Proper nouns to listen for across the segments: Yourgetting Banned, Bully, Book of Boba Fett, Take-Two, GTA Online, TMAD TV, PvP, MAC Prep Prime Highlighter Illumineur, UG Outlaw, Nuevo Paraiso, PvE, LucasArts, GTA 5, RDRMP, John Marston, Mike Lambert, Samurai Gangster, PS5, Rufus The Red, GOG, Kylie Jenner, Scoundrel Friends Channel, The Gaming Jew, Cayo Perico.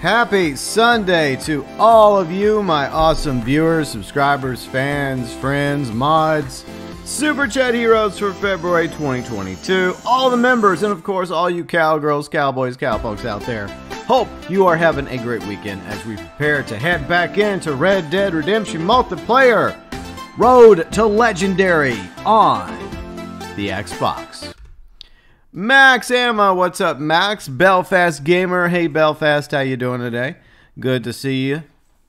Happy Sunday to all of you, my awesome viewers, subscribers, fans, friends, mods, Super Chat Heroes for February 2022, all the members, and of course all you cowgirls, cowboys, cowpokes out there. Hope you are having a great weekend as we prepare to head back into Red Dead Redemption Multiplayer Road to Legendary on the Xbox. Max Amma, what's up, Max? Belfast Gamer, hey Belfast, how you doing today? Good to see you.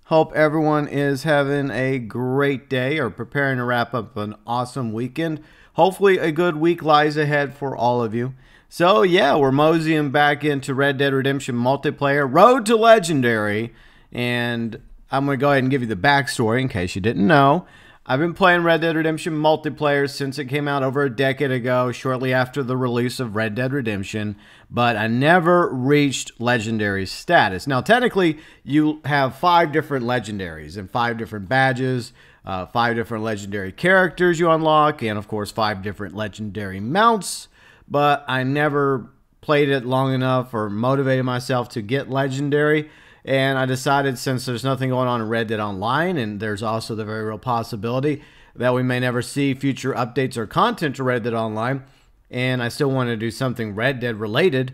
Hope everyone is having a great day or preparing to wrap up an awesome weekend. Hopefully a good week lies ahead for all of you. So yeah, we're moseying back into Red Dead Redemption Multiplayer Road to Legendary, and I'm going to go ahead and give you the backstory in case you didn't know. I've been playing Red Dead Redemption Multiplayer since it came out over a decade ago, shortly after the release of Red Dead Redemption, but I never reached legendary status. Now, technically, you have 5 different legendaries and 5 different badges, 5 different legendary characters you unlock, and of course, 5 different legendary mounts, but I never played it long enough or motivated myself to get legendary. And I decided, since there's nothing going on in Red Dead Online, and there's also the very real possibility that we may never see future updates or content to Red Dead Online, and I still want to do something Red Dead related,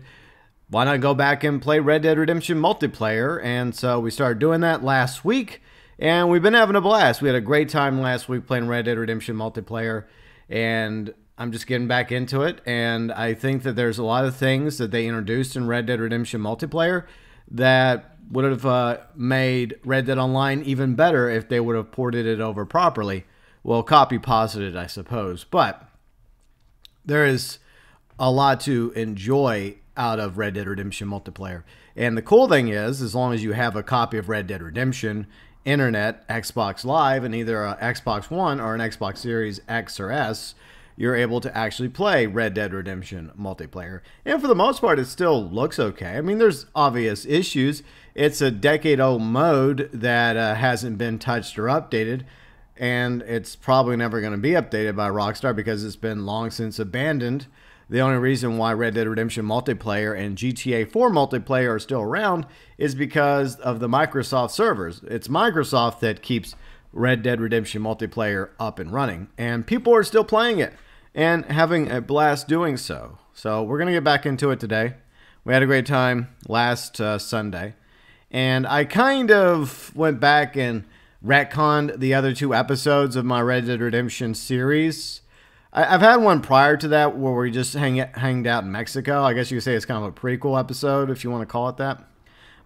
why not go back and play Red Dead Redemption Multiplayer? And so we started doing that last week, and we've been having a blast. We had a great time last week playing Red Dead Redemption Multiplayer, and I'm just getting back into it, and I think that there's a lot of things that they introduced in Red Dead Redemption Multiplayer that would have made Red Dead Online even better if they would have ported it over properly. Well, copy-pasted, I suppose. But there is a lot to enjoy out of Red Dead Redemption Multiplayer. And the cool thing is, as long as you have a copy of Red Dead Redemption, Internet, Xbox Live, and either an Xbox One or an Xbox Series X or S, you're able to actually play Red Dead Redemption Multiplayer. And for the most part, it still looks okay. I mean, there's obvious issues. It's a decade-old mode that hasn't been touched or updated, and it's probably never going to be updated by Rockstar because it's been long since abandoned. The only reason why Red Dead Redemption Multiplayer and GTA 4 Multiplayer are still around is because of the Microsoft servers. It's Microsoft that keeps Red Dead Redemption Multiplayer up and running, and people are still playing it and having a blast doing so. So we're going to get back into it today. We had a great time last Sunday, and I kind of went back and retconned the other 2 episodes of my Red Dead Redemption series. I've had one prior to that where we just hanged out in Mexico. I guess you could say it's kind of a prequel episode, if you want to call it that.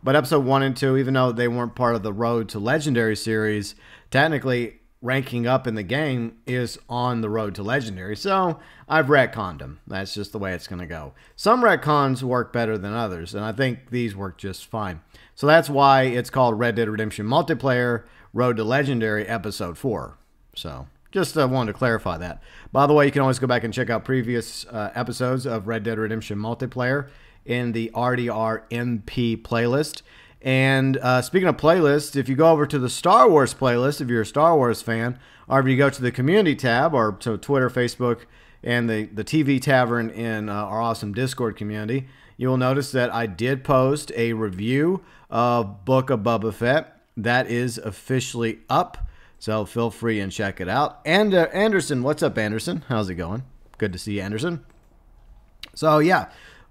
But episode 1 and 2, even though they weren't part of the Road to Legendary series, technically ranking up in the game is on the Road to Legendary. So I've retconned them. That's just the way it's going to go. Some retcons work better than others, and I think these work just fine. So that's why it's called Red Dead Redemption Multiplayer Road to Legendary Episode 4. So just wanted to clarify that. By the way, you can always go back and check out previous episodes of Red Dead Redemption Multiplayer in the RDRMP playlist. And speaking of playlists, if you go over to the Star Wars playlist, if you're a Star Wars fan, or if you go to the community tab, or to Twitter, Facebook, and the TV Tavern in our awesome Discord community, you will notice that I did post a review of Book of Boba Fett. That is officially up, so feel free and check it out. And Anderson, what's up, Anderson? How's it going? Good to see you, Anderson. So, yeah.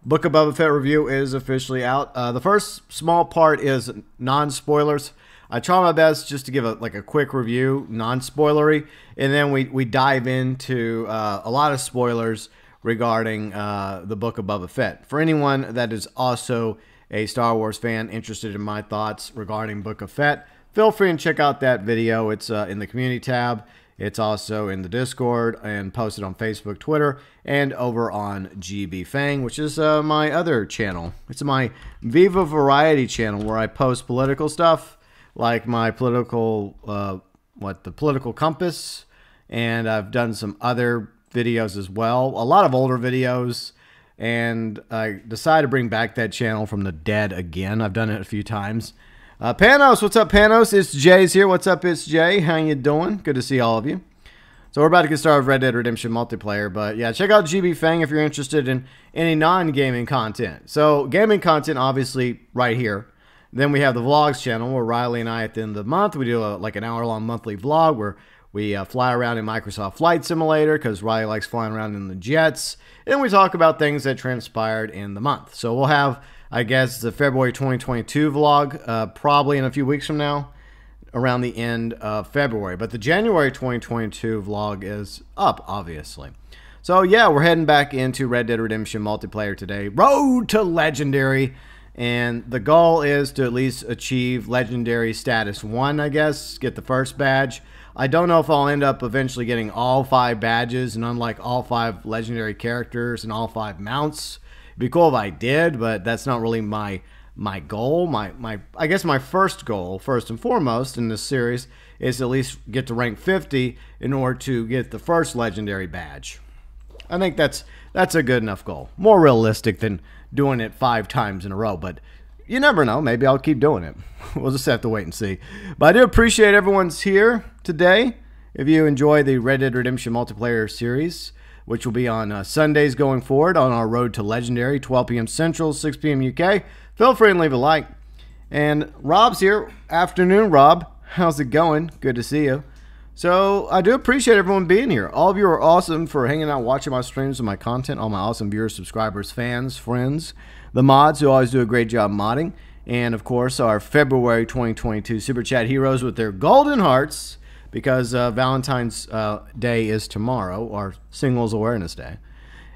Book of Boba Fett review is officially out. The first small part is non-spoilers. I try my best just to give a quick review, non-spoilery, and then we dive into a lot of spoilers regarding the Book of Boba Fett. For anyone that is also a Star Wars fan interested in my thoughts regarding Book of Fett, feel free and check out that video. It's in the community tab. It's also in the Discord and posted on Facebook, Twitter, and over on GB Fang, which is my other channel. It's my Viva Variety channel where I post political stuff, like my political, the political compass, and I've done some other videos as well, a lot of older videos, and I decided to bring back that channel from the dead again. I've done it a few times. Panos, what's up, Panos? It's Jay's here. What's up, it's Jay? How you doing? Good to see all of you. So we're about to get started with Red Dead Redemption Multiplayer, but yeah, check out GB Fang if you're interested in any non-gaming content. So gaming content, obviously, right here. Then we have the vlogs channel where Riley and I, at the end of the month, we do like an hour-long monthly vlog where we fly around in Microsoft Flight Simulator because Riley likes flying around in the jets. And we talk about things that transpired in the month. So we'll have, I guess, the February 2022 vlog probably in a few weeks from now, around the end of February. But the January 2022 vlog is up, obviously. So yeah, we're heading back into Red Dead Redemption multiplayer today. Road to Legendary. And the goal is to at least achieve Legendary Status 1, I guess. Get the first badge. I don't know if I'll end up eventually getting all 5 badges and unlock all 5 legendary characters and all 5 mounts. It'd be cool if I did, but that's not really my goal. I guess my first goal, first and foremost in this series, is to at least get to rank 50 in order to get the first legendary badge. I think that's a good enough goal. More realistic than doing it 5 times in a row, but you never know. Maybe I'll keep doing it. We'll just have to wait and see. But I do appreciate everyone's here today. If you enjoy the Red Dead Redemption multiplayer series, which will be on Sundays going forward on our Road to Legendary, 12 p.m. Central, 6 p.m. UK, feel free and leave a like. And Rob's here. Afternoon, Rob. How's it going? Good to see you. So I do appreciate everyone being here. All of you are awesome for hanging out, watching my streams and my content, all my awesome viewers, subscribers, fans, friends, the mods who always do a great job modding, and of course our February 2022 Super Chat heroes with their golden hearts, because Valentine's Day is tomorrow, or Singles Awareness Day.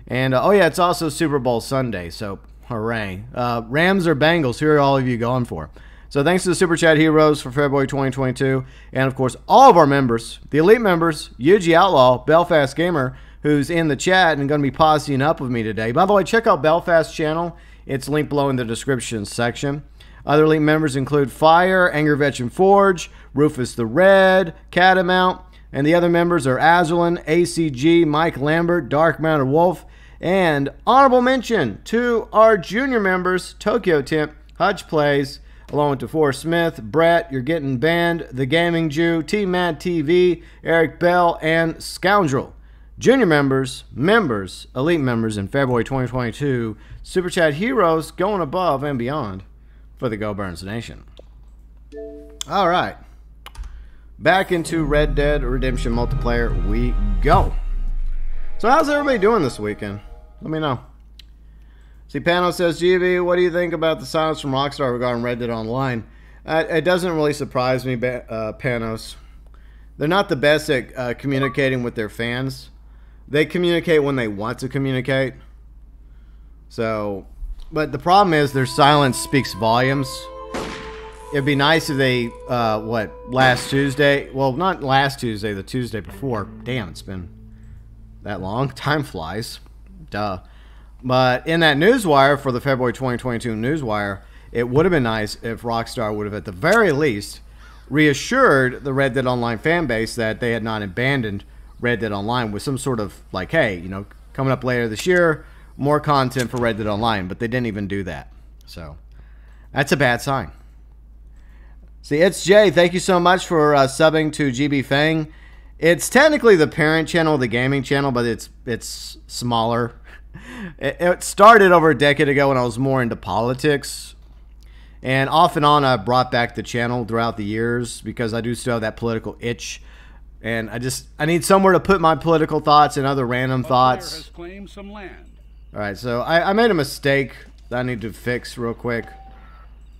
And oh yeah, it's also Super Bowl Sunday, so hooray. Rams or Bengals, who are all of you going for? So thanks to the Super Chat Heroes for February 2022. And, of course, all of our members, the Elite members, Yuji Outlaw, Belfast Gamer, who's in the chat and going to be posseing up with me today. By the way, check out Belfast's channel. It's linked below in the description section. Other Elite members include Fire, Angry Veteran Forge, Rufus The Red, Catamount, and the other members are Azralynn, ACG, Mike Lambert, Dark MatterWolf, and honorable mention to our junior members, ToykoTent, Huttch Plays, along with Deforest Smith, Brett, Yourgetting Banned, The Gaming Jew, T-Mad TV, Eric Bell, and Scoundrel. Junior members, Elite members in February 2022, Super Chat Heroes going above and beyond for the GeauxBurns Nation. All right. Back into Red Dead Redemption multiplayer we go. So how's everybody doing this weekend? Let me know. Cipano says, GB, what do you think about the silence from Rockstar regarding Red Dead Online? It doesn't really surprise me, Panos. They're not the best at communicating with their fans. They communicate when they want to communicate. So, but the problem is their silence speaks volumes. It'd be nice if they, last Tuesday? Well, not last Tuesday, the Tuesday before. Damn, it's been that long. Time flies. Duh. But in that newswire for the February 2022 newswire, it would have been nice if Rockstar would have, at the very least, reassured the Red Dead Online fan base that they had not abandoned Red Dead Online with some sort of, like, hey, you know, coming up later this year, more content for Red Dead Online. But they didn't even do that. So that's a bad sign. See, it's Jay. Thank you so much for subbing to GB Fang. It's technically the parent channel, the gaming channel, but it's smaller. It started over a decade ago when I was more into politics, and off and on I brought back the channel throughout the years because I do still have that political itch, and I need somewhere to put my political thoughts and other random thoughts. Alright, so I made a mistake that I need to fix real quick.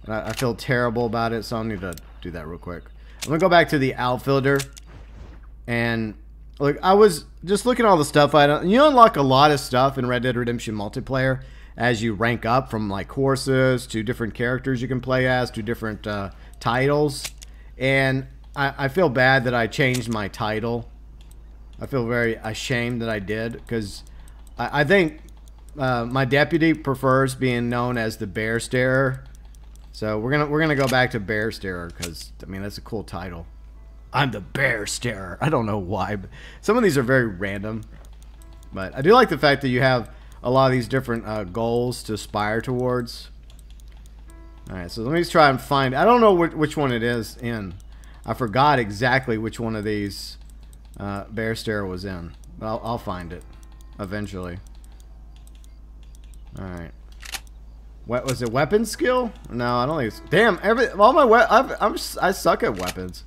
I feel terrible about it, so I'll need to do that real quick. I'm going to go back to the outfielder, and look, I was just looking at all the stuff you unlock a lot of stuff in Red Dead Redemption multiplayer as you rank up, from like horses to different characters you can play as to different titles. And I feel bad that I changed my title. I feel very ashamed that I did, because I think my deputy prefers being known as the Bear Starer. So we're gonna go back to Bear Starer, because I mean that's a cool title. I'm the Bear Starer. I don't know why, but some of these are very random. But I do like the fact that you have a lot of these different goals to aspire towards. Alright, so let me just try and find... I don't know which one it is in. I forgot exactly which one of these Bear Starer was in. But I'll find it eventually. Alright. What was it? Weapon skill? No, I don't think it's. Damn, I suck at weapons.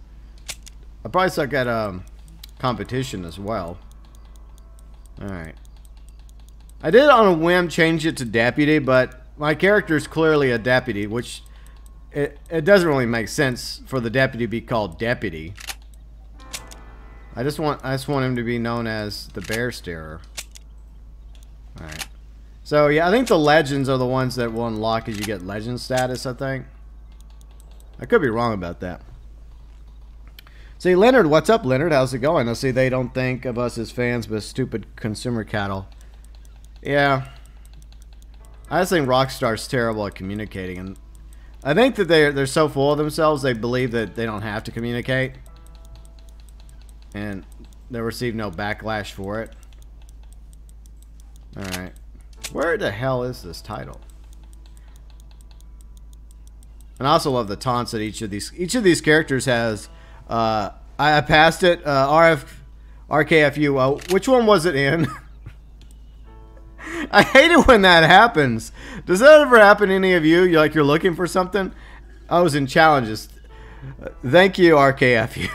I probably suck at competition as well. All right. I did on a whim change it to deputy, but my character's clearly a deputy, which it doesn't really make sense for the deputy to be called deputy. I just want him to be known as the Bear Starer. All right. So yeah, I think the legends are the ones that will unlock as you get legend status, I think. I could be wrong about that. See, Leonard, what's up, Leonard? How's it going? I see they don't think of us as fans, but stupid consumer cattle. Yeah. I just think Rockstar's terrible at communicating, and I think that they're so full of themselves they believe that they don't have to communicate. And they receive no backlash for it. Alright. Where the hell is this title? And I also love the taunts that each of these characters has. I passed it. RKFU. Which one was it in? I hate it when that happens. Does that ever happen to any of you? You're like, you're looking for something? I was in challenges. Thank you, RKFU.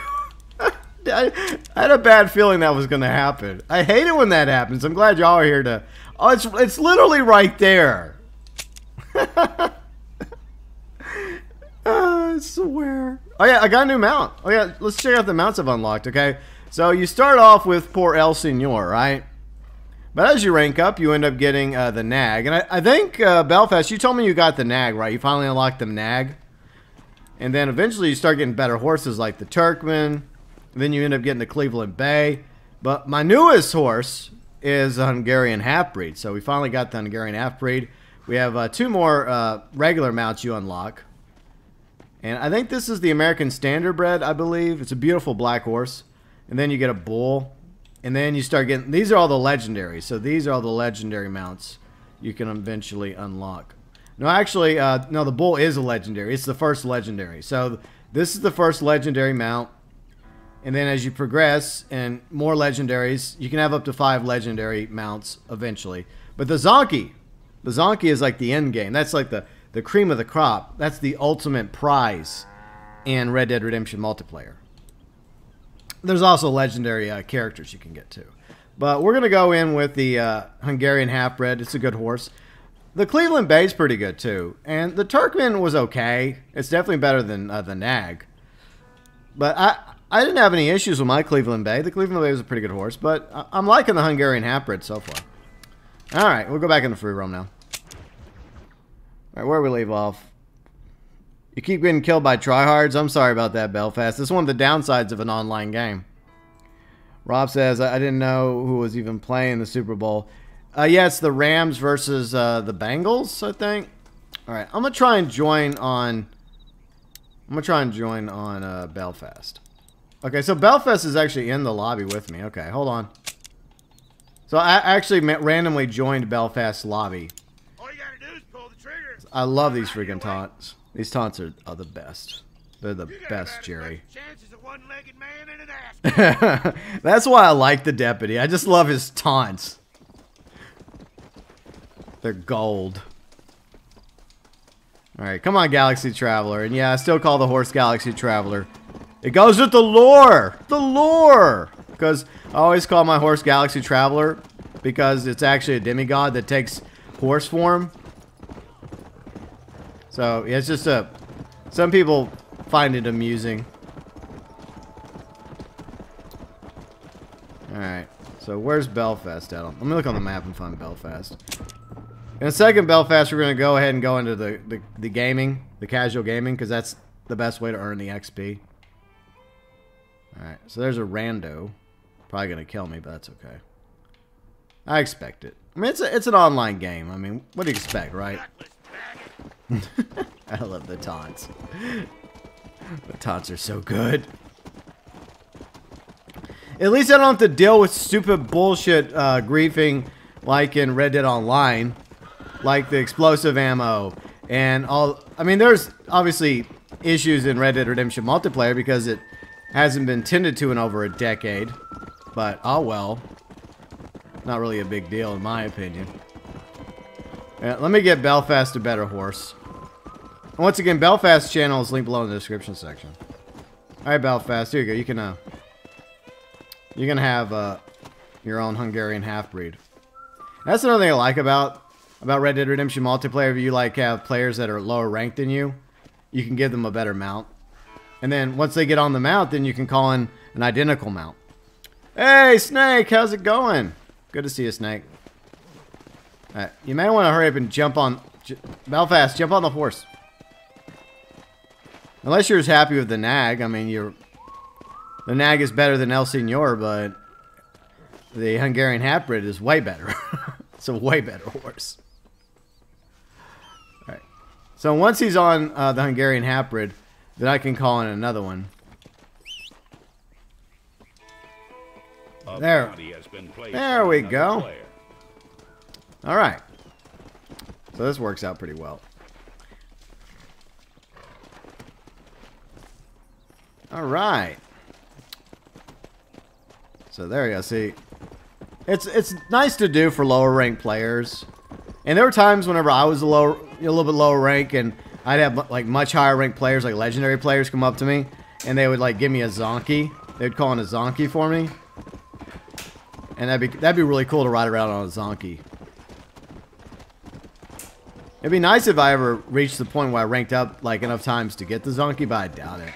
I had a bad feeling that was going to happen. I hate it when that happens. I'm glad y'all are here to... Oh, it's literally right there. I swear. Oh, yeah, I got a new mount. Oh, yeah, let's check out the mounts I've unlocked, okay? So you start off with poor El Senor, right? But as you rank up, you end up getting the nag. And I think, Belfast, you told me you got the nag, right? You finally unlocked the nag. And then eventually you start getting better horses like the Turkman. Then you end up getting the Cleveland Bay. But my newest horse is a Hungarian half-breed. So we finally got the Hungarian half-breed. We have two more regular mounts you unlock. And I think this is the American Standardbred, I believe. It's a beautiful black horse. And then you get a bull. And then you start getting... These are all the legendaries. So these are all the legendary mounts you can eventually unlock. No, actually, no, the bull is a legendary. It's the first legendary. So this is the first legendary mount. And then as you progress and more legendaries, you can have up to 5 legendary mounts eventually. But the Zonky is like the end game. That's like the cream of the crop. That's the ultimate prize in Red Dead Redemption multiplayer. There's also legendary characters you can get too. But we're going to go in with the Hungarian half-bred. It's a good horse. The Cleveland Bay's pretty good too. And the Turkman was okay. It's definitely better than the Nag. But I didn't have any issues with my Cleveland Bay. The Cleveland Bay was a pretty good horse, but I'm liking the Hungarian half-bred so far. All right, we'll go back in the free roam now. All right, where we leave off. You keep getting killed by tryhards. I'm sorry about that, Belfast. That's one of the downsides of an online game. Rob says, I didn't know who was even playing the Super Bowl. Yeah, it's the Rams versus the Bengals, I think. All right, I'm going to try and join on... Belfast. Okay, so Belfast is actually in the lobby with me. Okay, hold on. So I actually randomly joined Belfast's lobby. All you gotta do is pull the trigger. I love these freaking taunts. These taunts are the best. They're the best, Jerry. That's why I like the deputy. I just love his taunts. They're gold. All right, come on, Galaxy Traveler. And yeah, I still call the horse Galaxy Traveler. It goes with the lore! The lore! Because I always call my horse Galaxy Traveler because it's actually a demigod that takes horse form. So, yeah, it's just a... Some people find it amusing. Alright, so where's Belfast at? Let me look on the map and find Belfast. In a second, Belfast, we're going to go ahead and go into the gaming, the casual gaming, because that's the best way to earn the XP. Alright, so there's a rando. Probably going to kill me, but that's okay. I expect it. I mean, it's an online game. I mean, what do you expect, right? I love the taunts. The taunts are so good. At least I don't have to deal with stupid bullshit griefing like in Red Dead Online. Like the explosive ammo and all. I mean, there's obviously issues in Red Dead Redemption multiplayer because it hasn't been tended to in over a decade, but oh well. Not really a big deal in my opinion. Let me get Belfast a better horse. And once again, Belfast's channel is linked below in the description section. Alright, Belfast, here you go. You can have your own Hungarian half-breed. That's another thing I like about Red Dead Redemption multiplayer. If you like have players that are lower ranked than you, you can give them a better mount. And then once they get on the mount, then you can call in an identical mount. Hey, Snake, how's it going? Good to see you, Snake. Alright, you may want to hurry up and jump on... Belfast, jump on the horse. Unless you're as happy with the nag. I mean, you're... The nag is better than El Senor, but... The Hungarian half-breed is way better. It's a way better horse. Alright. So once he's on the Hungarian half-breed, then I can call in another one. There. There we go. Alright. So this works out pretty well. Alright. So there you go. See, it's nice to do for lower rank players. And there were times whenever I was a little bit lower rank, and I'd have like much higher ranked players, like legendary players, come up to me, and they would like give me a zonky. They'd call in a zonky for me, and that'd be really cool to ride around on a zonky. It'd be nice if I ever reached the point where I ranked up like enough times to get the zonky, but I doubt it.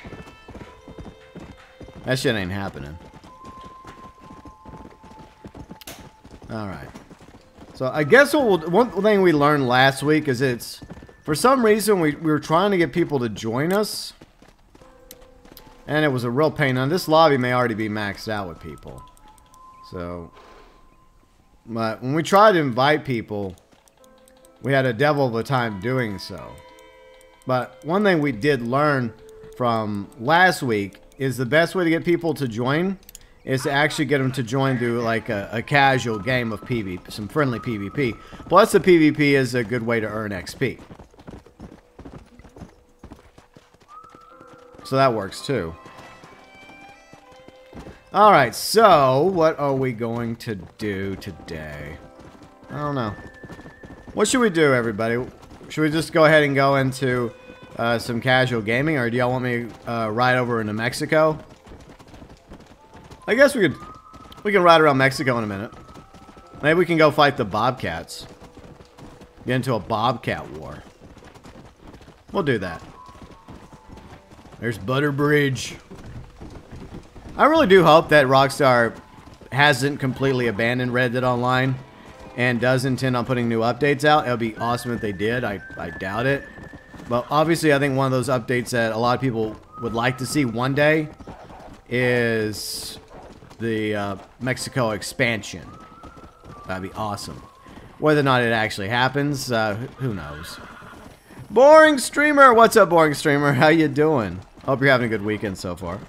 That shit ain't happening. Alright. So I guess what one thing we learned last week is it's, for some reason, we were trying to get people to join us. And it was a real pain. Now this lobby may already be maxed out with people. So, but when we tried to invite people, we had a devil of a time doing so. But one thing we did learn from last week is the best way to get people to join is to actually get them to join through like a casual game of PvP, some friendly PvP. Plus the PvP is a good way to earn XP. So that works too. Alright, so what are we going to do today? I don't know. What should we do, everybody? Should we just go ahead and go into some casual gaming? Or do y'all want me to ride over into Mexico? I guess we can ride around Mexico in a minute. Maybe we can go fight the Bobcats. Get into a Bobcat war. We'll do that. There's Butterbridge. I really do hope that Rockstar hasn't completely abandoned Red Dead Online and does intend on putting new updates out. It would be awesome if they did. I doubt it. But obviously I think one of those updates that a lot of people would like to see one day is the Mexico expansion. That'd be awesome. Whether or not it actually happens, who knows. Boring Streamer! What's up, Boring Streamer? How you doing? Hope you're having a good weekend so far.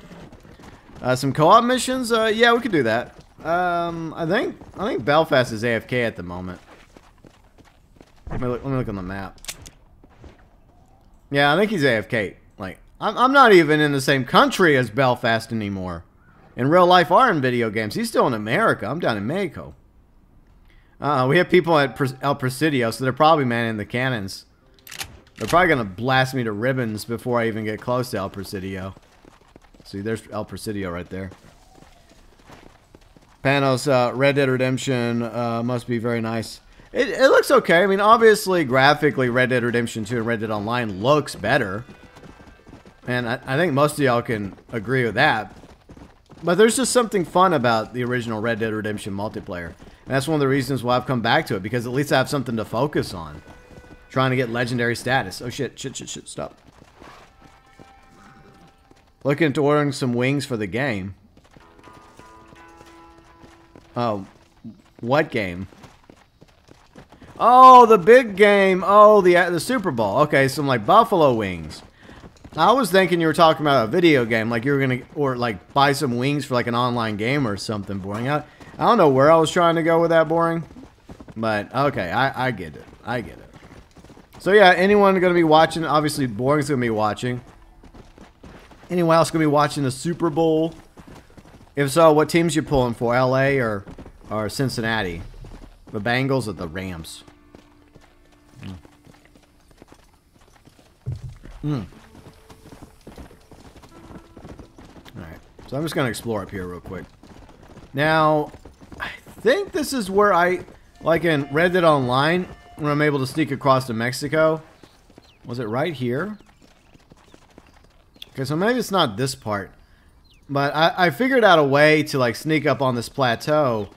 Some co-op missions? Yeah, we could do that. I think Belfast is AFK at the moment. Let me look on the map. Yeah, I think he's AFK. Like, I'm not even in the same country as Belfast anymore. In real life or in video games. He's still in America. I'm down in Mexico. We have people at El Presidio, so they're probably manning the cannons. They're probably going to blast me to ribbons before I even get close to El Presidio. See, there's El Presidio right there. Panos, Red Dead Redemption must be very nice. It looks okay. I mean, obviously, graphically, Red Dead Redemption 2 and Red Dead Online looks better. And I think most of y'all can agree with that. But there's just something fun about the original Red Dead Redemption multiplayer. And that's one of the reasons why I've come back to it. Because at least I have something to focus on. Trying to get legendary status. Oh, shit, stop. Looking to ordering some wings for the game. Oh, what game? Oh, the big game. Oh, the Super Bowl. Okay, some like buffalo wings. I was thinking you were talking about a video game, like you were gonna, or like buy some wings for like an online game or something. Boring. I don't know where I was trying to go with that, Boring. But okay, I get it. I get it. So yeah, anyone gonna be watching? Obviously, Boring's gonna be watching. Anyone else gonna be watching the Super Bowl? If so, what teams you pulling for? LA or Cincinnati? The Bengals or the Rams? Alright, so I'm just going to explore up here real quick. Now, I think this is where I, like in Red Dead Online, when I'm able to sneak across to Mexico. Was it right here? Okay, so maybe it's not this part. But I figured out a way to, like, sneak up on this plateau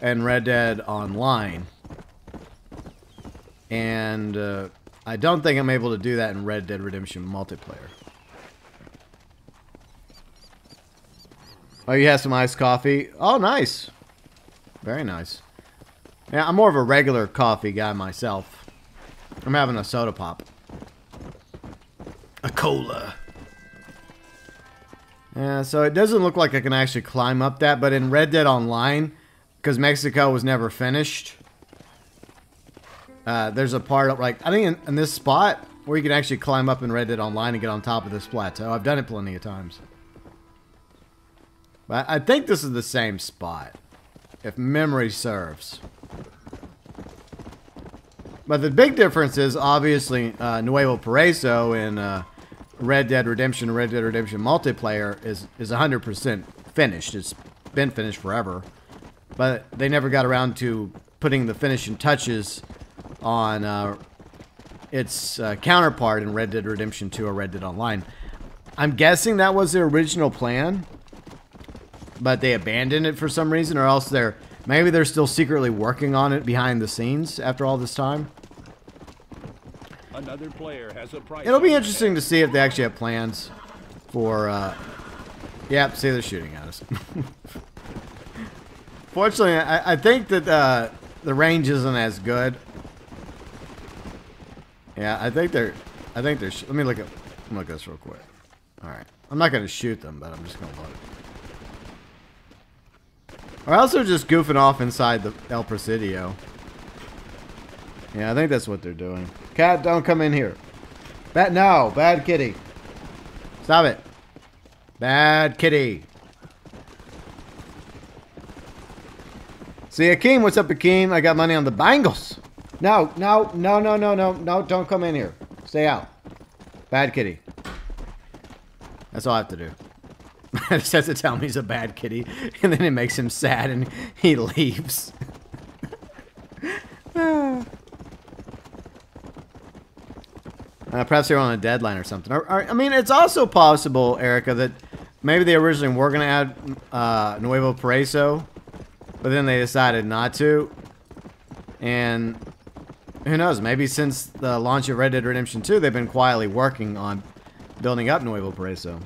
in Red Dead Online. And I don't think I'm able to do that in Red Dead Redemption multiplayer. Oh, you have some iced coffee? Oh, nice. Very nice. Yeah, I'm more of a regular coffee guy myself. I'm having a soda pop. A cola. Yeah, so it doesn't look like I can actually climb up that, but in Red Dead Online, because Mexico was never finished, there's a part, like, I think in this spot, where you can actually climb up in Red Dead Online and get on top of this plateau. I've done it plenty of times. But I think this is the same spot, if memory serves. But the big difference is, obviously, Nuevo Paraiso in Red Dead Redemption, Red Dead Redemption multiplayer is 100% finished. It's been finished forever. But they never got around to putting the finishing touches on its counterpart in Red Dead Redemption 2 or Red Dead Online. I'm guessing that was their original plan, but they abandoned it for some reason, or else maybe they're still secretly working on it behind the scenes after all this time. Another player has a price. It'll be interesting to see if they actually have plans for yeah, see, they're shooting at us. Fortunately, I think that the range isn't as good. Yeah, I think they're let me look at this real quick. All right. I'm not going to shoot them, but I'm just going to load it. Or else they're just goofing off inside the El Presidio. Yeah, I think that's what they're doing. Cat, don't come in here. Bad, no, bad kitty. Stop it. Bad kitty. See, Akeem, what's up, Akeem? I got money on the Bengals. No, no, no, no, no, no, no, don't come in here. Stay out. Bad kitty. That's all I have to do. I just has to tell him he's a bad kitty, and then it makes him sad, and he leaves. Perhaps they were on a deadline or something. I mean, it's also possible, Erica, that maybe they originally were going to add Nuevo Paraiso, but then they decided not to. And who knows? Maybe since the launch of Red Dead Redemption 2, they've been quietly working on building up Nuevo Paraiso.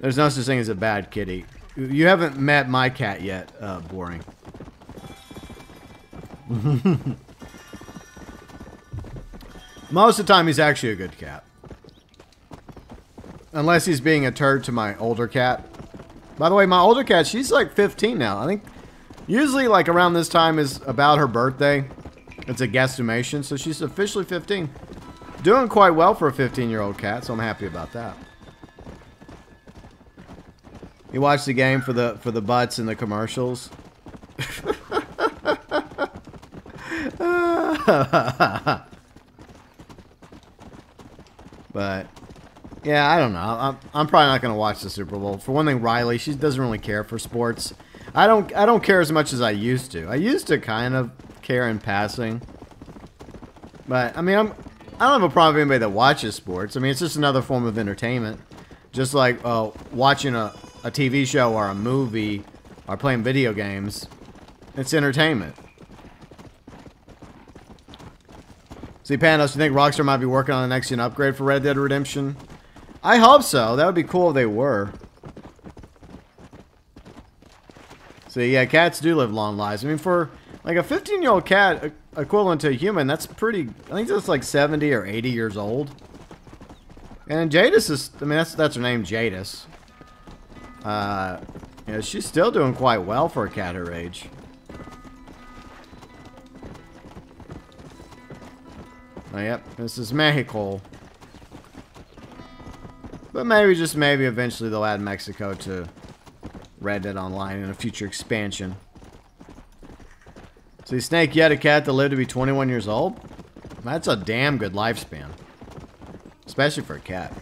There's no such thing as a bad kitty. You haven't met my cat yet, boring. Most of the time, he's actually a good cat. Unless he's being a turd to my older cat. By the way, my older cat, she's like 15 now. I think usually like around this time is about her birthday. It's a guesstimation, so she's officially 15. Doing quite well for a 15-year-old cat, so I'm happy about that. You watch the game for the butts and the commercials. But yeah, I don't know. I'm probably not gonna watch the Super Bowl. For one thing, Riley, she doesn't really care for sports. I don't care as much as I used to. I used to kind of care in passing. But I mean, I don't have a problem with anybody that watches sports. I mean, it's just another form of entertainment, just like watching a TV show or a movie or playing video games. It's entertainment. See, Panos, do you think Rockstar might be working on the next gen upgrade for Red Dead Redemption? I hope so. That would be cool if they were. See, yeah, cats do live long lives. I mean, for like a 15-year-old cat equivalent to a human, that's pretty, I think that's like 70 or 80 years old. And Jadis is, I mean, that's her name, Jadis. Yeah, she's still doing quite well for a cat her age. Oh, yep, this is Mexico. But maybe, just maybe, eventually they'll add Mexico to Red Dead Online in a future expansion. See, Snake yet a cat that lived to be 21 years old? That's a damn good lifespan. Especially for a cat.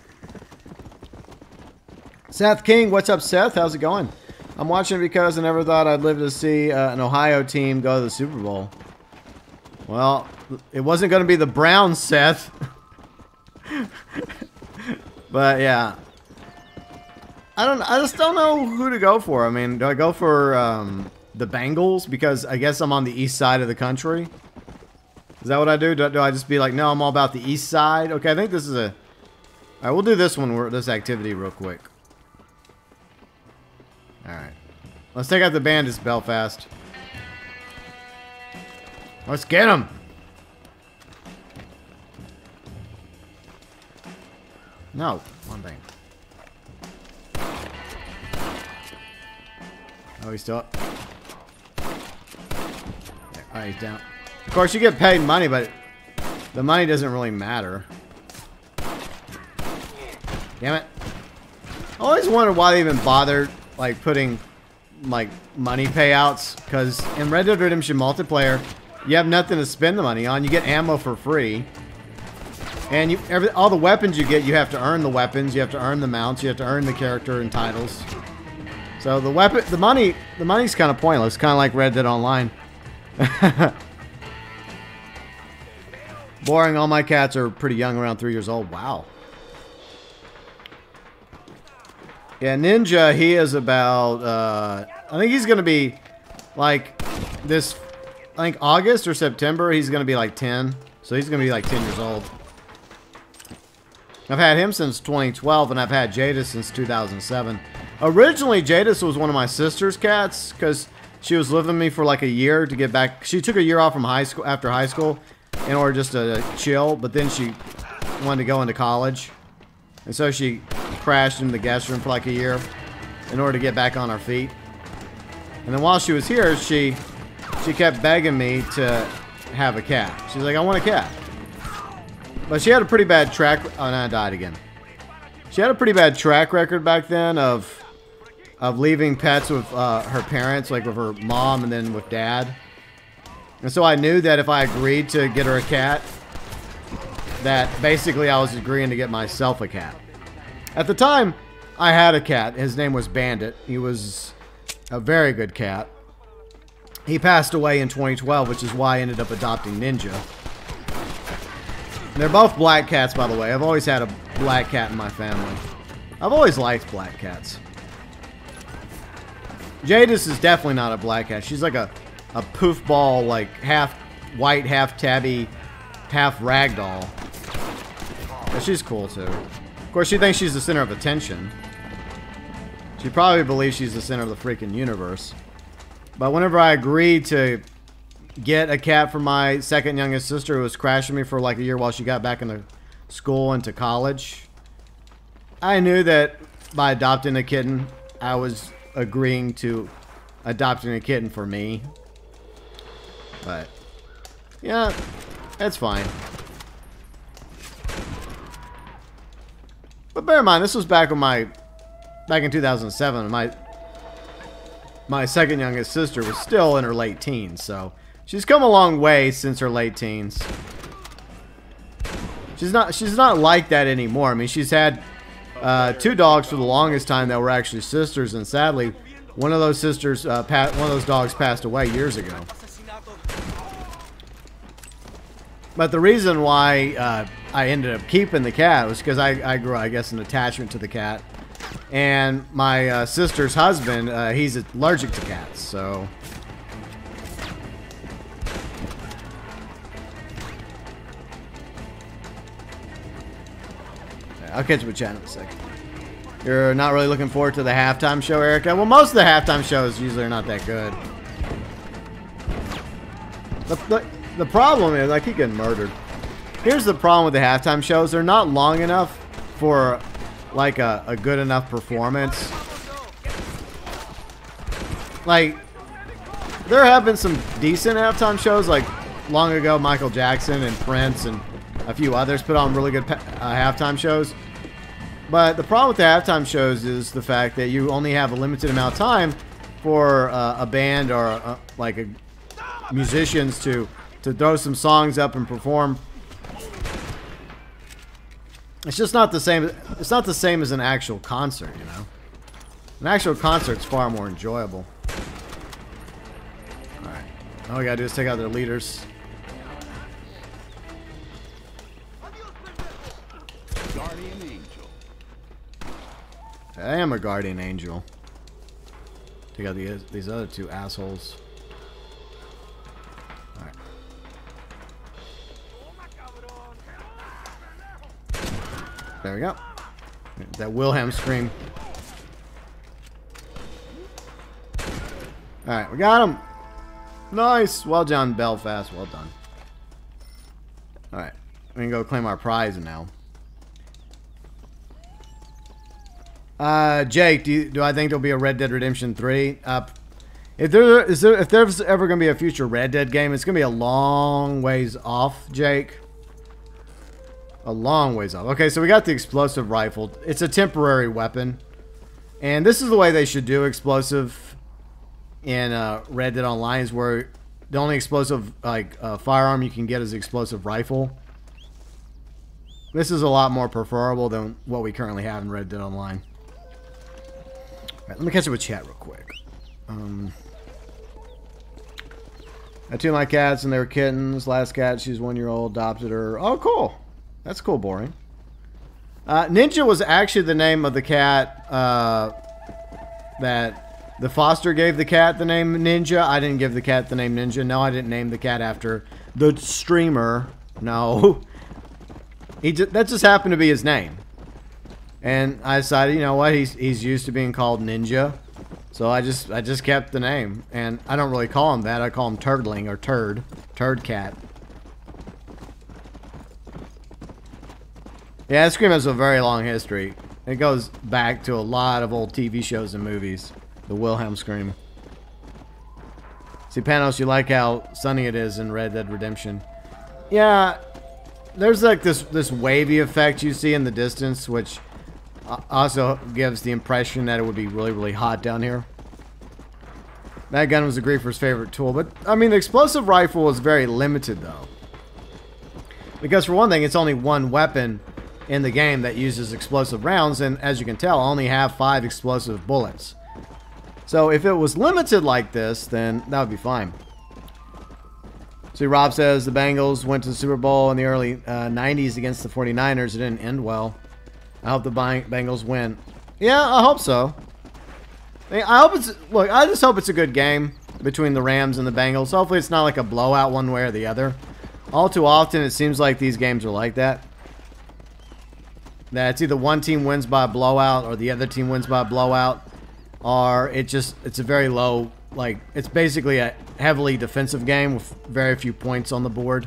Seth King, what's up, Seth? How's it going? I'm watching because I never thought I'd live to see an Ohio team go to the Super Bowl. Well, it wasn't going to be the Browns, Seth. But yeah, I just don't know who to go for. I mean, do I go for the Bengals because I guess I'm on the east side of the country? Is that what I do? Do I just be like, no, I'm all about the east side? Okay, I think this is a... All right, we'll do this one, this activity real quick. All right, let's take out the bandits, Belfast. Let's get them. No, one thing. Oh, he's still up. All right, he's down. Of course, you get paid money, but the money doesn't really matter. Damn it. I always wondered why they even bothered, like, putting, like, money payouts. Because in Red Dead Redemption multiplayer, you have nothing to spend the money on. You get ammo for free. And all the weapons you get, you have to earn the weapons. You have to earn the mounts. You have to earn the character and titles. So the money's kind of pointless. Kind of like Red Dead Online. Boring. All my cats are pretty young, around 3 years old. Wow. Yeah, Ninja, he is about, I think he's going to be, like, this, I think August or September, he's going to be, like, 10. So he's going to be, like, 10 years old. I've had him since 2012, and I've had Jadis since 2007. Originally, Jadis was one of my sister's cats, because she was living with me for, like, a year to get back. She took a year off from high school, after high school, in order just to chill, but then she wanted to go into college. And so she crashed in the guest room for like a year in order to get back on her feet. And then while she was here, she kept begging me to have a cat. She's like, I want a cat. But she had a pretty bad track... Oh, no, I died again. She had a pretty bad track record back then of leaving pets with her parents, like with her mom and then with dad. And so I knew that if I agreed to get her a cat, that basically I was agreeing to get myself a cat. At the time, I had a cat. His name was Bandit. He was a very good cat. He passed away in 2012, which is why I ended up adopting Ninja. They're both black cats, by the way. I've always had a black cat in my family. I've always liked black cats. Jadis is definitely not a black cat. She's like a poof ball, like half white, half tabby, half ragdoll. But she's cool, too. Of course, she thinks she's the center of attention. She probably believes she's the center of the freaking universe. But whenever I agreed to get a cat for my second youngest sister who was crashing me for like a year while she got back into school and to college, I knew that by adopting a kitten, I was agreeing to adopting a kitten for me. But, yeah, it's fine. But bear in mind, this was back when back in 2007, my second youngest sister was still in her late teens, so she's come a long way since her late teens. She's not like that anymore. I mean, she's had two dogs for the longest time that were actually sisters, and sadly, one of those sisters, one of those dogs passed away years ago. But the reason why I ended up keeping the cat was because I grew, I guess, an attachment to the cat. And my sister's husband, he's allergic to cats, so... I'll catch up with Chad in a second. You're not really looking forward to the halftime show, Erica? Well, most of the halftime shows usually are not that good. The problem is, I keep getting murdered. Here's the problem with the halftime shows. They're not long enough for, like, a good enough performance. Like, there have been some decent halftime shows. Like, long ago, Michael Jackson and Prince and a few others put on really good halftime shows. But the problem with the halftime shows is the fact that you only have a limited amount of time for a band or, musicians to throw some songs up and perform. It's just not the same. It's not the same as an actual concert, you know. An actual concert's far more enjoyable. Alright. All we gotta do is take out their leaders. Guardian angel. I am a guardian angel. Take out these other two assholes. Alright. There we go. That Wilhelm scream. Alright, we got him. Nice. Well done, Belfast. Well done. Alright. We can go claim our prize now. Jake, do I think there'll be a Red Dead Redemption 3? If there's ever going to be a future Red Dead game, it's going to be a long ways off, Jake. A long ways off. Okay, so we got the explosive rifle. It's a temporary weapon. And this is the way they should do explosive in Red Dead Online, is where the only explosive firearm you can get is the explosive rifle. This is a lot more preferable than what we currently have in Red Dead Online. Right, let me catch up with chat real quick. I had two of my cats and they were kittens. Last cat, she's 1 year old, adopted her. Oh, cool. That's cool, boring. Ninja was actually the name of the cat that the foster gave the cat the name Ninja. I didn't give the cat the name Ninja. No, I didn't name the cat after the streamer. No. That just happened to be his name. And I decided, you know what, he's used to being called Ninja, so I just kept the name. And I don't really call him that. I call him Turtling or Turd, Turd Cat. Yeah, that scream has a very long history. It goes back to a lot of old TV shows and movies. The Wilhelm scream. See, Panos, you like how sunny it is in Red Dead Redemption? Yeah, there's like this wavy effect you see in the distance, which also gives the impression that it would be really, really hot down here. That gun was the griefer's favorite tool, but I mean the explosive rifle is very limited though, because for one thing, it's only one weapon in the game that uses explosive rounds, and as you can tell, I only have 5 explosive bullets. So if it was limited like this, then that would be fine. See, Rob says the Bengals went to the Super Bowl in the early 90s against the 49ers. It didn't end well. I hope the Bengals win. Yeah, I hope so. I hope it's... Look, I just hope it's a good game between the Rams and the Bengals. Hopefully it's not like a blowout one way or the other. All too often, it seems like these games are like that. That it's either one team wins by a blowout or the other team wins by a blowout. Or it's a very low... Like, it's basically a heavily defensive game with very few points on the board.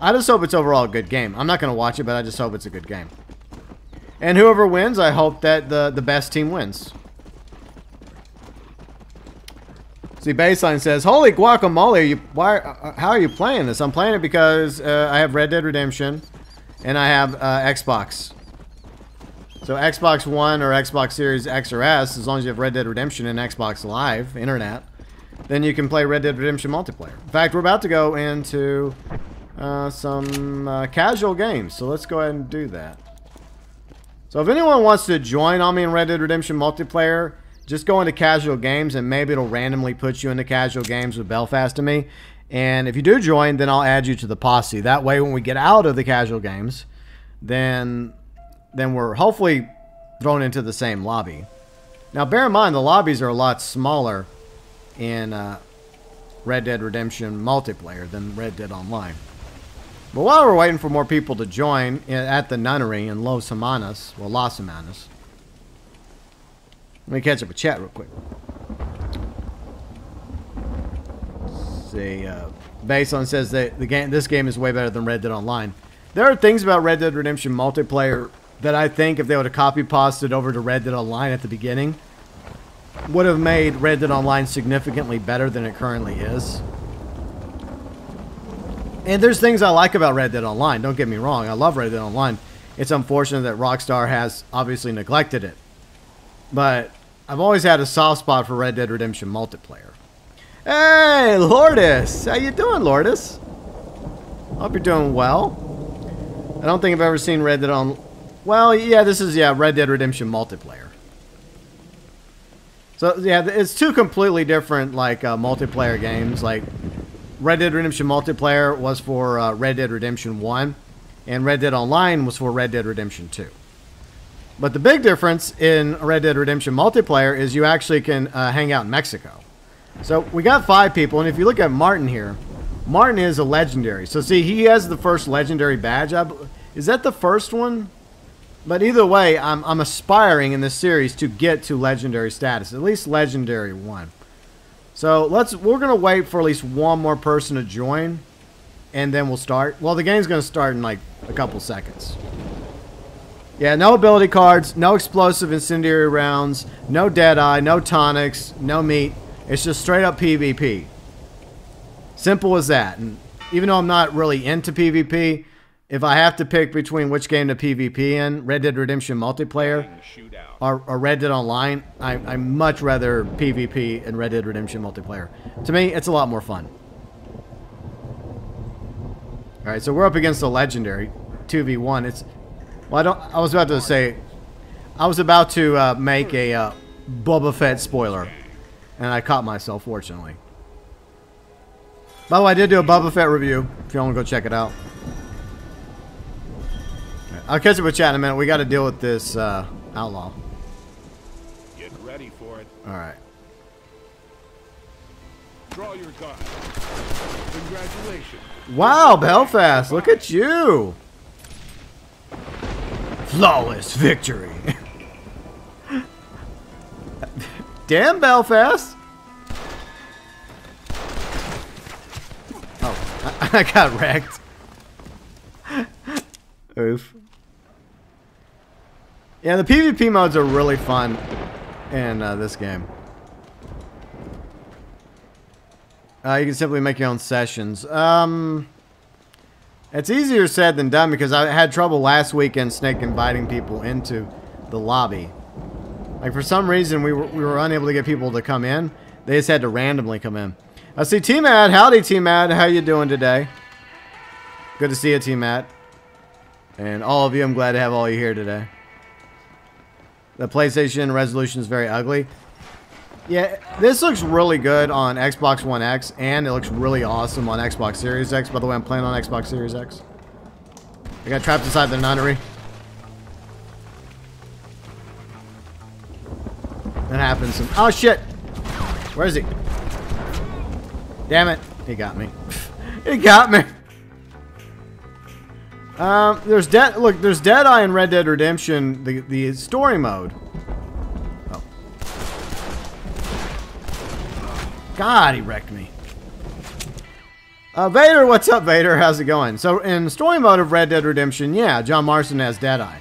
I just hope it's overall a good game. I'm not going to watch it, but I just hope it's a good game. And whoever wins, I hope that the best team wins. See, Baseline says, holy guacamole, how are you playing this? I'm playing it because I have Red Dead Redemption and I have Xbox. So Xbox One or Xbox Series X or S, as long as you have Red Dead Redemption and Xbox Live, internet, then you can play Red Dead Redemption multiplayer. In fact, we're about to go into some casual games, so let's go ahead and do that. So if anyone wants to join on me in Red Dead Redemption multiplayer, just go into casual games and maybe it'll randomly put you into casual games with Belfast and me. And if you do join, then I'll add you to the posse. That way when we get out of the casual games, then we're hopefully thrown into the same lobby. Now, bear in mind, the lobbies are a lot smaller in Red Dead Redemption multiplayer than Red Dead Online. But while we're waiting for more people to join at the nunnery in Las Semanas, let me catch up with chat real quick. Let's see, Baseline says that this game is way better than Red Dead Online. There are things about Red Dead Redemption multiplayer that I think if they would have copy-pasted over to Red Dead Online at the beginning, would have made Red Dead Online significantly better than it currently is. And there's things I like about Red Dead Online, don't get me wrong. I love Red Dead Online. It's unfortunate that Rockstar has obviously neglected it. But I've always had a soft spot for Red Dead Redemption multiplayer. Hey, Lourdes! How you doing, Lourdes? Hope you're doing well. I don't think I've ever seen Red Dead on Well, yeah, this is, yeah, Red Dead Redemption multiplayer. So, yeah, it's two completely different, like, multiplayer games. Like, Red Dead Redemption multiplayer was for Red Dead Redemption 1, and Red Dead Online was for Red Dead Redemption 2. But the big difference in Red Dead Redemption multiplayer is you actually can hang out in Mexico. So we got 5 people, and if you look at Martin here, Martin is a legendary. So see, he has the first legendary badge. Is that the first one? But either way, I'm aspiring in this series to get to legendary status, at least legendary 1. So we're gonna wait for at least one more person to join, and then we'll start. Well, the game's gonna start in like a couple seconds. Yeah, no ability cards, no explosive incendiary rounds, no Deadeye, no tonics, no meat. It's just straight up PvP. Simple as that. And even though I'm not really into PvP, if I have to pick between which game to PvP in, Red Dead Redemption multiplayer or Red Dead Online, I much rather PvP in Red Dead Redemption multiplayer. To me, it's a lot more fun. All right, so we're up against a legendary 2v1. It's well, I was about to make a Boba Fett spoiler, and I caught myself, fortunately. By the way, I did do a Boba Fett review, if you want to go check it out. I'll catch up with chat in a minute. We got to deal with this outlaw. Get ready for it. All right. Draw your card. Congratulations. Wow, Belfast! Look at you. Flawless victory. Damn, Belfast. Oh, I got wrecked. Oof. Yeah, the PvP modes are really fun in this game. You can simply make your own sessions. It's easier said than done because I had trouble last weekend Snake inviting people into the lobby. Like for some reason we were unable to get people to come in. They just had to randomly come in. I see T-Mad. Howdy T-Mad. How you doing today? Good to see you T-Mad. And all of you, I'm glad to have all you here today. The PlayStation resolution is very ugly. Yeah, this looks really good on Xbox One X, and it looks really awesome on Xbox Series X. By the way, I'm playing on Xbox Series X. I got trapped inside the nunnery. That happens. Oh, shit! Where is he? Damn it. He got me. He got me! Look, there's Deadeye in Red Dead Redemption, the story mode. Oh. God, he wrecked me. Vader, what's up, Vader? How's it going? So, in story mode of Red Dead Redemption, yeah, John Marston has Deadeye.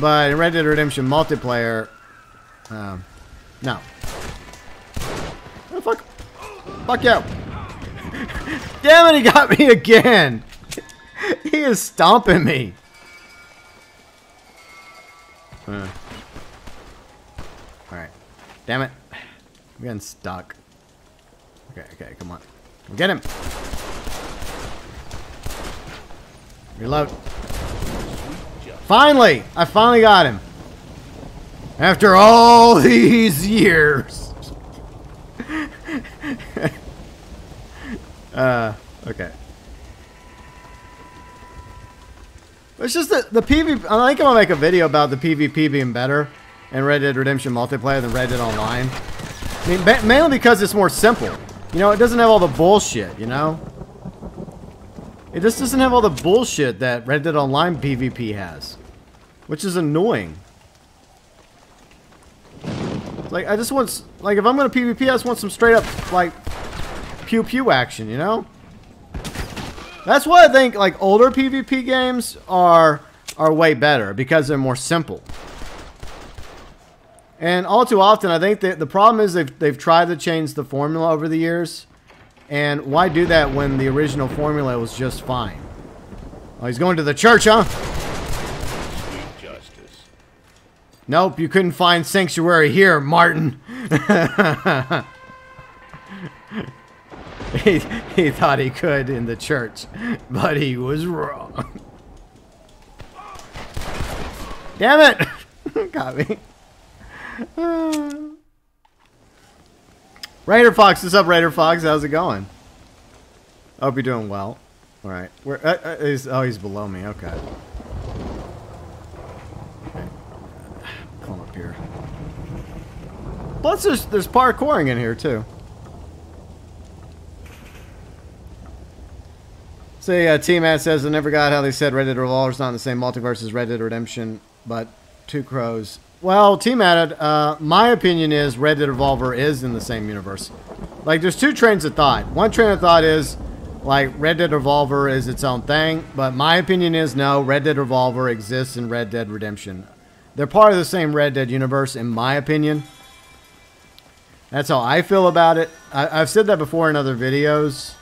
But in Red Dead Redemption multiplayer, no. Oh, fuck. Fuck you. Damn it, he got me again. He is stomping me. Alright. Damn it. I'm getting stuck. Okay, okay, come on. Get him. Reload. Finally! I finally got him. After all these years. Okay. It's just that the PvP, I think I'm gonna make a video about the PvP being better in Red Dead Redemption multiplayer than Red Dead Online. I mean, mainly because it's more simple. You know, it doesn't have all the bullshit, you know? It just doesn't have all the bullshit that Red Dead Online PvP has. Which is annoying. Like, I just want, like, if I'm gonna PvP, I just want some straight up, like, pew pew action, you know? That's why I think like older PvP games are way better because they're more simple. And all too often, I think that the problem is they've tried to change the formula over the years. And why do that when the original formula was just fine? Oh, he's going to the church, huh? Sweet justice. Nope, you couldn't find sanctuary here, Martin. He thought he could in the church, but he was wrong. Damn it! Got me. Raider Fox, what's up, Raider Fox? How's it going? I hope you're doing well. All right. Where? He's below me. Okay. Come up here. Plus, there's parkouring in here too. See, T-Man says, I never got how they said Red Dead Revolver's not in the same multiverse as Red Dead Redemption, but Two Crows. Well, T-Man, my opinion is Red Dead Revolver is in the same universe. Like, there's two trains of thought. One train of thought is, like, Red Dead Revolver is its own thing, but my opinion is, no, Red Dead Revolver exists in Red Dead Redemption. They're part of the same Red Dead universe, in my opinion. That's how I feel about it. I've said that before in other videos.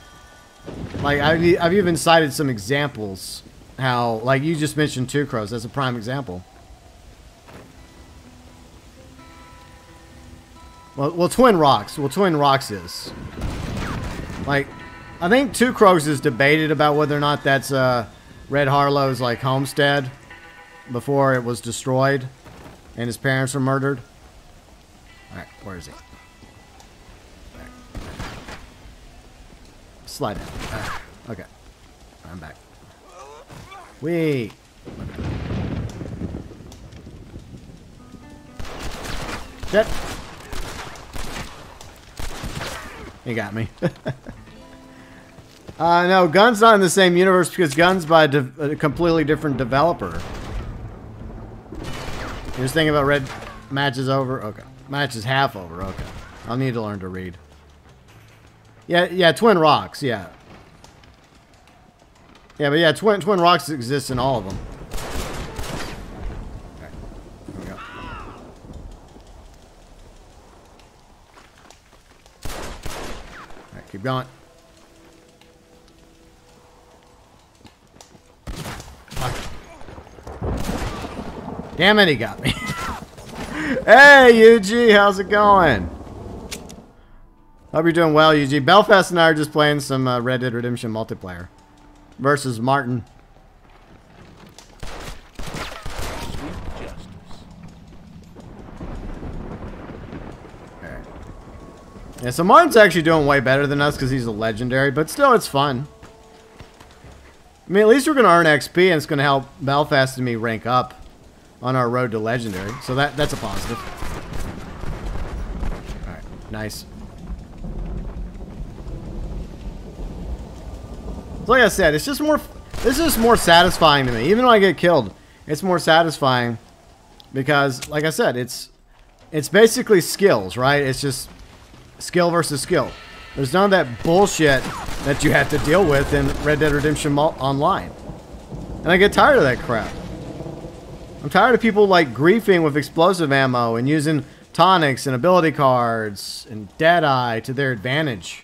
Like, I've even cited some examples how, like, you just mentioned Two Crows. That's a prime example. Well, Twin Rocks. Well, Twin Rocks is. Like, I think Two Crows is debated about whether or not that's Red Harlow's, like, homestead before it was destroyed and his parents were murdered. Alright, where is he? Slide down. Okay. I'm back. Wait. Shit. He got me. No, Gun's not in the same universe because Gun's by a completely different developer. You're just thinking about Red matches over? Okay. Matches half over. Okay. I'll need to learn to read. Yeah, Twin Rocks, yeah. Yeah, but yeah, Twin Rocks exists in all of them. Alright, here we go. Alright, keep going. Fuck. Damn it, he got me. Hey, UG, how's it going? Hope you're doing well, UG. Belfast and I are just playing some Red Dead Redemption multiplayer versus Martin. Sweet justice. Alright. Yeah, so Martin's actually doing way better than us because he's a legendary, but still, it's fun. I mean, at least we're going to earn XP and it's going to help Belfast and me rank up on our road to legendary. So that's a positive. Alright, nice. Like I said, it's just more. This is more satisfying to me. Even when I get killed, it's more satisfying because, like I said, it's basically skills, right? It's just skill versus skill. There's none of that bullshit that you have to deal with in Red Dead Redemption Online, and I get tired of that crap. I'm tired of people like griefing with explosive ammo and using tonics and ability cards and Deadeye to their advantage.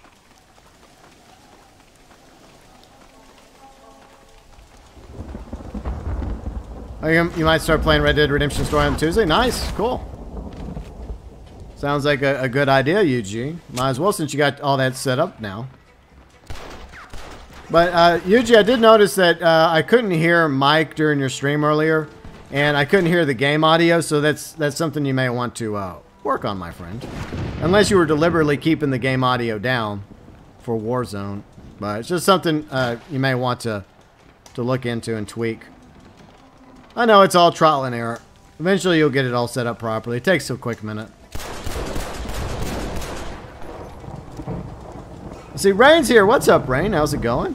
You might start playing Red Dead Redemption Story on Tuesday. Nice. Cool. Sounds like a good idea, UG. Might as well since you got all that set up now. But, UG, I did notice that I couldn't hear Mike during your stream earlier. And I couldn't hear the game audio, so that's something you may want to work on, my friend. Unless you were deliberately keeping the game audio down for Warzone. But it's just something you may want to look into and tweak. I know, it's all trial and error. Eventually you'll get it all set up properly. It takes a quick minute. See, Rain's here. What's up, Rain? How's it going?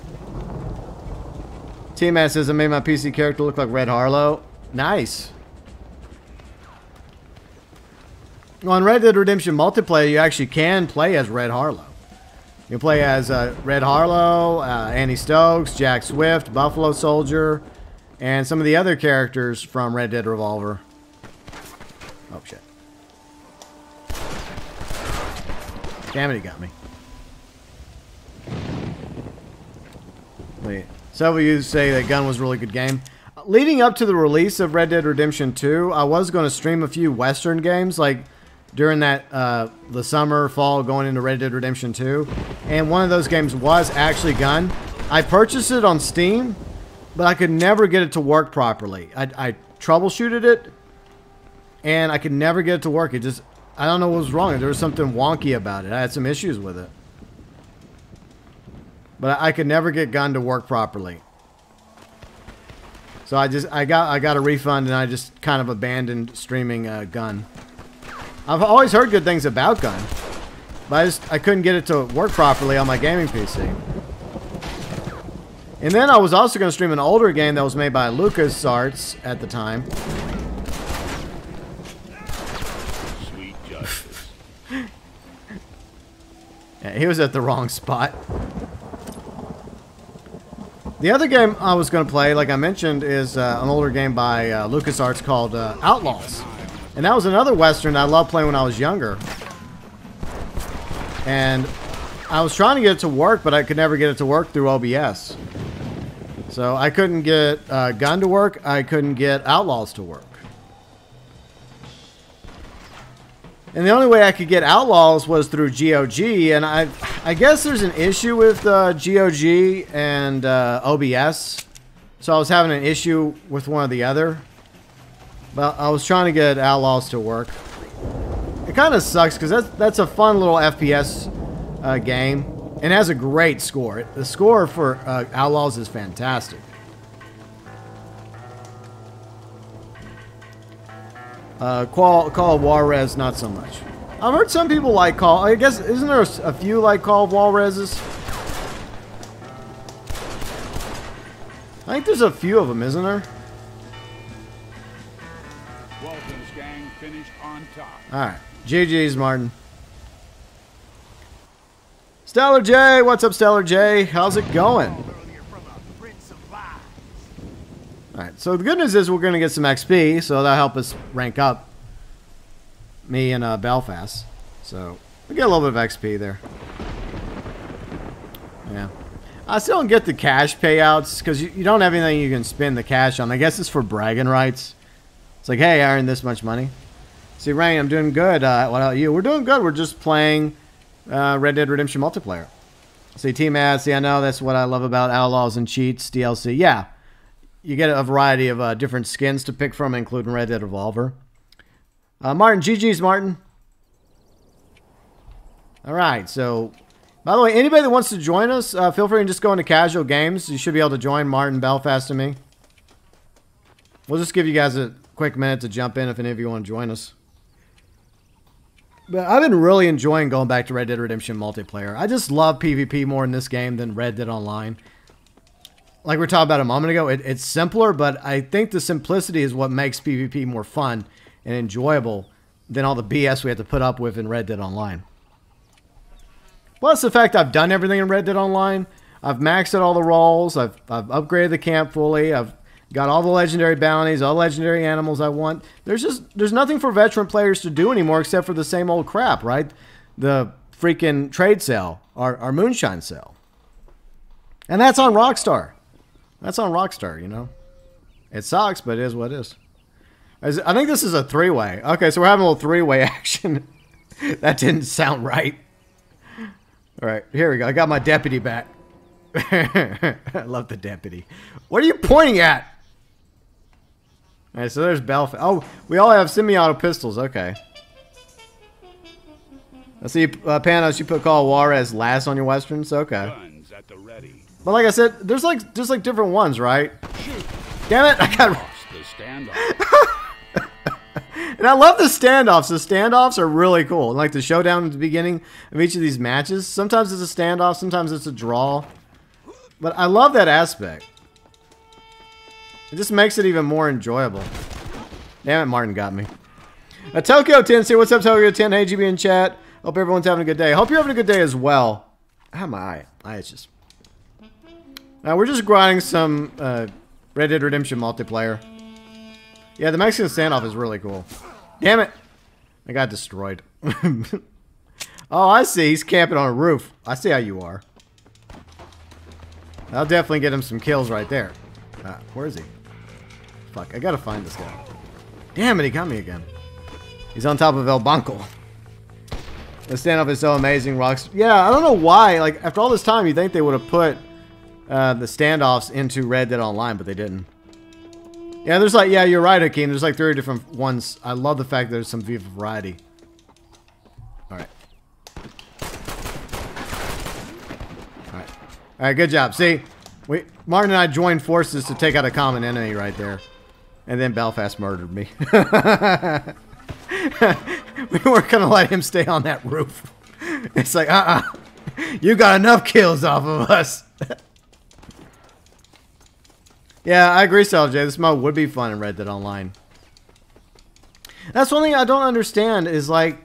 T-Man says, I made my PC character look like Red Harlow. Nice. Well, on Red Dead Redemption multiplayer, you actually can play as Red Harlow. You play as Red Harlow, Annie Stokes, Jack Swift, Buffalo Soldier, and some of the other characters from Red Dead Revolver. Oh, shit. Damn it, he got me. Wait. Several of you say that Gun was a really good game. Leading up to the release of Red Dead Redemption 2, I was going to stream a few Western games, like during that, the summer, fall, going into Red Dead Redemption 2. And one of those games was actually Gun. I purchased it on Steam, but I could never get it to work properly. I troubleshooted it, and I could never get it to work. It just, I don't know what was wrong. There was something wonky about it. I had some issues with it. But I could never get gun to work properly. So I got a refund, and I just kind of abandoned streaming gun. I've always heard good things about gun, but I couldn't get it to work properly on my gaming PC. And then I was also going to stream an older game that was made by LucasArts at the time. Sweet justice. Yeah, he was at the wrong spot. The other game I was going to play, like I mentioned, is an older game by LucasArts called Outlaws. And that was another Western I loved playing when I was younger. And I was trying to get it to work, but I could never get it to work through OBS. So I couldn't get Gun to work. I couldn't get Outlaws to work. And the only way I could get Outlaws was through GOG, and I guess there's an issue with GOG and OBS, so I was having an issue with one or the other. But I was trying to get Outlaws to work. It kind of sucks because that's a fun little FPS game, and has a great score. The score for Outlaws is fantastic. Call of Juarez, not so much. I've heard some people like Call. I guess, isn't there a few like Call of Juarez's? I think there's a few of them, isn't there? Walton's gang finished on top. All right, GG's, Martin. Stellar J, what's up, Stellar J? How's it going? Alright, so the good news is we're going to get some XP, so that'll help us rank up. Me and Belfast. So, we get a little bit of XP there. Yeah. I still don't get the cash payouts, because you don't have anything you can spend the cash on. I guess it's for bragging rights. It's like, hey, I earned this much money. See, Rain, I'm doing good. What about you? We're doing good. We're just playing Red Dead Redemption multiplayer. See, Team Ad, see, I know that's what I love about Outlaws and Cheats DLC. Yeah. You get a variety of different skins to pick from, including Red Dead Revolver. Martin, GG's, Martin. All right, so, by the way, anybody that wants to join us, feel free and just go into casual games. You should be able to join Martin, Belfast, and me. We'll just give you guys a quick minute to jump in if any of you want to join us. But I've been really enjoying going back to Red Dead Redemption multiplayer. I just love PvP more in this game than Red Dead Online. Like we were talking about a moment ago, it's simpler, but I think the simplicity is what makes PvP more fun and enjoyable than all the BS we have to put up with in Red Dead Online. Plus the fact I've done everything in Red Dead Online. I've maxed out all the roles. I've upgraded the camp fully. I've got all the legendary bounties, all legendary animals I want. There's nothing for veteran players to do anymore except for the same old crap, right? The freaking trade sale, our moonshine sale. And that's on Rockstar. That's on Rockstar, you know. It sucks, but it is what it is. I think this is a three-way. Okay, so we're having a little three-way action. That didn't sound right. All right, here we go. I got my deputy back. I love the deputy. What are you pointing at? All right, so there's Belfast. Oh, we all have semi-auto pistols. Okay. I see, Panos, you put Call of Juarez last on your Westerns. Okay. Guns at the ready. But like I said, there's like just like different ones, right? Shoot. Damn it! I got the standoff. And I love the standoffs. The standoffs are really cool. Like the showdown at the beginning of each of these matches. Sometimes it's a standoff, sometimes it's a draw. But I love that aspect. It just makes it even more enjoyable. Damn it, Martin got me. ToykoTent, see what's up, ToykoTent? Hey, GB in chat. Hope everyone's having a good day. Hope you're having a good day as well. How am I? It's just. Now we're just grinding some Red Dead Redemption multiplayer. Yeah, the Mexican standoff is really cool. Damn it! I got destroyed. Oh, I see. He's camping on a roof. I see how you are. I'll definitely get him some kills right there. Where is he? Fuck, I gotta find this guy. Damn it, he got me again. He's on top of El Banco. The standoff is so amazing, Rockstar. Yeah, I don't know why. Like, after all this time, you'd think they would have put the standoffs into Red Dead Online, but they didn't. Yeah, there's like, yeah, you're right, Akeem. There's like 30 different ones. I love the fact that there's some variety. Alright. Alright. Alright, good job. See? We, Martin and I joined forces to take out a common enemy right there. And then Belfast murdered me. We weren't going to let him stay on that roof. It's like, you got enough kills off of us. Yeah, I agree, Sal J. This mod would be fun in Red Dead Online. That's one thing I don't understand is, like,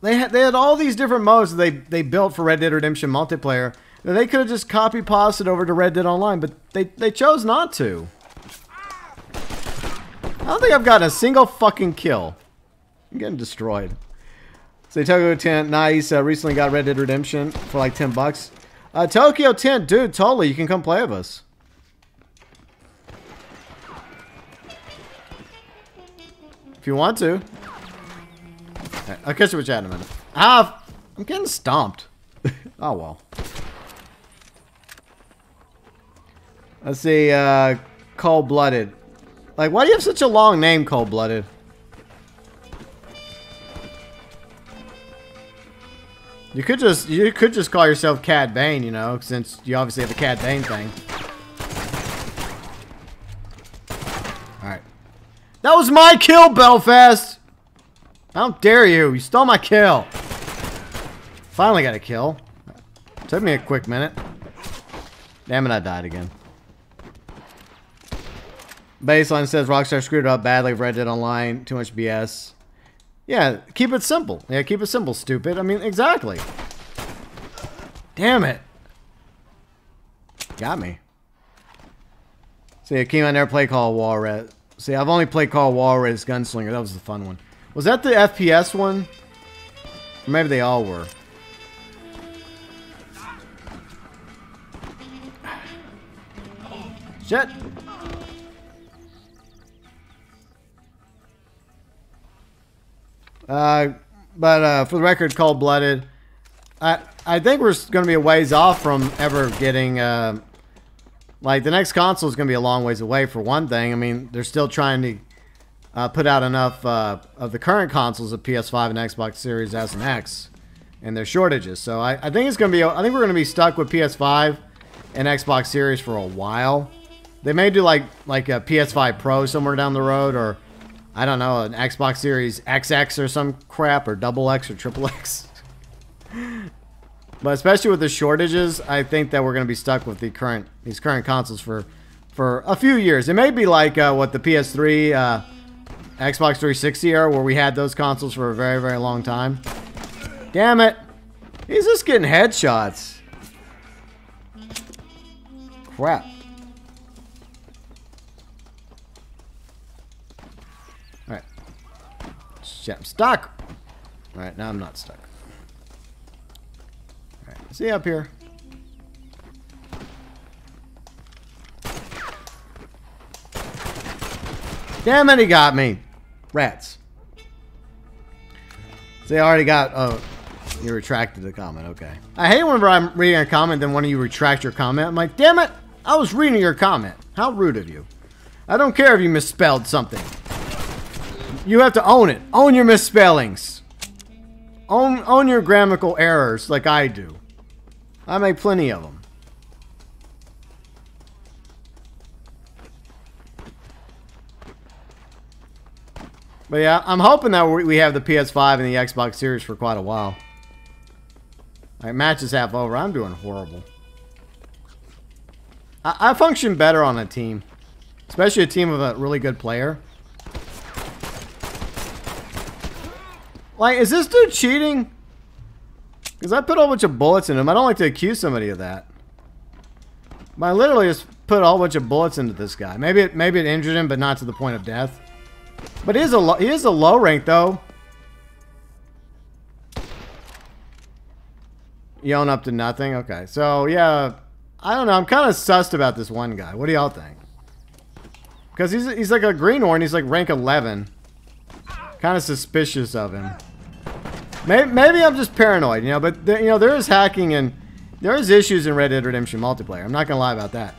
they had all these different modes that they built for Red Dead Redemption multiplayer that they could have just copy-pasted over to Red Dead Online, but they chose not to. I don't think I've gotten a single fucking kill. I'm getting destroyed. So ToykoTent, nice. Recently got Red Dead Redemption for like $10. ToykoTent, dude, totally. You can come play with us. If you want to. Right, I'll catch you with chat in a minute. Ah, I'm getting stomped. Oh, well. Let's see. Cold-blooded. Like, why do you have such a long name, Cold-blooded? You could just call yourself Cad Bane, you know, since you obviously have a Cad Bane thing. Alright. That was my kill, Belfast! How dare you? You stole my kill. Finally got a kill. Took me a quick minute. Damn it, I died again. Baseline says Rockstar screwed up badly with Red Dead Online. Too much BS. Yeah, keep it simple. Yeah, keep it simple, stupid. I mean, exactly. Damn it. Got me. See, I came on there, play Call of Walrus. See, I've only played Call of Walrus Gunslinger. That was the fun one. Was that the FPS one? Or maybe they all were. Shit. But for the record, Cold-blooded. I think we're going to be a ways off from ever getting, like, the next console is going to be a long ways away, for one thing. I mean, they're still trying to put out enough of the current consoles of PS5 and Xbox Series S and X, and their shortages. So I think it's going to be, I think we're going to be stuck with PS5 and Xbox Series for a while. They may do like a PS5 Pro somewhere down the road, or I don't know, an Xbox Series XX or some crap, or double X or triple X. But especially with the shortages, I think that we're going to be stuck with the current consoles for a few years. It may be like what the PS3, Xbox 360 era, where we had those consoles for a very, very long time. Damn it! He's just getting headshots. Crap. I'm stuck. All right, now I'm not stuck. All right, see you up here. Damn it, he got me. Rats. So they already got. Oh, you retracted the comment. Okay. I hate whenever I'm reading a comment, then one of you retract your comment. I'm like, damn it! I was reading your comment. How rude of you. I don't care if you misspelled something. You have to own it. Own your misspellings. Own your grammatical errors like I do. I make plenty of them. But yeah, I'm hoping that we have the PS5 and the Xbox Series for quite a while. All right, match is half over. I'm doing horrible. I function better on a team. Especially a team of a really good player. Like, is this dude cheating? Because I put a whole bunch of bullets in him. I don't like to accuse somebody of that. But I literally just put a whole bunch of bullets into this guy. Maybe it injured him, but not to the point of death. But he is a low rank, though. You own up to nothing? Okay. So, yeah. I don't know. I'm kind of sussed about this one guy. What do y'all think? Because he's like a greenhorn. He's like rank 11. Kind of suspicious of him. Maybe I'm just paranoid, you know, but you know, there is hacking and there is issues in Red Dead Redemption multiplayer. I'm not gonna lie about that.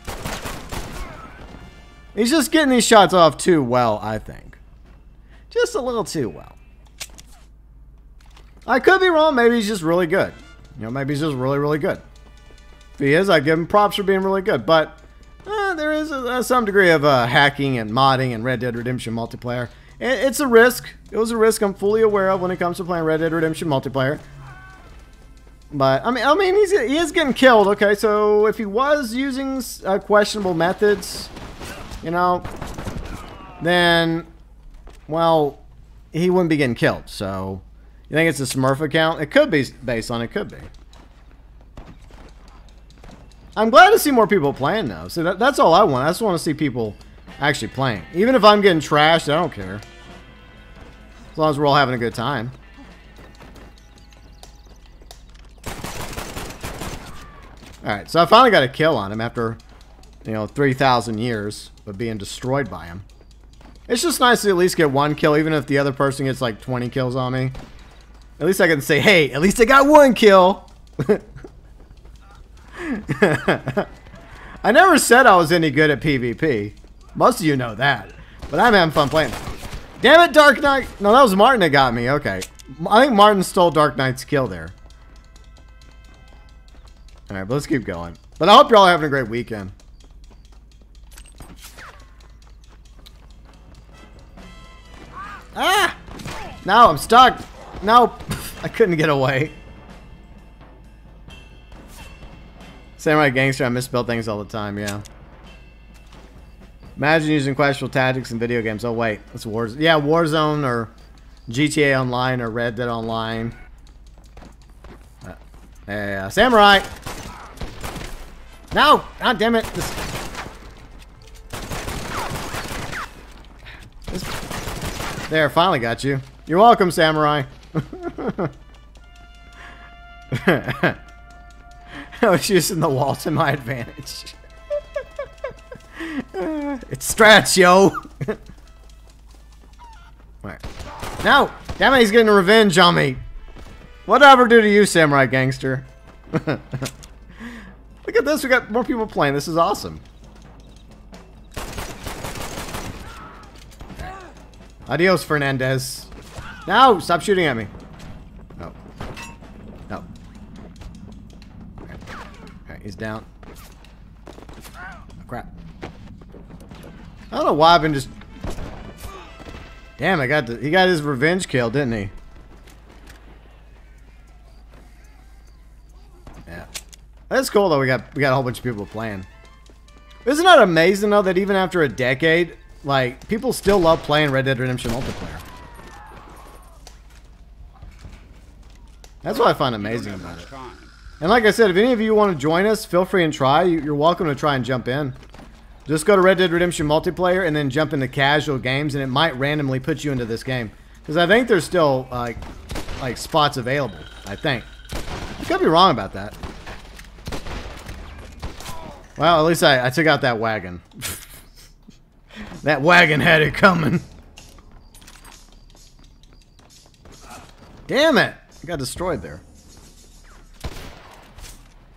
He's just getting these shots off too well, I think. Just a little too well. I could be wrong. Maybe he's just really good. You know, maybe he's just really, really good. If he is, I give him props for being really good. But there is some degree of hacking and modding and Red Dead Redemption multiplayer. It's a risk. It was a risk I'm fully aware of when it comes to playing Red Dead Redemption multiplayer. But I mean, he is getting killed. Okay, so if he was using questionable methods, you know, then, well, he wouldn't be getting killed. So, you think it's a Smurf account? It could be based on. It could be. I'm glad to see more people playing though. So that's all I want. I just want to see people actually playing. Even if I'm getting trashed, I don't care. As long as we're all having a good time. Alright, so I finally got a kill on him after, you know, 3,000 years of being destroyed by him. It's just nice to at least get one kill, even if the other person gets like 20 kills on me. At least I can say, hey, at least I got one kill. I never said I was any good at PvP. Most of you know that. But I'm having fun playing. Damn it, Dark Knight. No, that was Martin that got me. Okay. I think Martin stole Dark Knight's kill there. Alright, but let's keep going. But I hope you're all having a great weekend. Ah! Now I'm stuck. No. I couldn't get away. Samurai Gangster, I misspell things all the time, yeah. Imagine using questionable tactics in video games. Oh, wait. That's Warzone. Yeah, Warzone or GTA Online or Red Dead Online. Samurai! No! God damn it! There, finally got you. You're welcome, Samurai. I was using the wall to my advantage. It's strats, yo! Alright. No! Damn it, he's getting revenge on me! Whatever do to you, Samurai Gangster? Look at this, we got more people playing. This is awesome. Adios, Fernandez. No! Stop shooting at me. No. No. Alright, he's down. I don't know why I've been just... Damn, he got his revenge kill, didn't he? Yeah. That's cool, though. We got a whole bunch of people playing. Isn't that amazing, though, that even after a decade, like, people still love playing Red Dead Redemption multiplayer? That's what I find amazing about it. And like I said, if any of you want to join us, feel free and try. You're welcome to try and jump in. Just go to Red Dead Redemption Multiplayer and then jump into casual games, and it might randomly put you into this game. Because I think there's still, like spots available, I think. I could be wrong about that. Well, at least I took out that wagon. That wagon had it coming. Damn it! I got destroyed there.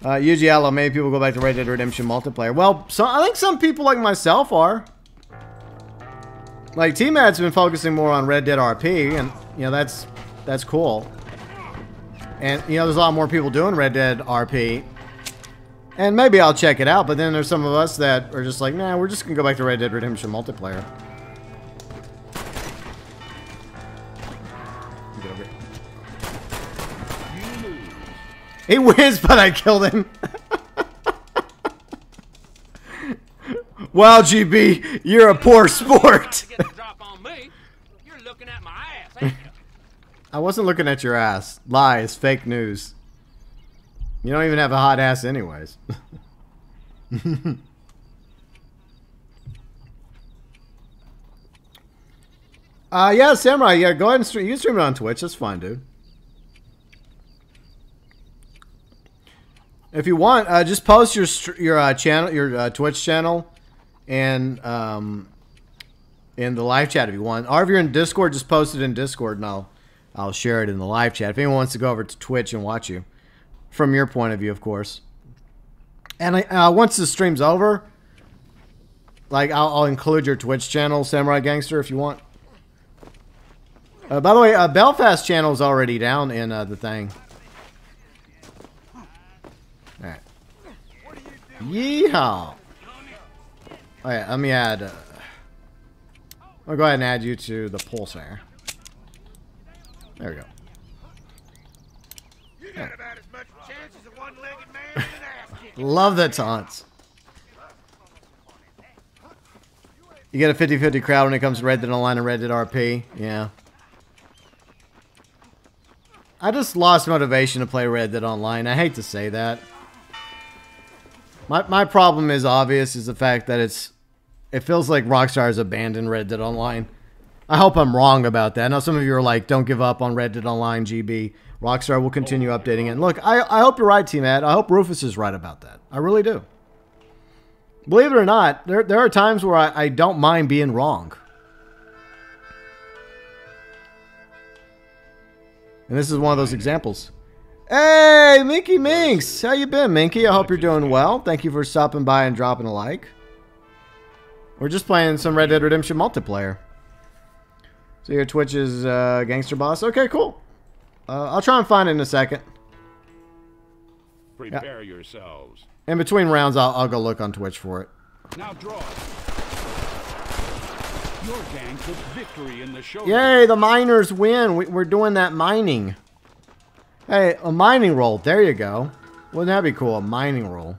UGL, many people go back to Red Dead Redemption multiplayer. Well, so I think some people like myself are. Like, TMAD's been focusing more on Red Dead RP, and, you know, that's cool. And, you know, there's a lot more people doing Red Dead RP. And maybe I'll check it out, but then there's some of us that are just like, nah, we're just gonna go back to Red Dead Redemption multiplayer. He wins, but I killed him. Wow, GB, you're a poor sport. I wasn't looking at your ass. Lies, fake news. You don't even have a hot ass anyways. Yeah, Samurai, yeah, go ahead and stream. You can stream it on Twitch. That's fine, dude. If you want, just post your Twitch channel, and in the live chat if you want. Or if you're in Discord, just post it in Discord, and I'll share it in the live chat. If anyone wants to go over to Twitch and watch you, from your point of view, of course. And once the stream's over, Like, I'll include your Twitch channel, Samurai Gangster, if you want. By the way, Belfast channel's already down in the thing. Alright. Yeehaw! Alright, let me add... I'll go ahead and add you to the Pulsar. There we go. You got about as much chance as a one-legged man in an ass kick. Love the taunts. You get a 50-50 crowd when it comes to Red Dead Online and Red Dead RP. Yeah. I just lost motivation to play Red Dead Online. I hate to say that. My problem is obvious, is the fact that it feels like Rockstar has abandoned Red Dead Online. I hope I'm wrong about that. I know some of you are like, don't give up on Red Dead Online, GB. Rockstar will continue updating it. And look, I hope you're right, Team Ad. I hope Rufus is right about that. I really do. Believe it or not, there are times where I don't mind being wrong. And this is one of those examples. Hey, Minky Minx! How you been, Minky? I hope you're doing well. Thank you for stopping by and dropping a like. We're just playing some Red Dead Redemption multiplayer. So your Twitch is Gangster Boss. Okay, cool. I'll try and find it in a second. Prepare yourselves. In between rounds, I'll go look on Twitch for it. Now draw. Your gang took victory in the show. Yay, the miners win. We're doing that mining. Hey, a mining roll. There you go. Wouldn't that be cool? A mining roll.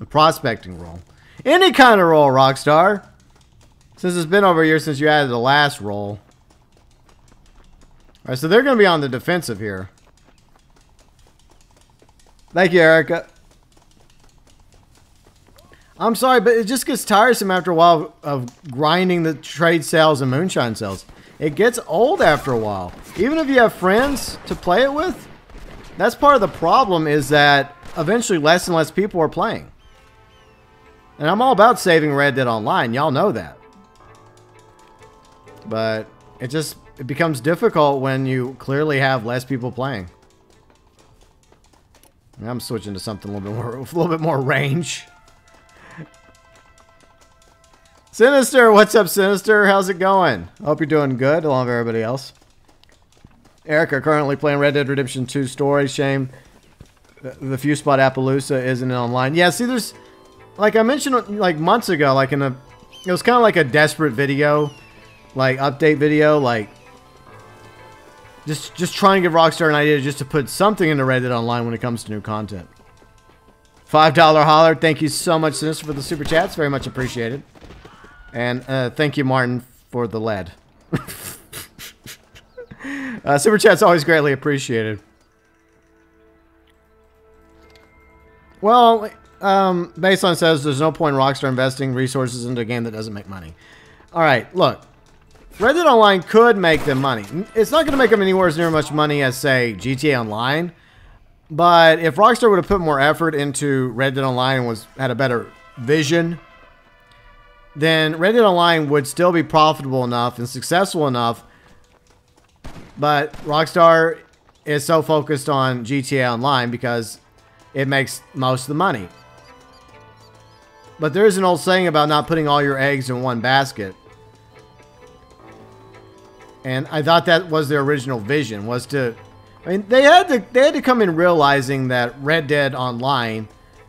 A prospecting roll. Any kind of roll, Rockstar. Since it's been over a year since you added the last roll. Alright, so they're going to be on the defensive here. Thank you, Erica. I'm sorry, but it just gets tiresome after a while of grinding the trade sales and moonshine sales. It gets old after a while. Even if you have friends to play it with, that's part of the problem, is that eventually less and less people are playing. And I'm all about saving Red Dead Online. Y'all know that. But it becomes difficult when you clearly have less people playing. And I'm switching to something a little bit more range. Sinister, what's up, Sinister? How's it going? I hope you're doing good, along with everybody else. Erica, currently playing Red Dead Redemption 2 Story. Shame the few spot Appaloosa isn't online. Yeah, see, there's... Like I mentioned, like, months ago, like, in a... It was kind of like a desperate video. Like, update video, like... Just trying to give Rockstar an idea just to put something into Red Dead Online when it comes to new content. $5 holler. Thank you so much, Sinister, for the super chats. Very much appreciated. And thank you, Martin, for the lead. Super chat's always greatly appreciated. Well, Baseline says there's no point in Rockstar investing resources into a game that doesn't make money. All right, look. Red Dead Online could make them money. It's not going to make them anywhere as near much money as, say, GTA Online. But if Rockstar would have put more effort into Red Dead Online and had a better vision... then Red Dead Online would still be profitable enough and successful enough, but Rockstar is so focused on GTA Online because it makes most of the money. But there is an old saying about not putting all your eggs in one basket. And I thought that was their original vision, was to... I mean, they had to come in realizing that Red Dead Online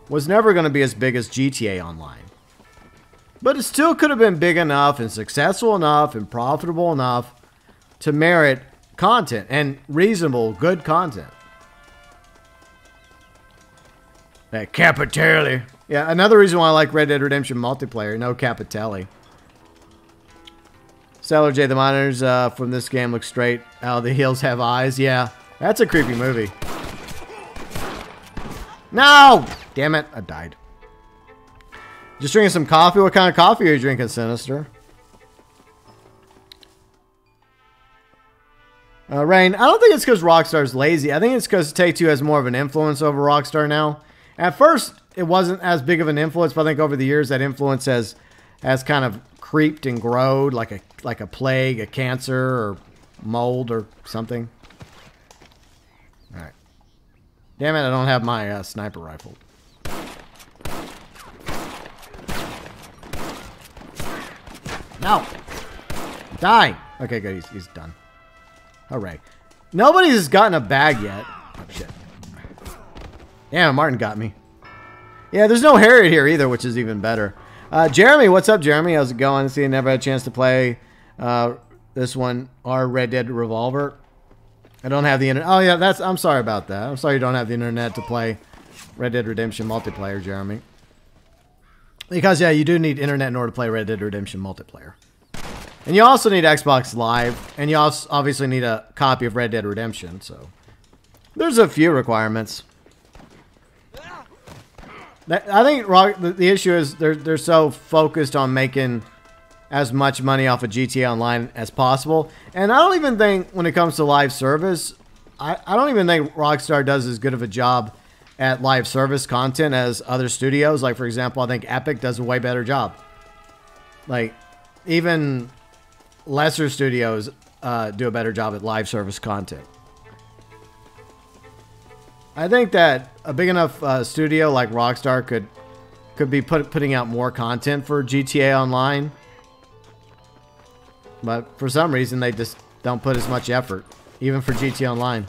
was never going to be as big as GTA Online. But it still could have been big enough and successful enough and profitable enough to merit content and reasonable, good content. That Capitelli. Yeah, another reason why I like Red Dead Redemption multiplayer. No Capitelli. Sailor J, the miners from this game look straight out of the hills have eyes. Yeah, that's a creepy movie. No! Damn it, I died. Just drinking some coffee? What kind of coffee are you drinking, Sinister? Rain, I don't think it's because Rockstar's lazy. I think it's because Take-Two has more of an influence over Rockstar now. At first, it wasn't as big of an influence, but I think over the years that influence has kind of creeped and growed like a plague, a cancer, or mold, or something. Alright. Damn it, I don't have my sniper rifle. No. Die. Okay, good. He's done. Alright. Nobody's gotten a bag yet. Oh, shit. Damn, Martin got me. Yeah, there's no Harriet here either, which is even better. Jeremy, what's up, Jeremy? How's it going? See, never had a chance to play this one, our Red Dead Revolver. I don't have the internet. Oh, yeah, that's... I'm sorry about that. I'm sorry you don't have the internet to play Red Dead Redemption multiplayer, Jeremy. Because, yeah, you do need internet in order to play Red Dead Redemption multiplayer. And you also need Xbox Live, and you also obviously need a copy of Red Dead Redemption, so... There's a few requirements. I think the issue is they're so focused on making as much money off of GTA Online as possible. And I don't even think, when it comes to live service, I don't even think Rockstar does as good of a job at live service content as other studios. Like, for example, I think Epic does a way better job. Like, even lesser studios do a better job at live service content. I think that a big enough studio like Rockstar could be putting out more content for GTA Online. But for some reason, they just don't put as much effort, even for GTA Online.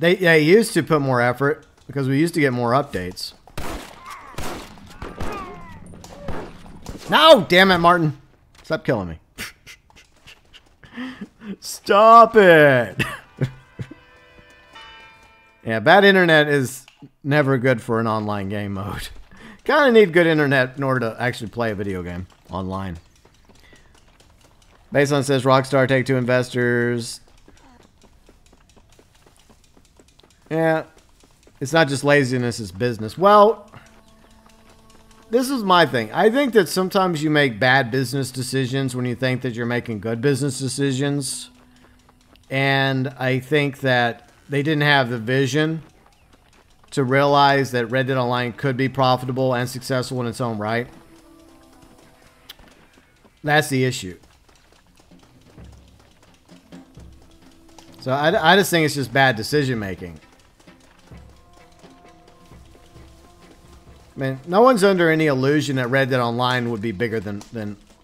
They used to put more effort because we used to get more updates. No! Damn it, Martin. Stop killing me. Stop it! Yeah, bad internet is never good for an online game mode. Kind of need good internet in order to actually play a video game online. Baseline says Rockstar Take-Two investors. Yeah, it's not just laziness, it's business. Well, this is my thing. I think that sometimes you make bad business decisions when you think that you're making good business decisions. And I think that they didn't have the vision to realize that Red Dead Online could be profitable and successful in its own right. That's the issue. So I just think it's just bad decision making. I mean, no one's under any illusion that Red Dead Online would be bigger than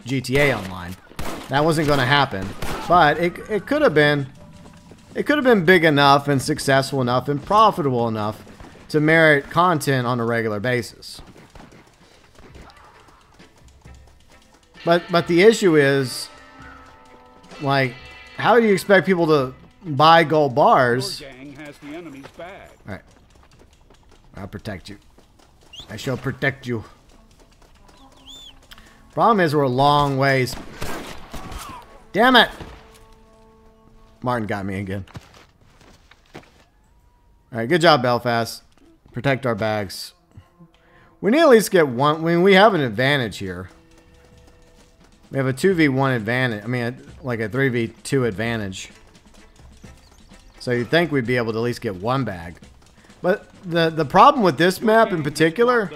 GTA Online. That wasn't going to happen. But it could have been. It could have been big enough and successful enough and profitable enough to merit content on a regular basis. But the issue is, like, how do you expect people to buy gold bars? Your gang has the enemy's bag. All right. I'll protect you. I shall protect you. Problem is, we're a long ways. Damn it! Martin got me again. Alright, good job, Belfast. Protect our bags. We need at least get one. I mean, we have an advantage here. We have a 2v1 advantage. I mean, like a 3v2 advantage. So you'd think we'd be able to at least get one bag. But the problem with this map in particular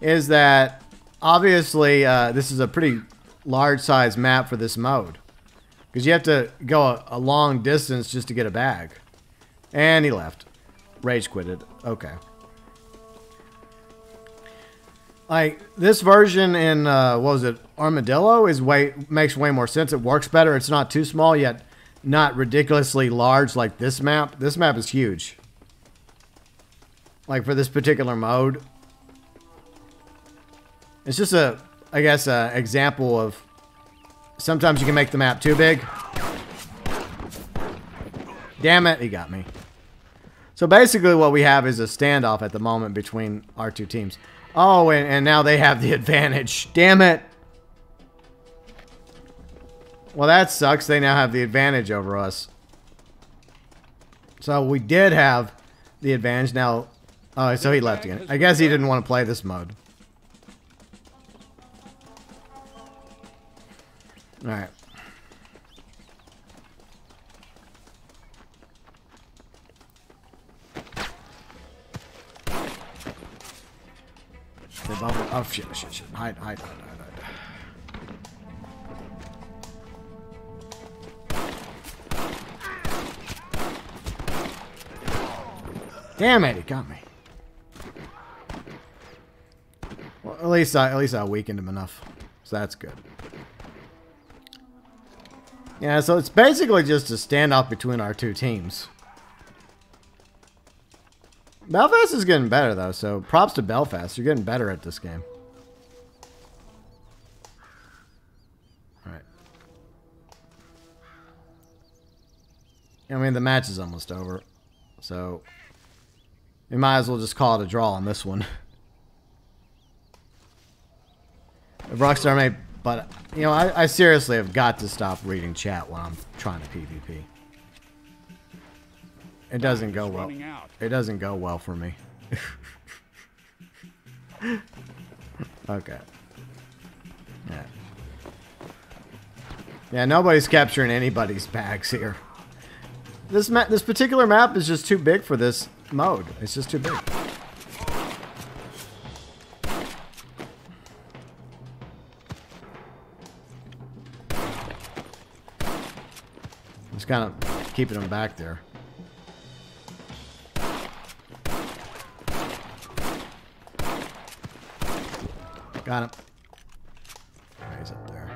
is that obviously this is a pretty large size map for this mode. Because you have to go a long distance just to get a bag. And he left. Rage quitted. Okay. Like, this version in, what was it, Armadillo is makes way more sense. It works better. It's not too small, yet not ridiculously large like this map. This map is huge. Like, for this particular mode. It's just a, I guess, an example of... Sometimes you can make the map too big. Damn it, he got me. So basically what we have is a standoff at the moment between our two teams. Oh, and now they have the advantage. Damn it. Well, that sucks. They now have the advantage over us. So we did have the advantage. Now, oh, so he left again. I guess he didn't want to play this mode. All right. Oh, shit. Hide. Damn it, he got me. Well, at least I weakened him enough. So that's good. Yeah, so it's basically just a standoff between our two teams. Belfast is getting better, though, so props to Belfast. You're getting better at this game. Alright. I mean, the match is almost over, so we might as well just call it a draw on this one. Rockstar may... But, you know, I seriously have got to stop reading chat when I'm trying to PvP. It doesn't go well. It doesn't go well for me. Okay. Yeah. Yeah, nobody's capturing anybody's bags here. This particular map is just too big for this mode. It's just too big. Just kind of keeping them back there. Got him. Right, he's up there.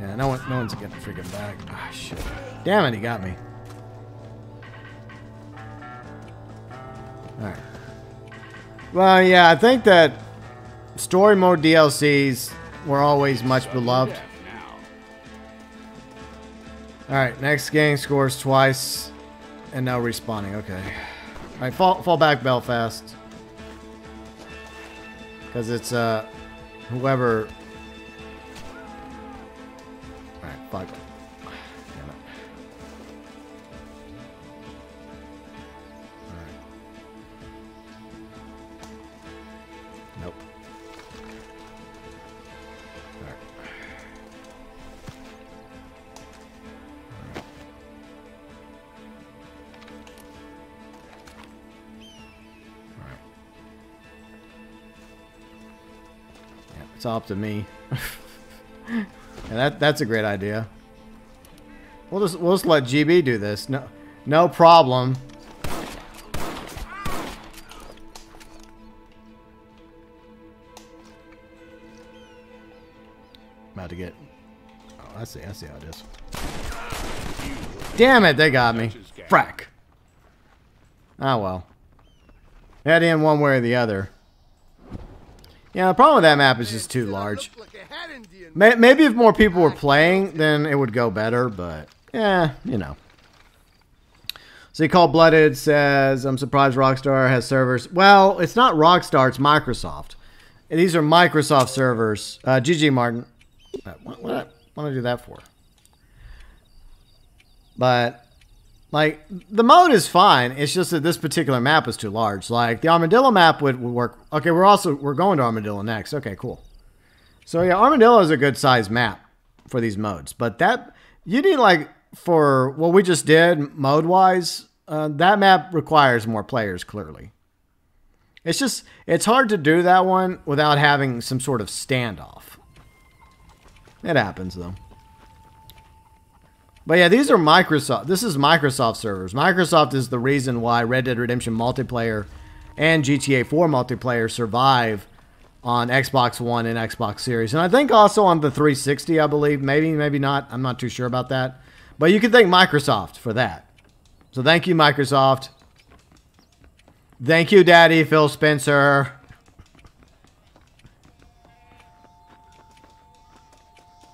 Yeah, no one's getting freaking back. Ah, shit. Damn it, he got me. All right. Well, yeah, I think that story mode DLCs were always much beloved. Alright, next gang scores twice and now respawning. Okay. Alright, fall back, Belfast. Because it's whoever. Alright, fuck. Damn it. Alright. Nope. It's up to me. Yeah, that's a great idea. We'll just let GB do this. No problem. About to get. Oh, I see how it is. Damn it! They got me. Frack. Ah well. Head in one way or the other. Yeah, the problem with that map is just too large. Maybe if more people were playing, then it would go better, but, yeah, you know. So Cold Blooded says, I'm surprised Rockstar has servers. Well, it's not Rockstar, it's Microsoft. These are Microsoft servers. GG Martin. What do I want to do that for? But, like, the mode is fine. It's just that this particular map is too large. Like, the Armadillo map would work. Okay, we're going to Armadillo next. Okay, cool. So, yeah, Armadillo is a good-sized map for these modes. But that, you need, like, for what we just did mode-wise, that map requires more players, clearly. It's just, it's hard to do that one without having some sort of standoff. It happens, though. But yeah, these are Microsoft. This is Microsoft servers. Microsoft is the reason why Red Dead Redemption multiplayer and GTA 4 multiplayer survive on Xbox One and Xbox Series. And I think also on the 360, I believe. Maybe, maybe not. I'm not too sure about that. But you can thank Microsoft for that. So thank you, Microsoft. Thank you, Daddy Phil Spencer.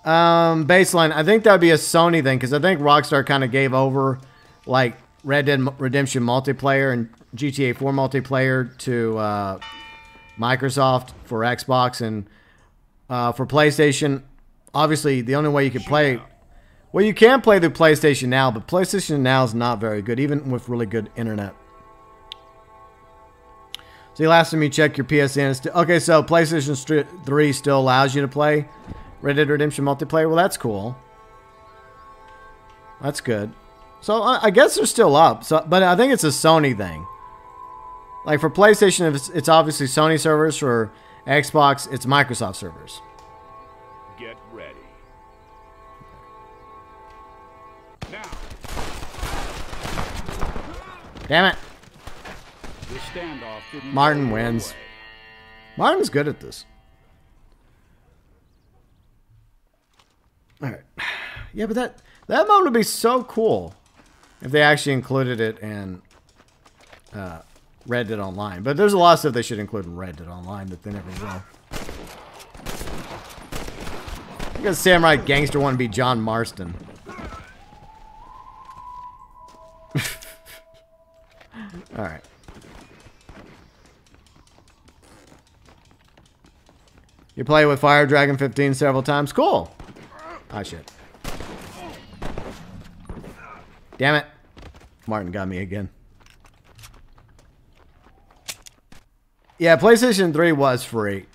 Baseline, I think that would be a Sony thing, because I think Rockstar kind of gave over, like, Red Dead Redemption multiplayer and GTA 4 multiplayer to Microsoft for Xbox and for PlayStation. Obviously, the only way you could play... Well, you can play through PlayStation Now, but PlayStation Now is not very good, even with really good internet. See, last time you check your PSN... Okay, so PlayStation 3 still allows you to play Red Dead Redemption multiplayer. Well, that's cool. That's good. So I guess they're still up. So, but I think it's a Sony thing. Like for PlayStation, it's obviously Sony servers. For Xbox, it's Microsoft servers. Get ready. Now. Damn it! Martin wins. Martin's good at this. All right. Yeah, but that mode would be so cool if they actually included it in Red Dead Online. But there's a lot of stuff they should include in Red Dead Online that they never will. I guess Samurai Gangster want to be John Marston. All right. You play with Fire Dragon 15 several times. Cool. Ah, shit. Damn it. Martin got me again. Yeah, PlayStation 3 was free.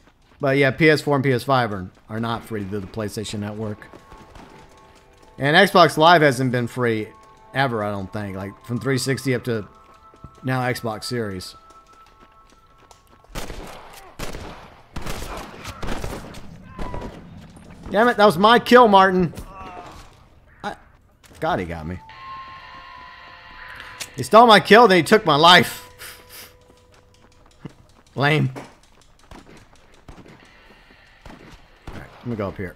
But yeah, PS4 and PS5 are not free through the PlayStation Network. And Xbox Live hasn't been free ever, I don't think. Like, from 360 up to now Xbox Series. Damn it, that was my kill, Martin. God, he got me. He stole my kill, then he took my life. Lame. All right, let me go up here.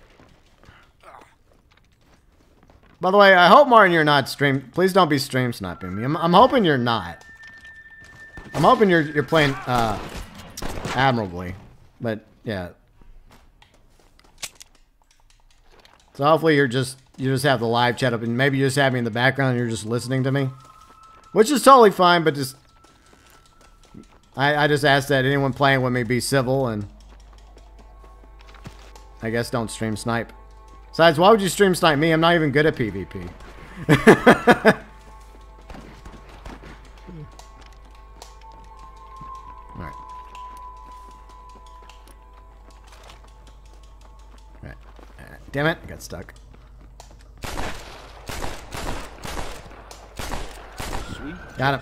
By the way, I hope, Martin, you're not stream. Please don't be stream sniping me. I'm hoping you're not. I'm hoping you're playing admirably. But yeah. So hopefully you just have the live chat up, and maybe you just have me in the background and you're just listening to me. Which is totally fine, but just I just ask that anyone playing with me be civil, and I guess don't stream snipe. Besides, why would you stream snipe me? I'm not even good at PvP. Alright. Alright. Damn it, I got stuck. Got him.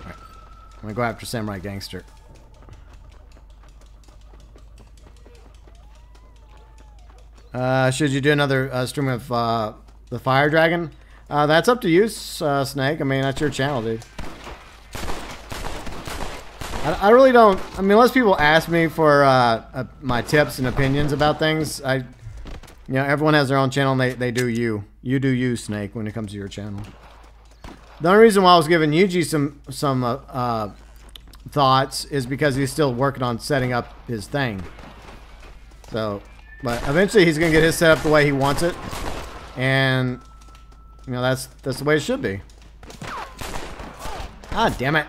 Alright. I'm gonna go after Samurai Gangster. Should you do another stream of the Fire Dragon? That's up to you, Snake. I mean, that's your channel, dude. I really don't. I mean, unless people ask me for my tips and opinions about things, you know, everyone has their own channel. And they do you. You do you, Snake. When it comes to your channel. The only reason why I was giving Yuji some thoughts is because he's still working on setting up his thing. So. But eventually he's gonna get his set up the way he wants it, and you know that's the way it should be. Ah, damn it!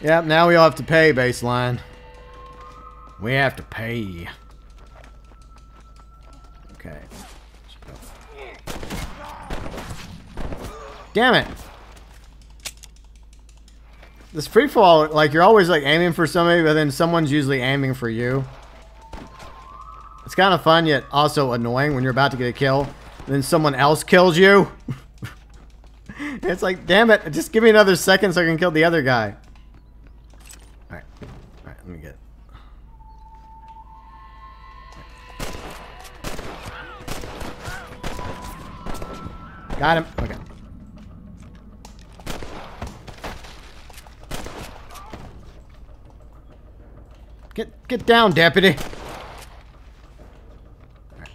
Yep, now we all have to pay, baseline. We have to pay. Okay. Damn it! This free fall, like you're always like aiming for somebody, but then someone's usually aiming for you. It's kind of fun, yet also annoying when you're about to get a kill, and then someone else kills you. It's like, damn it, just give me another second so I can kill the other guy. Alright, alright, let me get it. Got him, okay. Get down, deputy. Right.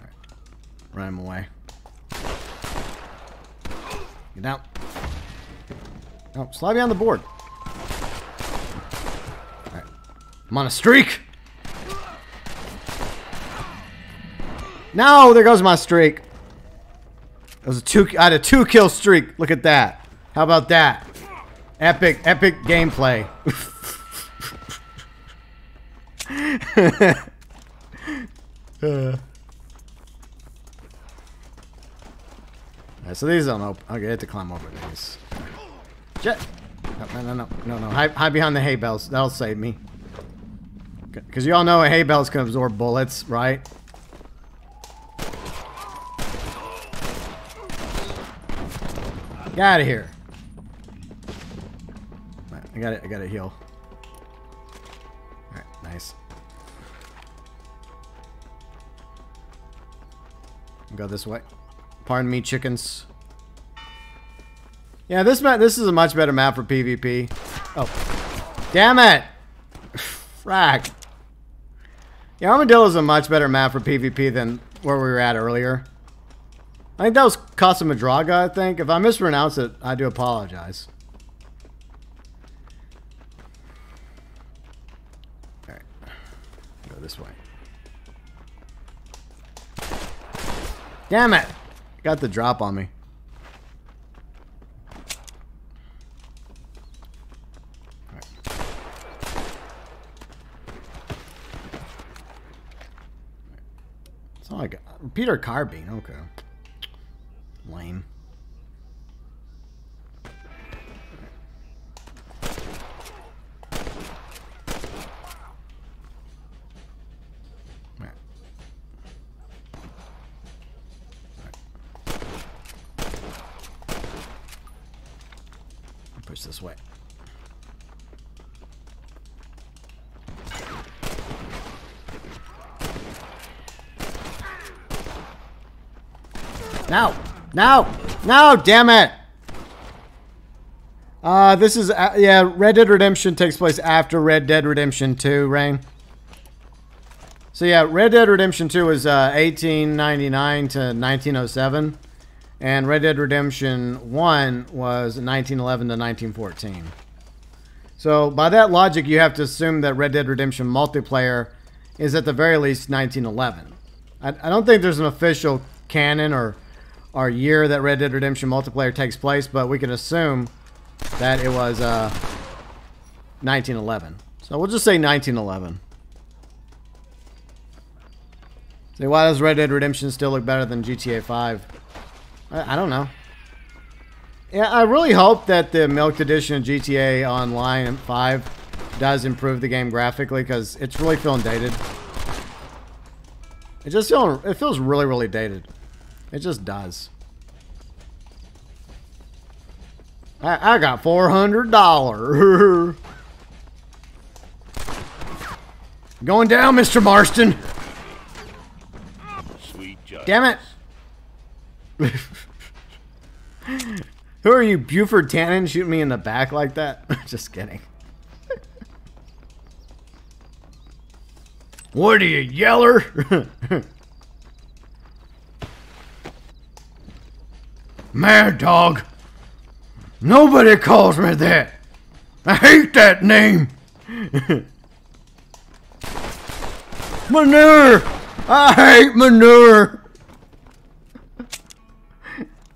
Right. Run him away. Get down. Oh, slide me on the board. Alright. I'm on a streak. No, there goes my streak. It was I had a 2-kill streak. Look at that. How about that? Epic, epic gameplay. Right, so these don't open. Okay, I have to climb over these. Jet. No. Hide behind the hay bales. That'll save me. Because you all know hay bales can absorb bullets, right? Get out of here. Right, I got it. I got to heal. All right, nice. go this way. Pardon me, chickens. Yeah, this map, this is a much better map for PvP. Oh. Damn it! Frack. Yeah, Armadillo is a much better map for PvP than where we were at earlier. I think that was Casa Madraga, I think. If I mispronounce it, I do apologize. Alright. Go this way. Damn it! Got the drop on me. Right. That's all I got. Repeater carbine. Okay. Lame. This way. No! No! No! Damn it! This is... yeah, Red Dead Redemption takes place after Red Dead Redemption 2, Rain. So yeah, Red Dead Redemption 2 was 1899 to 1907. And Red Dead Redemption 1 was 1911 to 1914. So by that logic, you have to assume that Red Dead Redemption multiplayer is at the very least 1911. I don't think there's an official canon or year that Red Dead Redemption multiplayer takes place, but we can assume that it was 1911. So we'll just say 1911. See, why does Red Dead Redemption still look better than GTA 5? I don't know. Yeah, I really hope that the milked edition of GTA Online 5 does improve the game graphically, because it's really feeling dated. It just feels really, really dated. It just does. I got $400. Going down, Mr. Marston. Sweet justice. Damn it. Who are you, Buford Tannen, shooting me in the back like that? Just kidding. What are you, yeller? Mad Dog. Nobody calls me that. I hate that name. Manure. I hate manure.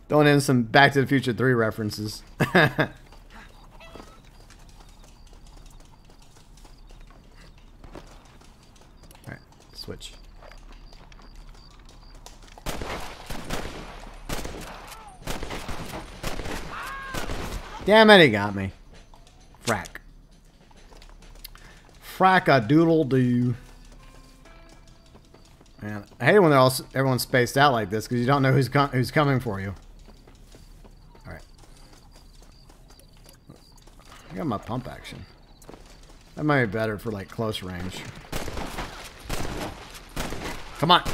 Throwing in some Back to the Future 3 references. Alright, switch. Damn it, he got me. Frack. Frack-a-doodle-doo. Man, I hate it when they're all, everyone's spaced out like this, because you don't know who's coming for you. I got my pump action. That might be better for like close range. Come on.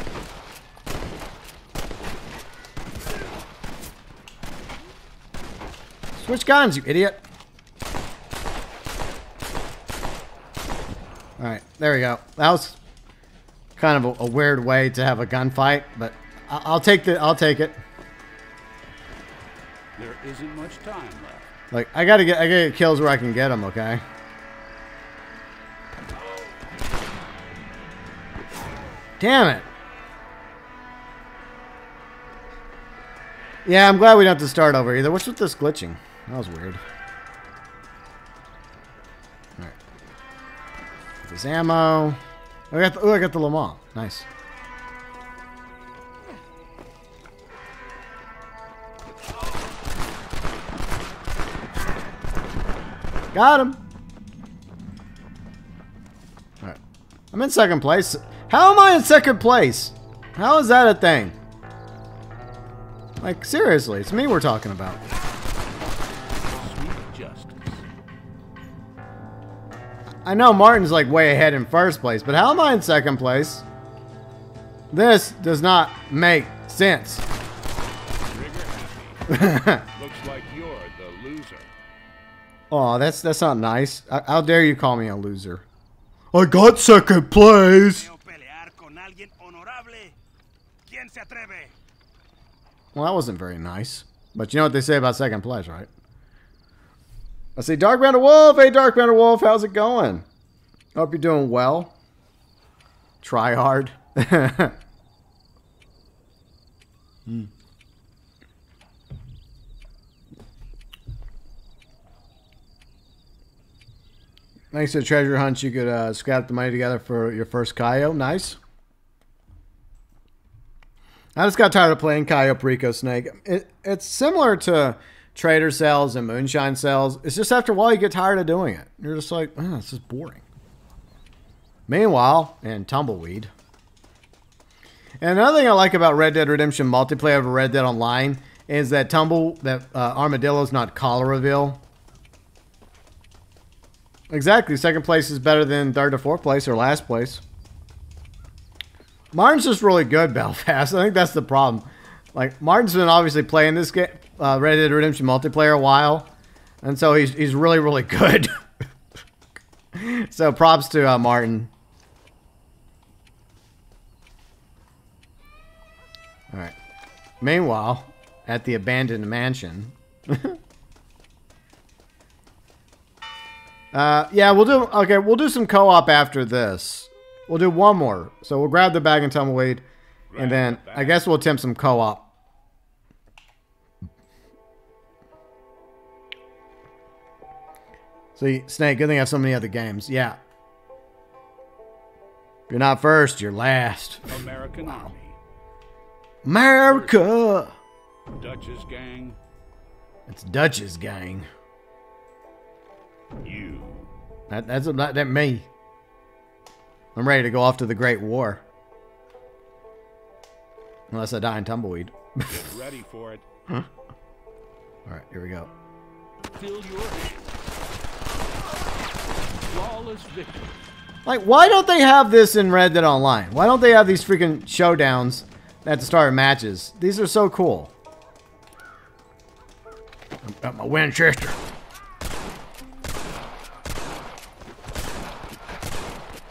Switch guns, you idiot. Alright, there we go. That was kind of a weird way to have a gunfight, but I'll take it. There isn't much time left. Like, I gotta get kills where I can get them, okay? Damn it! Yeah, I'm glad we don't have to start over either. What's with this glitching? That was weird. Alright. This ammo. Oh, I got the Le Mans. Nice. Got him. Alright. I'm in second place. How am I in second place? How is that a thing? Like, seriously, it's me we're talking about. Sweet justice. I know Martin's like way ahead in first place, but how am I in second place? This does not make stance. Trigger happy. Looks like you're the loser. Aw, that's not nice. How dare you call me a loser? I got second place. Well, that wasn't very nice. But you know what they say about second place, right? I say, Dark MatterWolf. Hey, Dark MatterWolf, how's it going? Hope you're doing well. Try hard. Mm. Thanks to the treasure hunt, you could scrap the money together for your first Cayo. Nice. I just got tired of playing Cayo Perico Snake. It's similar to trader cells and moonshine cells. It's just after a while you get tired of doing it. You're just like, oh, this is boring. Meanwhile, and Tumbleweed. And another thing I like about Red Dead Redemption multiplayer over Red Dead Online is that Armadillo is not Choleraville. Exactly. Second place is better than third or fourth place or last place. Martin's just really good, Belfast. I think that's the problem. Like, Martin's been obviously playing this game, Red Dead Redemption multiplayer a while, and so he's really, really good. So props to Martin. All right. Meanwhile, at the abandoned mansion. Yeah, we'll do. Okay, we'll do some co-op after this. We'll do one more. So we'll grab the bag and tumbleweed, and then I guess we'll attempt some co-op. See, Snake, good thing I have so many other games. Yeah. If you're not first, you're last. American Army. America! Dutch's gang. It's Dutch's gang. You. That's me. I'm ready to go off to the Great War. Unless I die in Tumbleweed. Get ready for it. Huh? Alright, here we go. Fill your flawless victory. Like, why don't they have this in Red Dead Online? Why don't they have these freaking showdowns at the start of matches? These are so cool. I've got my Winchester.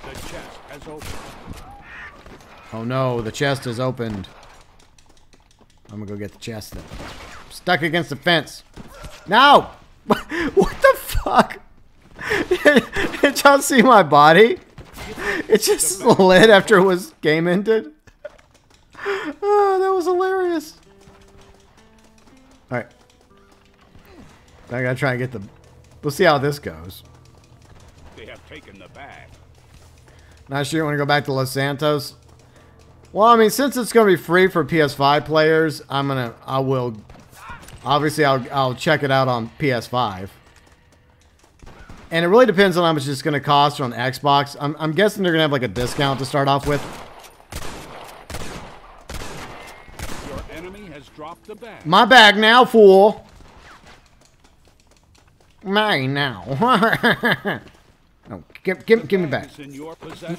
The chest has opened. Oh no, the chest has opened. I'm gonna go get the chest then. I'm stuck against the fence. No! What the fuck? Did y'all see my body? It just slid after it was game ended. Oh, that was hilarious. Alright. I gotta try and get the... We'll see how this goes. They have taken the bag. Not sure you want to go back to Los Santos? Well, I mean, since it's gonna be free for PS5 players, I will... Obviously, I'll check it out on PS5. And it really depends on how much it's gonna cost on Xbox. I'm guessing they're gonna have like a discount to start off with. The bag. My bag now, fool. Mine now. No, give me back.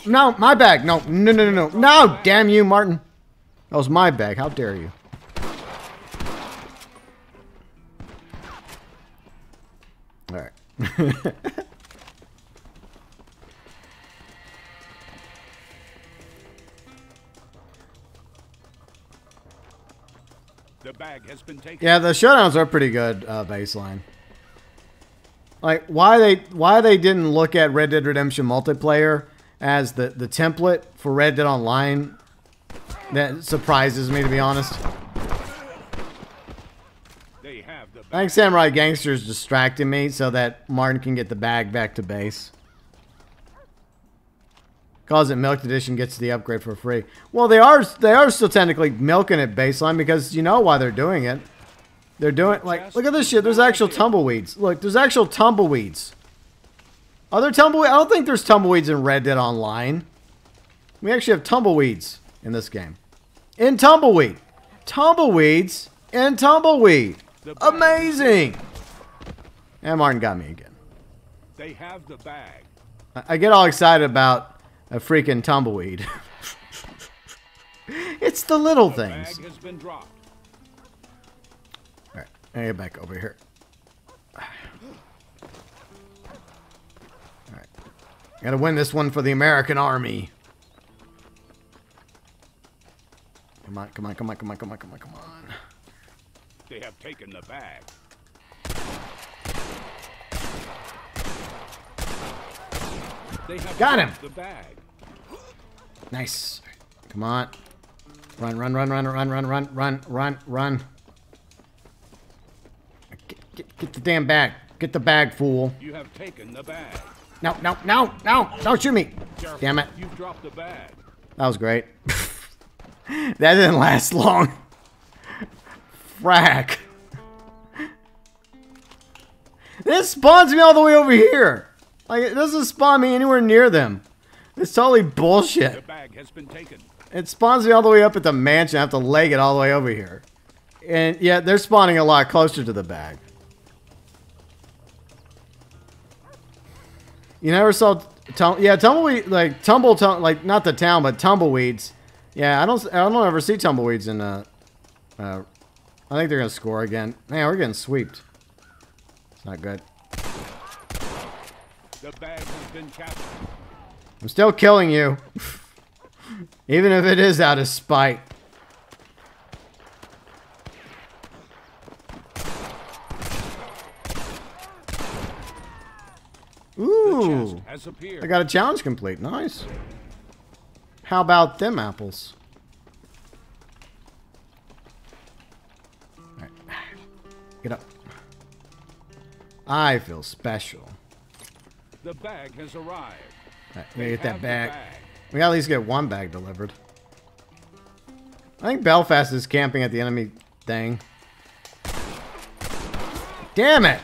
No, my bag. No, damn you, Martin. That was my bag. How dare you? All right. The bag has been taken. Yeah, the showdowns are pretty good baseline. Like why they didn't look at Red Dead Redemption multiplayer as the template for Red Dead Online, that surprises me, to be honest. They have the bag. I think Samurai Gangster is distracting me so that Martin can get the bag back to base. Cause it milked edition gets the upgrade for free. Well, they are still technically milking it baseline, because you know why they're doing it. They're doing, like, look at this shit. There's actual tumbleweeds. Look, there's actual tumbleweeds. Are there tumbleweeds? I don't think there's tumbleweeds in Red Dead Online. We actually have tumbleweeds in this game. In Tumbleweed. Tumbleweeds in Tumbleweed. Amazing. And Martin got me again. They have the bag. I get all excited about a freaking tumbleweed. It's the little things. The bag has been dropped. All right, I get back over here. All right, gotta win this one for the American Army. Come on, come on, come on, come on, come on, come on, come on. They have taken the bag. They have got him. The bag. Nice. Come on. Run, run, run, run, run, run, run, run, run, run. Get the damn bag. Get the bag, fool. You have taken the bag. No, no, no, no. Don't shoot me. Damn it. You've dropped the bag. That was great. That didn't last long. Frack. This spawns me all the way over here. Like, it doesn't spawn me anywhere near them. It's totally bullshit. The bag has been taken. It spawns me all the way up at the mansion. I have to leg it all the way over here. And yeah, they're spawning a lot closer to the bag. You never saw... yeah, tumbleweed... Like, like, not the town, but tumbleweeds. Yeah, I don't ever see tumbleweeds in... I think they're going to score again. Man, we're getting sweeped. It's not good. The bag has been captured. I'm still killing you. Even if it is out of spite. Ooh. I got a challenge complete. Nice. How about them apples? All right. Get up. I feel special. The bag has arrived. All right, we gotta get that bag. We gotta at least get one bag delivered. I think Belfast is camping at the enemy thing. Damn it!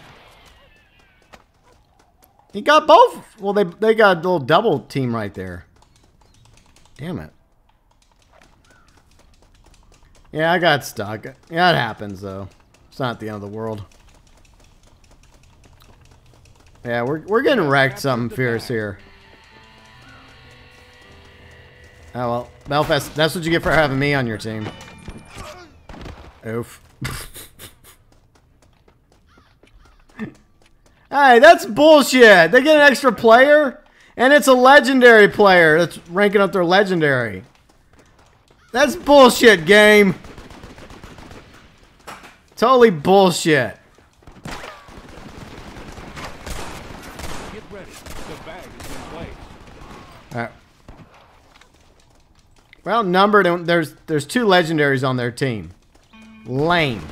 He got both. Well, they got a little double team right there. Damn it. Yeah, I got stuck. Yeah, it happens though. It's not the end of the world. Yeah, we're getting wrecked something fierce here. Oh well, Belfast, that's what you get for having me on your team. Oof. Hey, that's bullshit! They get an extra player, and it's a legendary player that's ranking up their legendary. That's bullshit, game! Totally bullshit. We're outnumbered, and there's two legendaries on their team. Lame.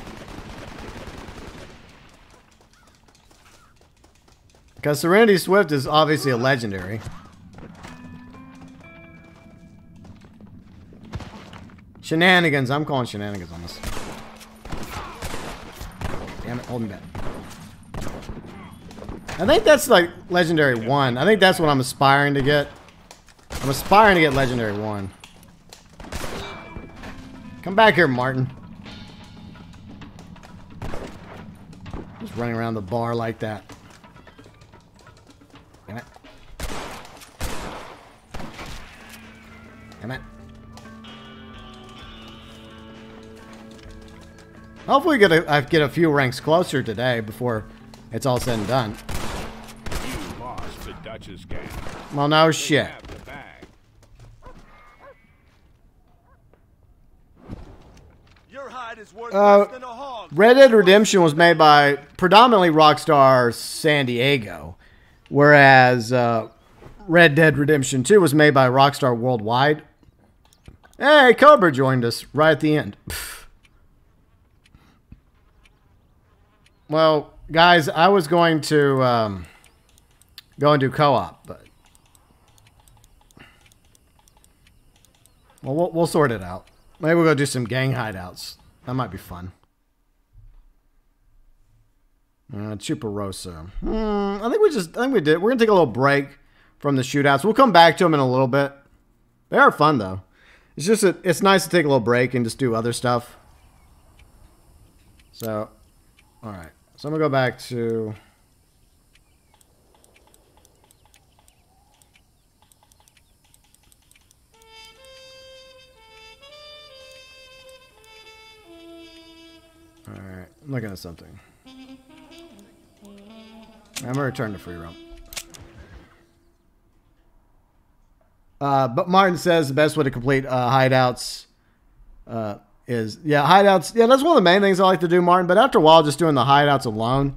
Because Serenity Swift is obviously a legendary. Shenanigans. I'm calling shenanigans on this. Damn it, hold me back. I think that's like legendary one. I think that's what I'm aspiring to get. I'm aspiring to get legendary one. Come back here, Martin. Just running around the bar like that. Damn it. Damn it. Hopefully I get a few ranks closer today before it's all said and done. You lost the Duchess game. Well, no shit. Red Dead Redemption was made by predominantly Rockstar San Diego, whereas Red Dead Redemption 2 was made by Rockstar Worldwide. Hey, Cobra joined us right at the end. Well, guys, I was going to go and do co-op, but well, we'll sort it out. Maybe we'll go do some gang hideouts. That might be fun. Chuparosa. I think we did. We're gonna take a little break from the shootouts. We'll come back to them in a little bit. They are fun though. It's just it's nice to take a little break and just do other stuff. So, all right. So I'm gonna go back to. Alright, I'm looking at something. I'm gonna return to free roam. But Martin says the best way to complete hideouts is, yeah, hideouts. Yeah, that's one of the main things I like to do, Martin. But after a while, just doing the hideouts alone,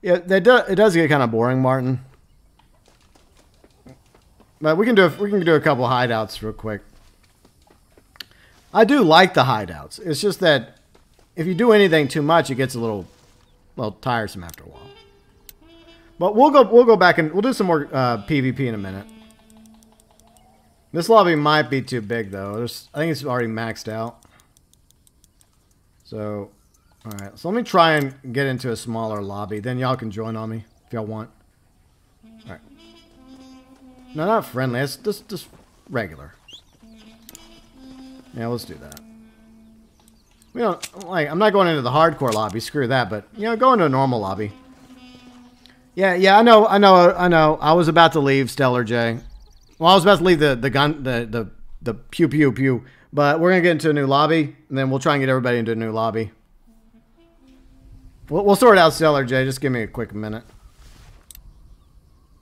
yeah, it does get kind of boring, Martin. But we can do a couple of hideouts real quick. I do like the hideouts. It's just that if you do anything too much, it gets a little tiresome after a while. But we'll go back and we'll do some more PvP in a minute. This lobby might be too big though. I think it's already maxed out. So, all right. So let me try and get into a smaller lobby. Then y'all can join on me if y'all want. All right. No, not friendly. It's just regular. Yeah, let's do that. We don't like. I'm not going into the hardcore lobby. Screw that. But you know, go into a normal lobby. Yeah. I know. I was about to leave Stellar J. Well, I was about to leave the pew pew pew, but we're gonna get into a new lobby, and then we'll try and get everybody into a new lobby. We'll sort out Stellar J. Just give me a quick minute.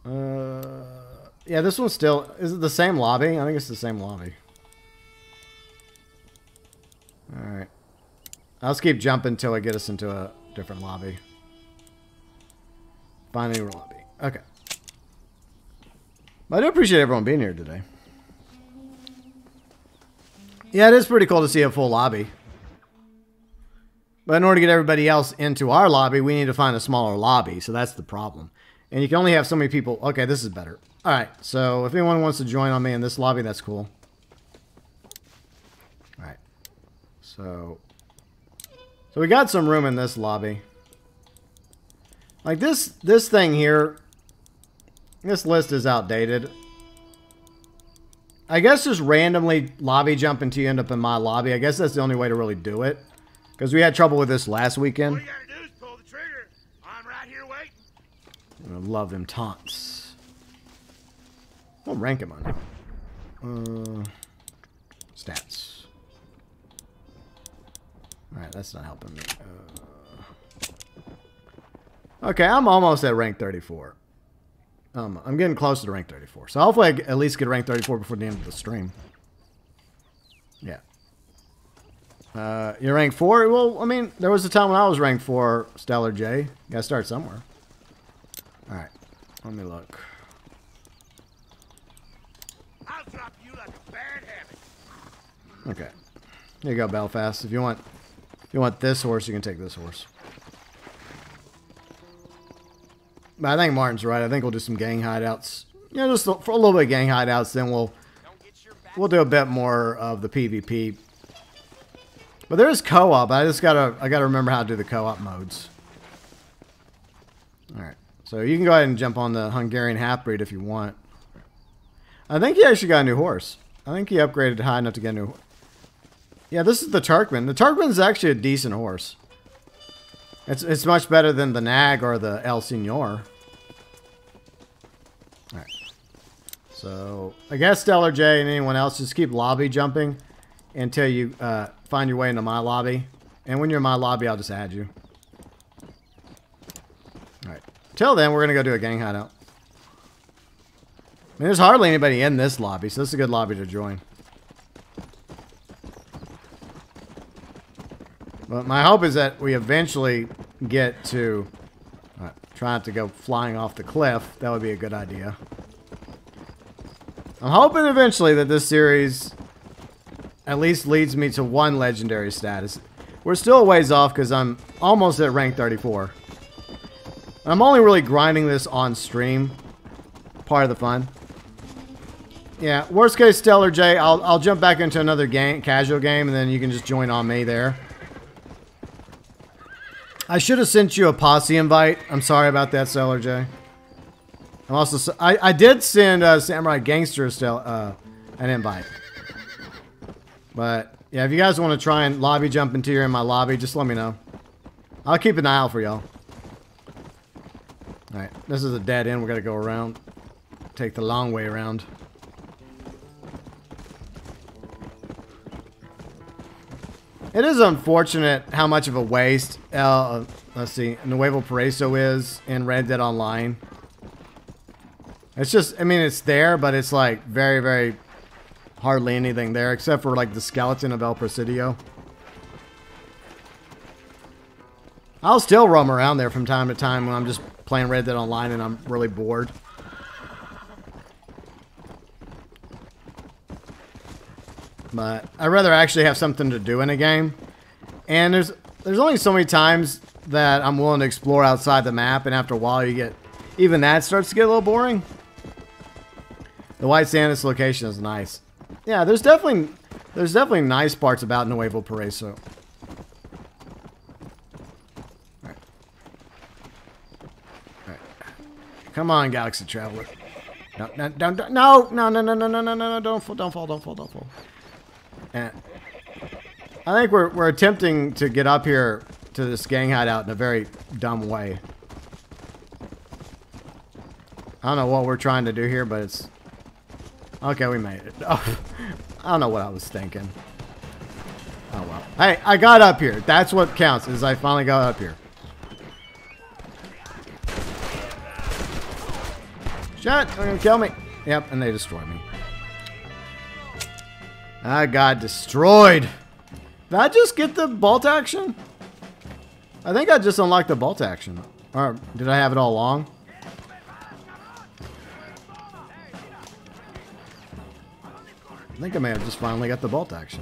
Yeah, this one's still. Is it the same lobby? I think it's the same lobby. All right, I'll just keep jumping until I get us into a different lobby. Find a new lobby. Okay. I do appreciate everyone being here today. Yeah, it is pretty cool to see a full lobby. But in order to get everybody else into our lobby, we need to find a smaller lobby. So that's the problem. And you can only have so many people. Okay, this is better. All right, so if anyone wants to join on me in this lobby, that's cool. All right. So we got some room in this lobby. Like this thing here... This list is outdated. I guess just randomly lobby jump until you end up in my lobby. I guess that's the only way to really do it. Because we had trouble with this last weekend. All you gotta do is pull the trigger. I'm right here waiting. I love them taunts. What rank am I now? Stats. Alright, that's not helping me. Okay, I'm almost at rank 34. I'm getting closer to rank 34, so hopefully I at least get rank 34 before the end of the stream. Yeah. You're rank 4? Well, I mean, there was a time when I was rank 4, Stellar J. You gotta start somewhere. Alright, let me look. I'll drop you like a bad habit. Okay. Here you go, Belfast. If you want this horse, you can take this horse. But I think Martin's right. I think we'll do some gang hideouts. You know, just for a little bit of gang hideouts. Then we'll do a bit more of the PvP. But there is co-op. I gotta remember how to do the co-op modes. All right. So you can go ahead and jump on the Hungarian half-breed if you want. I think he actually got a new horse. I think he upgraded high enough to get a new. Yeah, this is the Turkman. The Turkman's actually a decent horse. It's much better than the Nag or the El Senor. Alright. So, I guess Stellar J and anyone else, just keep lobby jumping until you find your way into my lobby. And when you're in my lobby, I'll just add you. Alright. Till then, we're going to go do a gang hideout. I mean, there's hardly anybody in this lobby, so this is a good lobby to join. But my hope is that we eventually get to try not to go flying off the cliff. That would be a good idea. I'm hoping eventually that this series at least leads me to one legendary status. We're still a ways off because I'm almost at rank 34. I'm only really grinding this on stream. Part of the fun. Yeah, worst case Stellar J, I'll jump back into another game, casual game, and then you can just join on me there. I should have sent you a posse invite. I'm sorry about that, Stellar J. I'm also... I did send Samurai Gangster an invite. But, yeah, if you guys want to try and lobby jump into you're in my lobby, just let me know. I'll keep an eye out for y'all. Alright, this is a dead end. We're going to go around. Take the long way around. It is unfortunate how much of a waste, let's see, Nuevo Paraiso is in Red Dead Online. It's just, I mean, it's there, but it's like very, very hardly anything there except for like the skeleton of El Presidio. I'll still roam around there from time to time when I'm just playing Red Dead Online and I'm really bored. But I'd rather actually have something to do in a game. And there's only so many times that I'm willing to explore outside the map, and after a while you get, even that starts to get a little boring. The White Sandus location is nice. Yeah, there's definitely nice parts about Nuevo Paraiso. Alright. Alright. Come on, Galaxy Traveler. No, don't fall. And I think we're attempting to get up here to this gang hideout in a very dumb way. I don't know what we're trying to do here, but it's... Okay, we made it. Oh, I don't know what I was thinking. Oh, well. Hey, I got up here. That's what counts, is I finally got up here. Shut! They're gonna kill me. Yep, and they destroy me. I got destroyed. Did I just get the bolt action? I think I just unlocked the bolt action. Or did I have it all along? I think I may have just finally got the bolt action.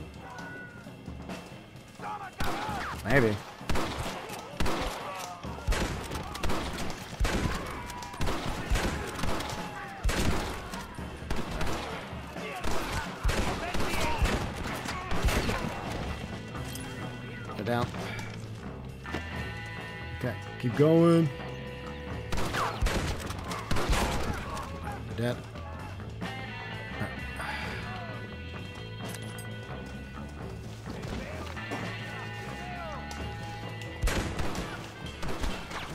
Maybe. Get down. Okay, keep going. Dead. I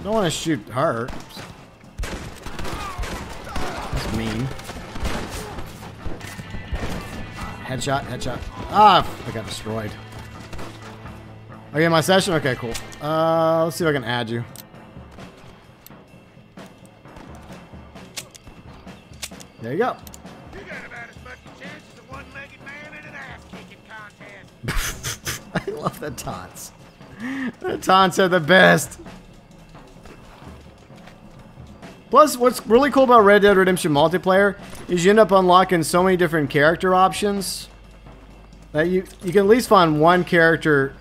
don't want to shoot her. That's mean. Headshot. Ah, I got destroyed. Okay, my session? Okay, cool. Let's see if I can add you. There you go. You got about as much chance as a one-legged man in an ass-kicking contest. I love the taunts. The taunts are the best. Plus, what's really cool about Red Dead Redemption multiplayer is you end up unlocking so many different character options that you can at least find one character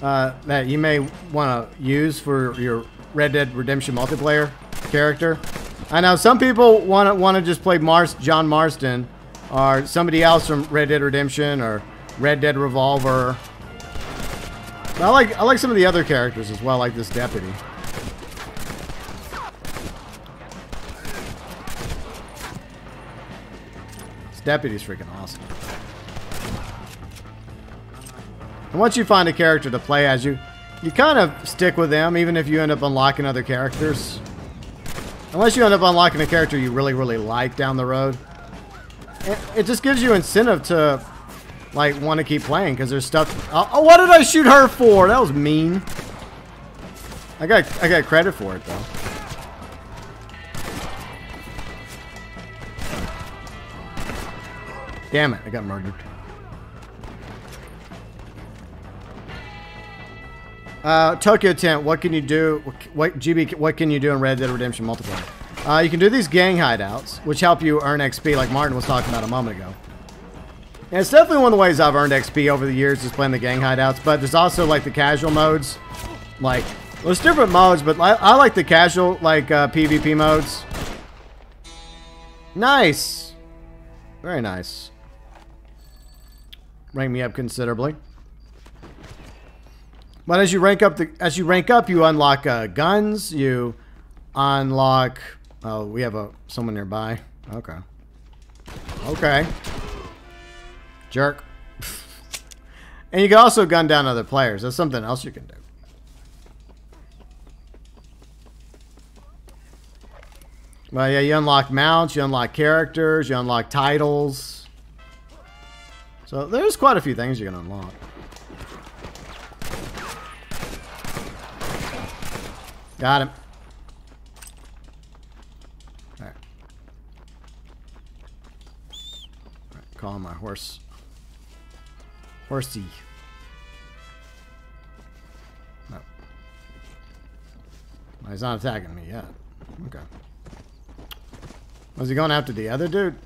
that you may want to use for your Red Dead Redemption multiplayer character. I know some people want to just play John Marston or somebody else from Red Dead Redemption or Red Dead Revolver. But I like some of the other characters as well, like this deputy. Deputy's freaking awesome. And once you find a character to play as, you kind of stick with them, even if you end up unlocking other characters. Unless you end up unlocking a character you really, really like down the road. It just gives you incentive to, like, want to keep playing, because there's stuff... Oh, what did I shoot her for? That was mean. I got credit for it, though. Damn it, I got murdered. ToykoTent, what can you do? What can you do in Red Dead Redemption multiplayer? You can do these gang hideouts, which help you earn XP, like Martin was talking about a moment ago. And it's definitely one of the ways I've earned XP over the years, is playing the gang hideouts. But there's also like the casual modes, like there's different modes, but I like the casual, like PvP modes. Nice, very nice. Rank me up considerably. But as you rank up, you unlock guns. You unlock. Oh, we have someone nearby. Okay. Okay. Jerk. And you can also gun down other players. That's something else you can do. Well, yeah, you unlock mounts. You unlock characters. You unlock titles. So there's quite a few things you can unlock. Got him. Alright. Alright, calling my horse. Horsey. No. Well, he's not attacking me yet. Okay. Was he going after the other dude?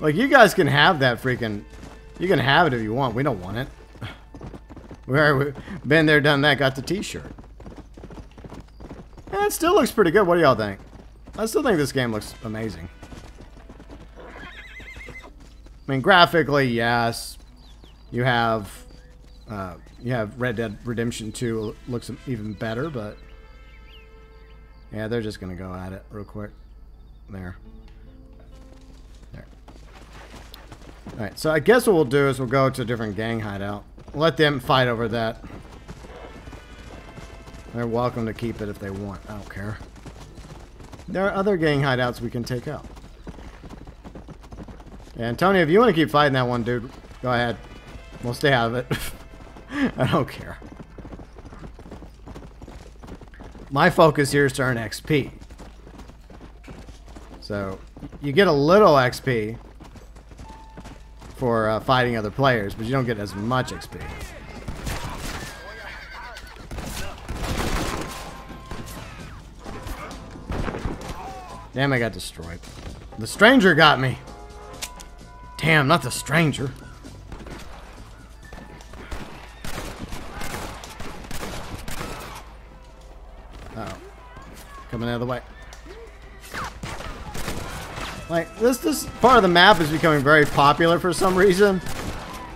Like, you guys can have that freaking... You can have it if you want. We don't want it. We've been there, done that, got the t-shirt. And it still looks pretty good. What do y'all think? I still think this game looks amazing. I mean, graphically, yes. You have Red Dead Redemption 2. Looks even better, but... Yeah, they're just going to go at it real quick. There. There. Alright, so I guess what we'll do is we'll go to a different gang hideout. Let them fight over that. They're welcome to keep it if they want. I don't care. There are other gang hideouts we can take out. And Tony, if you want to keep fighting that one dude, go ahead. We'll stay out of it. I don't care. My focus here is to earn XP. So, you get a little XP for fighting other players, but you don't get as much XP. Damn, I got destroyed. The stranger got me. Damn, not the stranger. Uh-oh. Coming out of the way. Like, this part of the map is becoming very popular for some reason.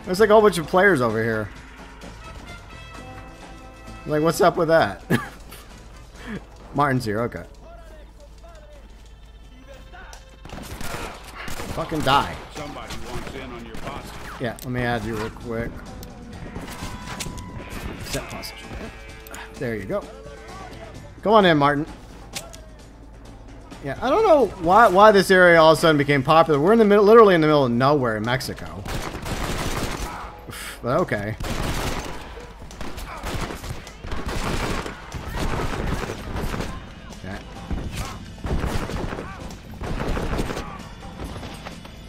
There's like a whole bunch of players over here. Like, what's up with that? Martin's here, okay. Fucking die. Somebody wants in on your posse. Yeah, let me add you real quick. Set posse. There you go. Go on in, Martin. Yeah, I don't know why this area all of a sudden became popular. We're in the middle, literally in the middle of nowhere in Mexico. But okay. Okay.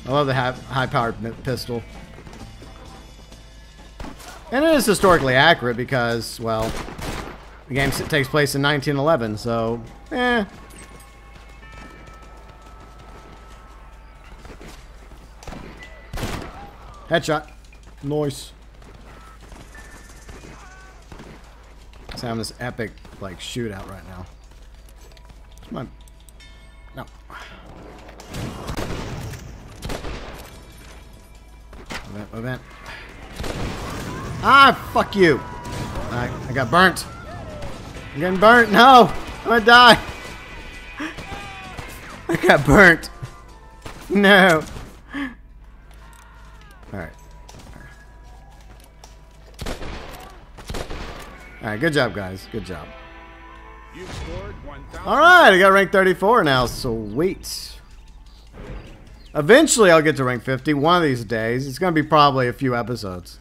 I love the high-powered pistol. And it is historically accurate because, well, the game takes place in 1911, so, eh. Headshot. Nice. It's having this epic, like, shootout right now. Come on. No. Event. Ah, fuck you. I got burnt. I'm getting burnt. No. I'm gonna die. I got burnt. No. Alright, good job, guys. Good job. Alright, I got rank 34 now. Sweet. Eventually, I'll get to rank 50 one of these days. It's going to be probably a few episodes.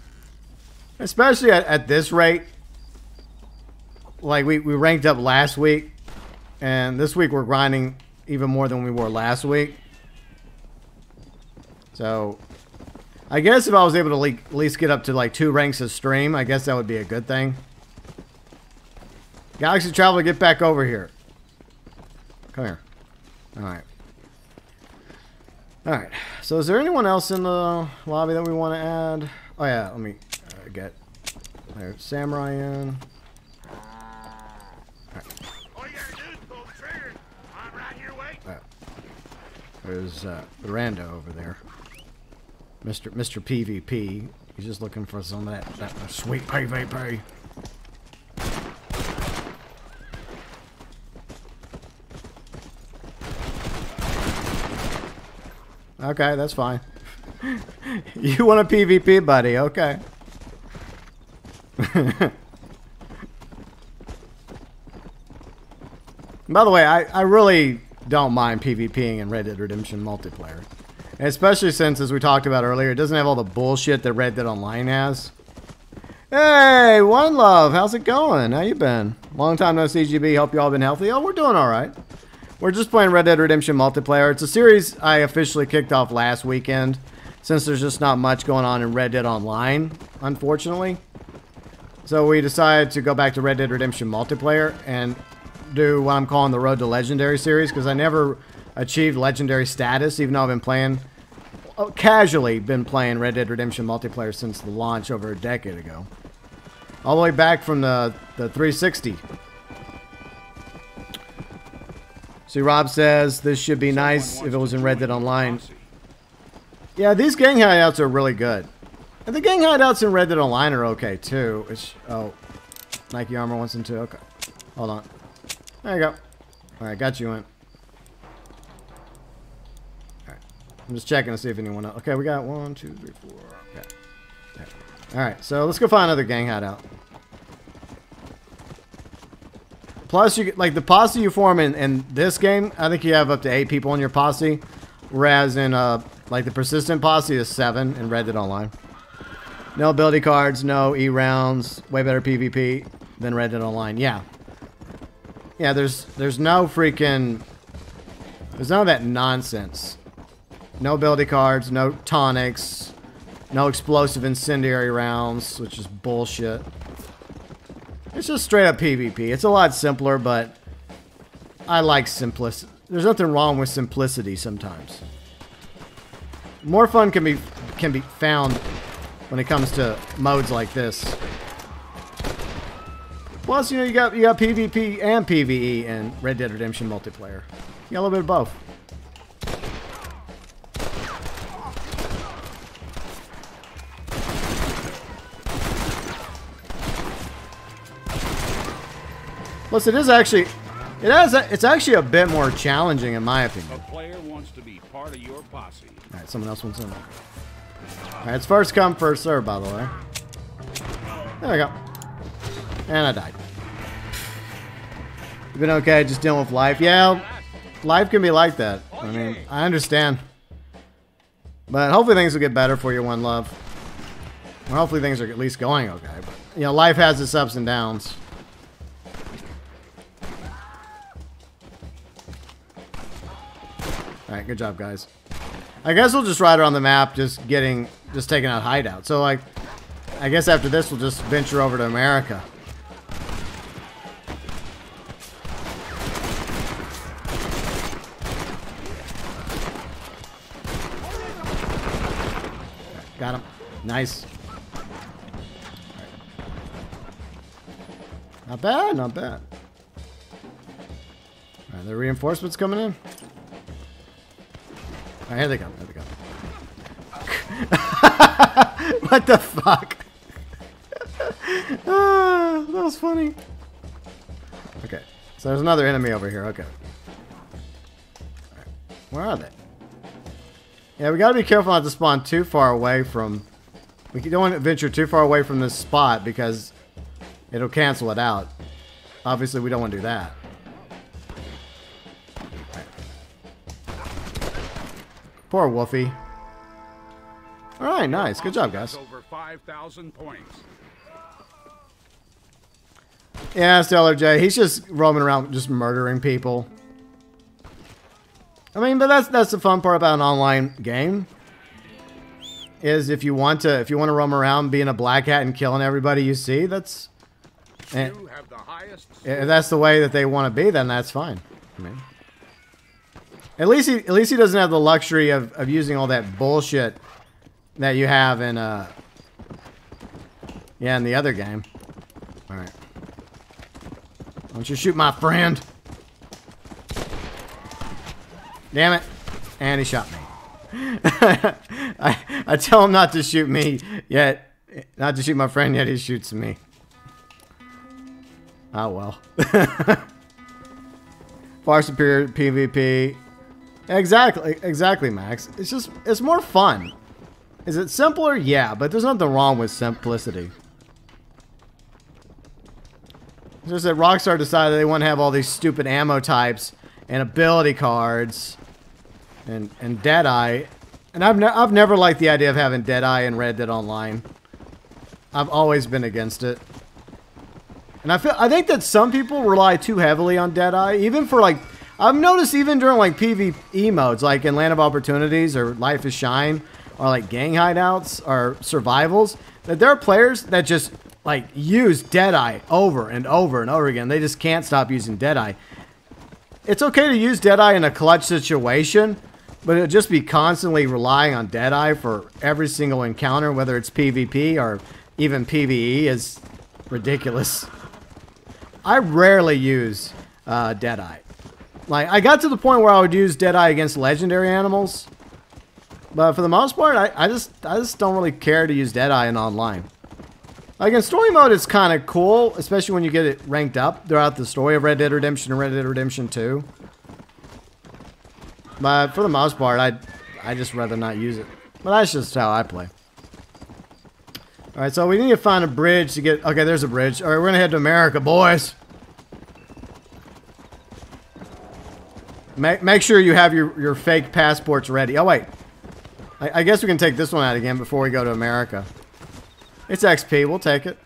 Especially at this rate. Like, we ranked up last week. And this week, we're grinding even more than we were last week. So, I guess if I was able to at least get up to, like, 2 ranks a stream, I guess that would be a good thing. Galaxy Traveler, get back over here. Come here. Alright. Alright. So is there anyone else in the lobby that we want to add? Oh yeah, let me get Samurai in. Alright. There's Miranda over there. Mr. PvP. He's just looking for some of that sweet PvP. Okay, that's fine. You want a PvP buddy, okay. By the way, I really don't mind PvPing in Red Dead Redemption multiplayer. And especially since, as we talked about earlier, it doesn't have all the bullshit that Red Dead Online has. Hey, One Love, how's it going? How you been? Long time no see, GB. Hope you all been healthy. Oh, we're doing all right. We're just playing Red Dead Redemption multiplayer. It's a series I officially kicked off last weekend, since there's just not much going on in Red Dead Online, unfortunately. So we decided to go back to Red Dead Redemption multiplayer and do what I'm calling the Road to Legendary series, because I never achieved legendary status, even though I've been playing, casually been playing Red Dead Redemption multiplayer since the launch over a decade ago. All the way back from the 360. See, Rob says, this should be nice if it was in Red Dead Online. Yeah, these gang hideouts are really good. And the gang hideouts in Red Dead Online are okay, too. Which, oh, Nike Armor 1 and 2. Okay. Hold on. There you go. Alright, got you in. Alright. I'm just checking to see if anyone else. Okay, we got 1, 2, 3, 4. Okay. Alright, so let's go find another gang hideout. Plus, you like the posse you form in this game, I think you have up to 8 people in your posse. Whereas in, like the persistent posse is 7 in Red Dead Online. No ability cards, no E-rounds, way better PvP than Red Dead Online. Yeah. Yeah, there's no freaking... There's none of that nonsense. No ability cards, no tonics, no explosive incendiary rounds, which is bullshit. It's just straight up PvP. It's a lot simpler, but I like simplicity. There's nothing wrong with simplicity sometimes. More fun can be found when it comes to modes like this. Plus, you know, you got PvP and PvE in Red Dead Redemption multiplayer. You got a little bit of both. Plus, it is actually, it's actually a bit more challenging, in my opinion. A player wants to be part of your posse. All right, someone else wants in. All right, it's first come, first serve, by the way. There we go. And I died. You've been okay, just dealing with life. Yeah, life can be like that. I mean, I understand. But hopefully things will get better for you, One Love. Well, hopefully things are at least going okay. But, you know, life has its ups and downs. Alright, good job, guys. I guess we'll just ride around the map, just taking out hideouts. So, like, I guess after this, we'll just venture over to America. Got him. Nice. Not bad, not bad. Alright, the reinforcements coming in. Right, here they come, here they come. What the fuck? Ah, that was funny. Okay, so there's another enemy over here, okay. All right. Where are they? Yeah, we gotta be careful not to spawn too far away from... We don't want to venture too far away from this spot because it'll cancel it out. Obviously, we don't want to do that. Poor Wolfie. Alright, nice. Good job, guys. Over 5,000 points. Yeah, it's LRJ. He's just roaming around just murdering people. I mean, but that's the fun part about an online game. Is if you want to roam around being a black hat and killing everybody you see, that's you have the highest. If that's the way that they want to be, then that's fine. I mean, At least he doesn't have the luxury of using all that bullshit that you have in yeah, in the other game. All right, don't you shoot my friend? Damn it! And he shot me. I tell him not to shoot me yet, not to shoot my friend yet. He shoots me. Ah well. Far superior PvP. Exactly, Max. It's just, it's more fun. Is it simpler? Yeah, but there's nothing wrong with simplicity. It's just that Rockstar decided they want to have all these stupid ammo types and ability cards and Deadeye. And I've never liked the idea of having Deadeye in Red Dead Online. I've always been against it. And I think that some people rely too heavily on Deadeye, even for like, I've noticed even during like PvE modes, like in Land of Opportunities or Life is Shine or like gang hideouts or survivals, that there are players that just like use Deadeye over and over and over again. They just can't stop using Deadeye. It's okay to use Deadeye in a clutch situation, but it'll just be constantly relying on Deadeye for every single encounter, whether it's PvP or even PvE, is ridiculous. I rarely use Deadeye. Like, I got to the point where I would use Deadeye against legendary animals, but for the most part, I just don't really care to use Deadeye in online. Like, in story mode, it's kind of cool, especially when you get it ranked up throughout the story of Red Dead Redemption and Red Dead Redemption 2. But for the most part, I just rather not use it. But that's just how I play. Alright, so we need to find a bridge to get... Okay, there's a bridge. Alright, we're gonna head to America, boys. Make sure you have your fake passports ready. Oh, wait. I guess we can take this one out again before we go to America. It's XP. We'll take it.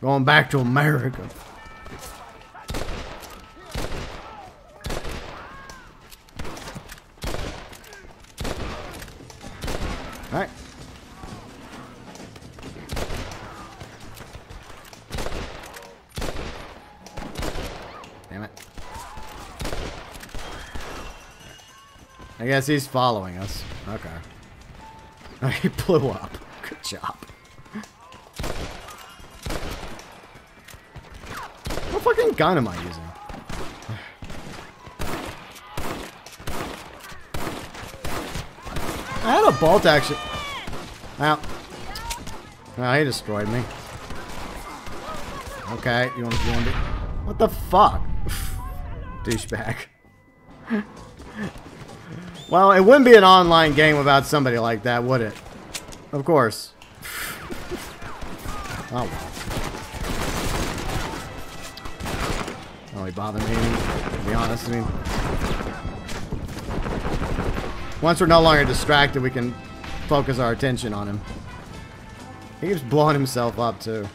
Going back to America. All right. Damn it. I guess he's following us. Okay. He blew up. Good job. What fucking gun am I using? I had a bolt action. Ow. Oh, he destroyed me. Okay, you want to... What the fuck? Douchebag. Well, it wouldn't be an online game without somebody like that, would it? Of course. Oh, well. Don't really bother me, to be honest. I mean, once we're no longer distracted, we can focus our attention on him. He keeps blowing himself up, too.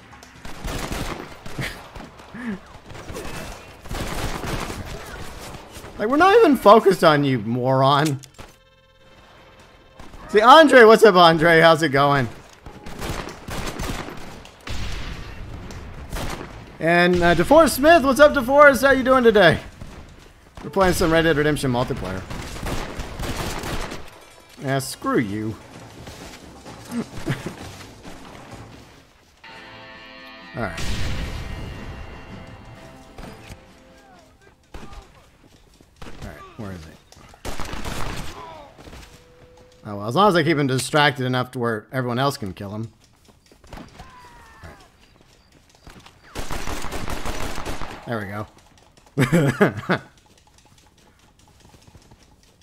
Like, we're not even focused on you, moron. See, Andre, what's up, Andre? How's it going? And DeForest Smith, what's up, DeForest? How you doing today? We're playing some Red Dead Redemption multiplayer. Yeah, screw you. All right. Where is he? Oh, well, as long as I keep him distracted enough to where everyone else can kill him. Right. There we go.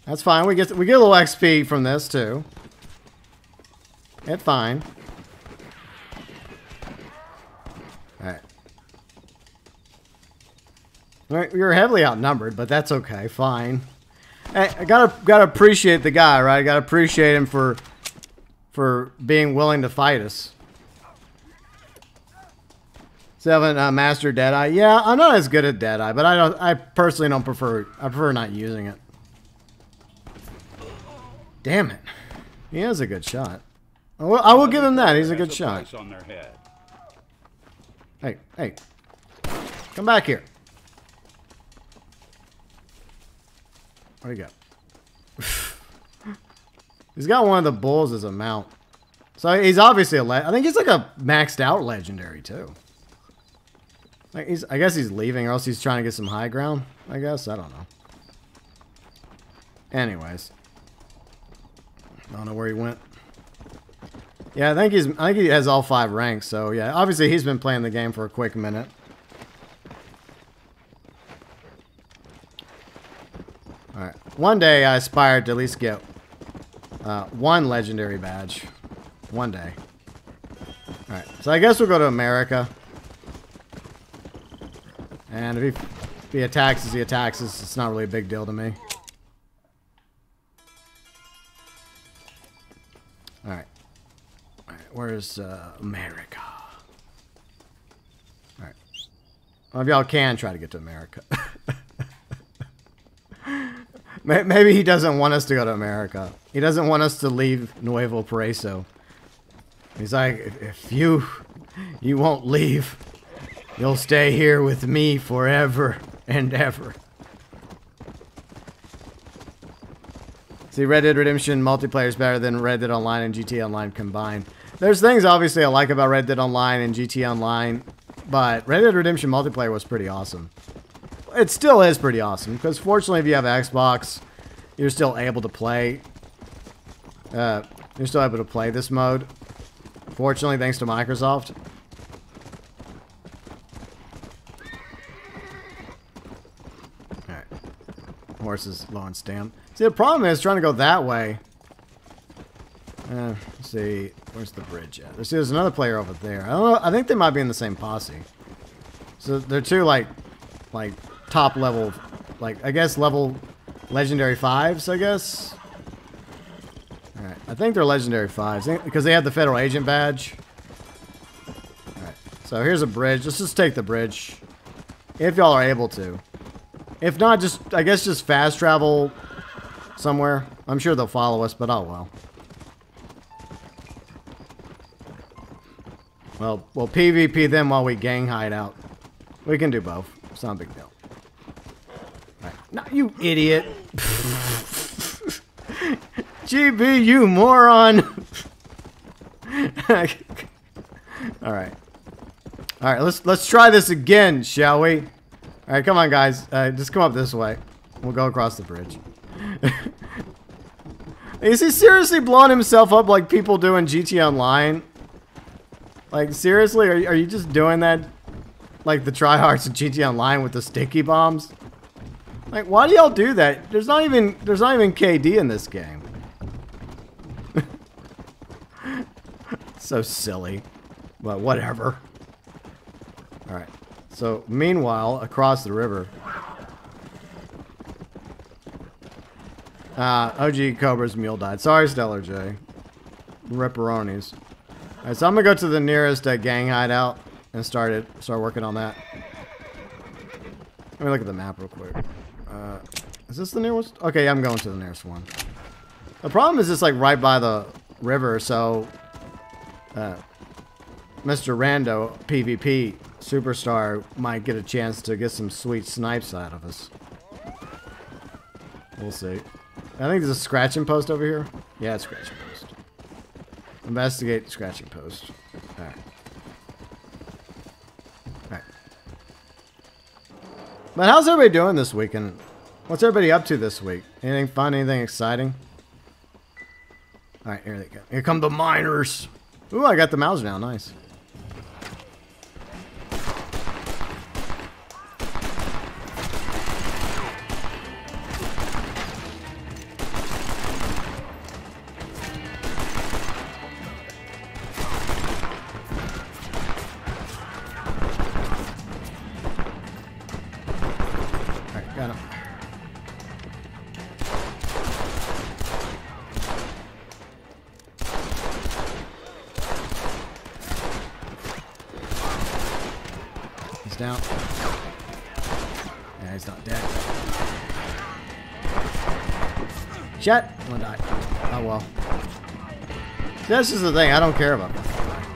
That's fine. We get a little XP from this, too. It's fine. Alright. Alright, we were heavily outnumbered, but that's okay. Fine. Hey, I gotta appreciate the guy, right? I gotta appreciate him for being willing to fight us. Seven Master Deadeye. Yeah, I'm not as good at Deadeye, but I personally don't prefer. I prefer not using it. Damn it! He is a good shot. I will give him that. He's a good shot. Hey, hey, come back here. Where'd he go? He's got one of the bulls as a mount. So he's obviously a I think he's like a maxed out legendary too. Like I guess he's leaving or else he's trying to get some high ground, I guess. I don't know. Anyways. I don't know where he went. Yeah, I think he has all 5 ranks, so yeah, obviously he's been playing the game for a quick minute. Alright, one day I aspire to at least get one legendary badge. One day. Alright, so I guess we'll go to America. And if he attacks us, he attacks us. It's not really a big deal to me. Alright. Where's America? All right. Well, if y'all can try to get to America. Maybe he doesn't want us to go to America. He doesn't want us to leave Nuevo Paraiso. He's like, if you won't leave, you'll stay here with me forever and ever. See, Red Dead Redemption multiplayer is better than Red Dead Online and GTA Online combined. There's things, obviously, I like about Red Dead Online and GTA Online, but Red Dead Redemption multiplayer was pretty awesome. It still is pretty awesome, because fortunately, if you have Xbox, you're still able to play. You're still able to play this mode. Fortunately, thanks to Microsoft. Alright. Horse is low on stamina. See, the problem is trying to go that way. Let's see, where's the bridge at? Let's see, there's another player over there. I don't know. I think they might be in the same posse. So they're two like top level, like I guess level legendary fives. I guess. All right, I think they're legendary fives because they have the federal agent badge. All right, so here's a bridge. Let's just take the bridge, if y'all are able to. If not, just I guess just fast travel somewhere. I'm sure they'll follow us, but oh well. Well, we'll PvP them while we gang hide out. We can do both. It's not a big deal. All right. No, you idiot. GB, you moron. All right. Let's try this again, shall we? All right, come on, guys. Just come up this way. We'll go across the bridge. Is he seriously blowing himself up like people do in GTA Online? Like, seriously? Are you just doing that? Like the tryhards in GTA Online with the sticky bombs? Like, why do y'all do that? There's not even KD in this game. So silly. But whatever. Alright. So, meanwhile, across the river. OG Cobra's mule died. Sorry, Stellar J. Ripperonis. Alright, so I'm gonna go to the nearest gang hideout and start working on that. Let me look at the map real quick. Is this the nearest? Okay, I'm going to the nearest one. The problem is it's like right by the river, so Mr. Rando PvP Superstar might get a chance to get some sweet snipes out of us. We'll see. I think there's a scratching post over here. Yeah, it's scratching post. Investigate scratching post. All right. But how's everybody doing this week, and what's everybody up to this week? Anything fun? Anything exciting? All right, here they go. Here come the miners. Ooh, I got the mouse now. Nice. Shut! I'm gonna die. Oh well. That's just the thing, I don't care about that.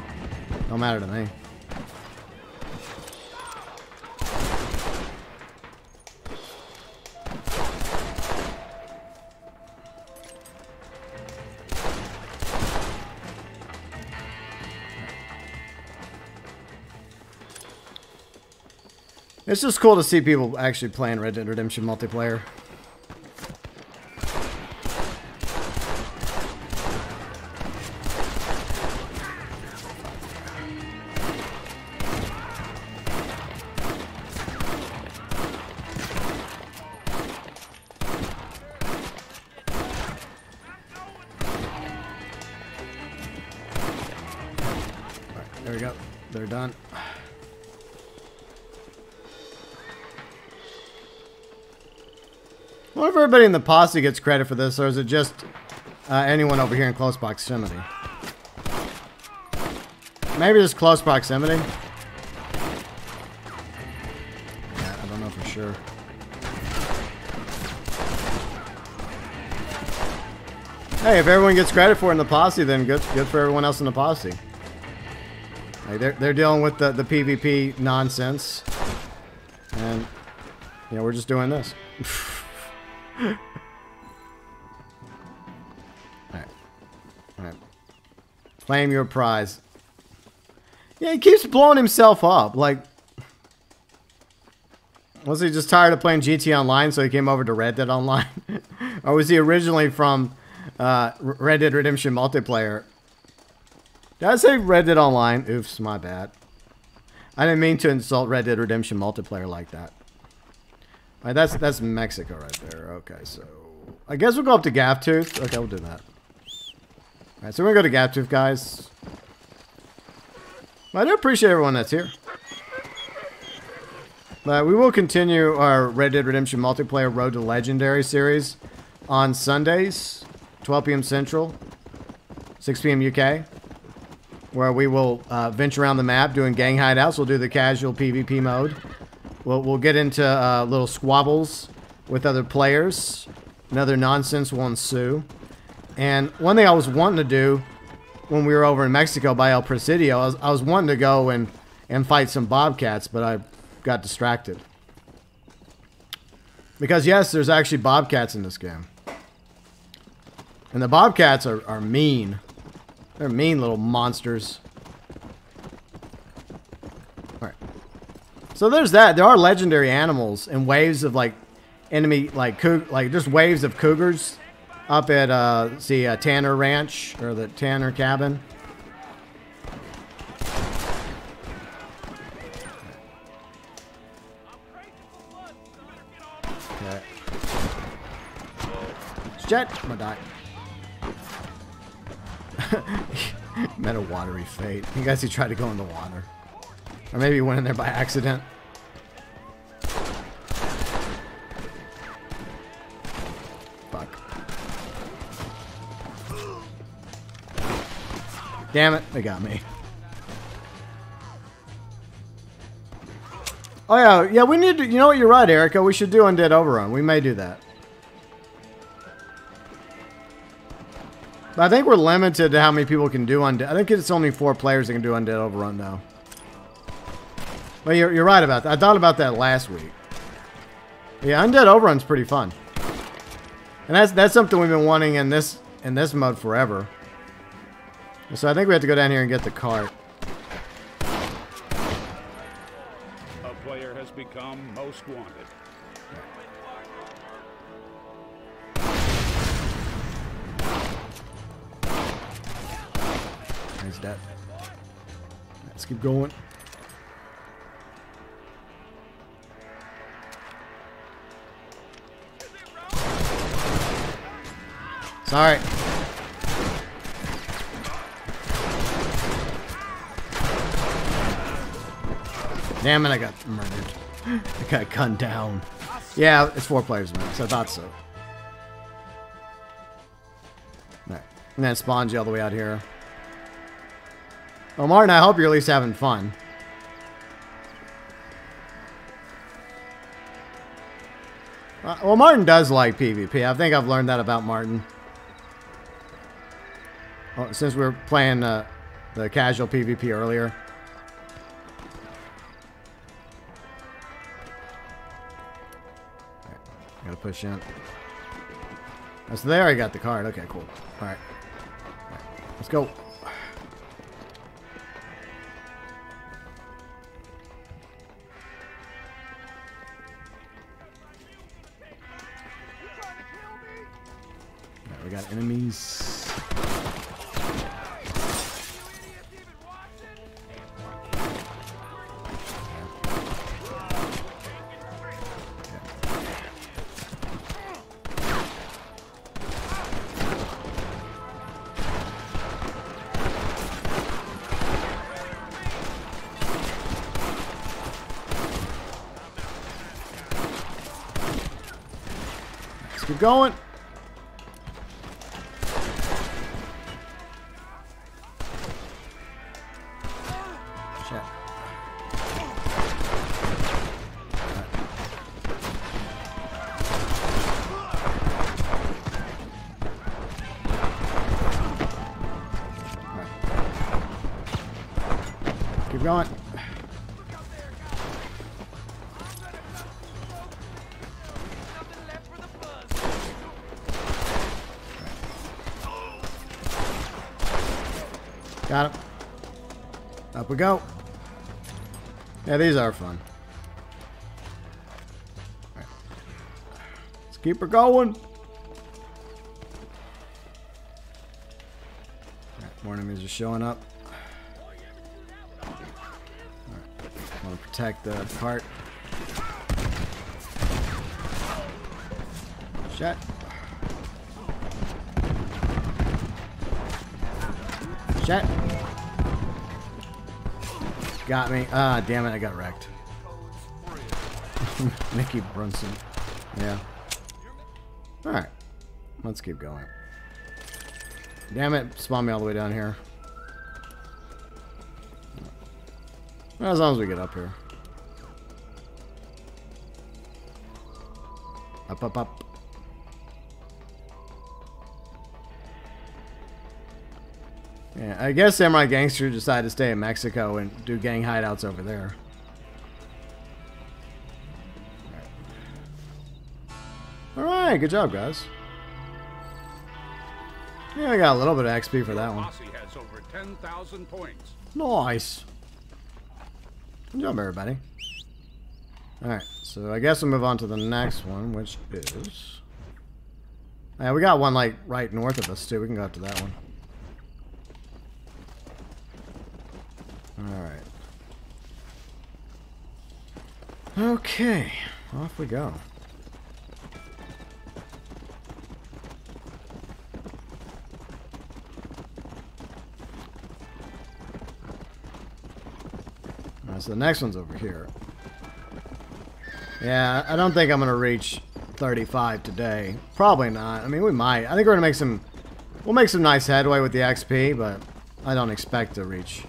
Don't matter to me. It's just cool to see people actually playing Red Dead Redemption multiplayer. Everybody in the posse gets credit for this, or is it just anyone over here in close proximity? Maybe there's close proximity. Yeah, I don't know for sure. Hey, if everyone gets credit for it in the posse, then good for everyone else in the posse. Like they're dealing with the PvP nonsense. And, you know, we're just doing this. Alright. Claim your prize. Yeah, he keeps blowing himself up. Like, was he just tired of playing GTA Online, so he came over to Red Dead Online? Or was he originally from Red Dead Redemption multiplayer? Did I say Red Dead Online? Oops, my bad. I didn't mean to insult Red Dead Redemption multiplayer like that. All right, that's Mexico right there. Okay, so I guess we'll go up to Gaptooth. Okay, we'll do that. All right, so we're gonna go to Gaptooth, guys. I do appreciate everyone that's here. But we will continue our Red Dead Redemption multiplayer Road to Legendary series on Sundays, 12 p.m. Central, 6 p.m. UK. Where we will venture around the map doing gang hideouts. We'll do the casual PvP mode. We'll get into little squabbles with other players. Another nonsense will ensue. And one thing I was wanting to do when we were over in Mexico by El Presidio, I was wanting to go and fight some bobcats, but I got distracted. Because yes, there's actually bobcats in this game. And the bobcats are mean. They're mean little monsters. Alright. So there's that. There are legendary animals and waves of like enemy, like just waves of cougars up at Tanner Ranch or the Tanner Cabin. Okay. Jet, I'm gonna die. Met a watery fate. You guys, he tried to go in the water. Or maybe he went in there by accident. Fuck. Damn it, they got me. Oh yeah, we need to, you know what, you're right, Erica. We should do Undead Overrun. We may do that. I think we're limited to how many people can do Undead. I think it's only 4 players that can do Undead Overrun now. Well, you're right about that. I thought about that last week. Yeah, Undead Overrun's pretty fun. And that's something we've been wanting in this mode forever. So I think we have to go down here and get the cart. A player has become most wanted. He's dead. Let's keep going. Sorry. Damn it, I got murdered. I got gunned down. Yeah, it's 4 players, man, so I thought so. Alright. And then spawns you all the way out here. Well, Martin, I hope you're at least having fun. Well, Martin does like PvP. I think I've learned that about Martin. Well, since we were playing the casual PvP earlier. All right, gotta push in. That's there. I got the card. Okay, cool. All right, let's go. We got enemies. Let's keep going. shit. Right. Keep going. Got him. Up we go. Yeah, these are fun. Right. Let's keep her going. Right, more enemies are showing up. Right. I want to protect the cart. Shut. Shut. Got me. Ah, damn it, I got wrecked. Mickey Brunson. Yeah. Alright. Let's keep going. Damn it, spawn me all the way down here. Well, as long as we get up here. Up, up, up. Yeah, I guess Samurai Gangster decided to stay in Mexico and do gang hideouts over there. Alright, good job, guys. Yeah, I got a little bit of XP for that one. Has over 10,000 points. Nice. Good job, everybody. Alright, so I guess we'll move on to the next one, which is... Yeah, we got one, like, right north of us, too. We can go up to that one. Alright. Okay. Off we go. Alright, so the next one's over here. Yeah, I don't think I'm going to reach 35 today. Probably not. I mean, we might. I think we're going to make some... We'll make some nice headway with the XP, but I don't expect to reach...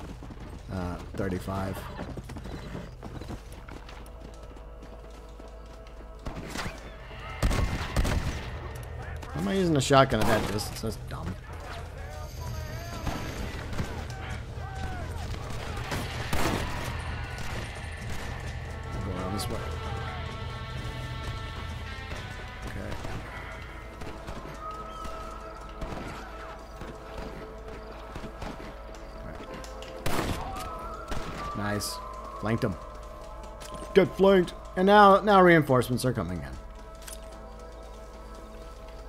35. How am I using a shotgun at that distance? That's dumb. I'll go around this way. Nice. Flanked him. Good flanked. And now reinforcements are coming in.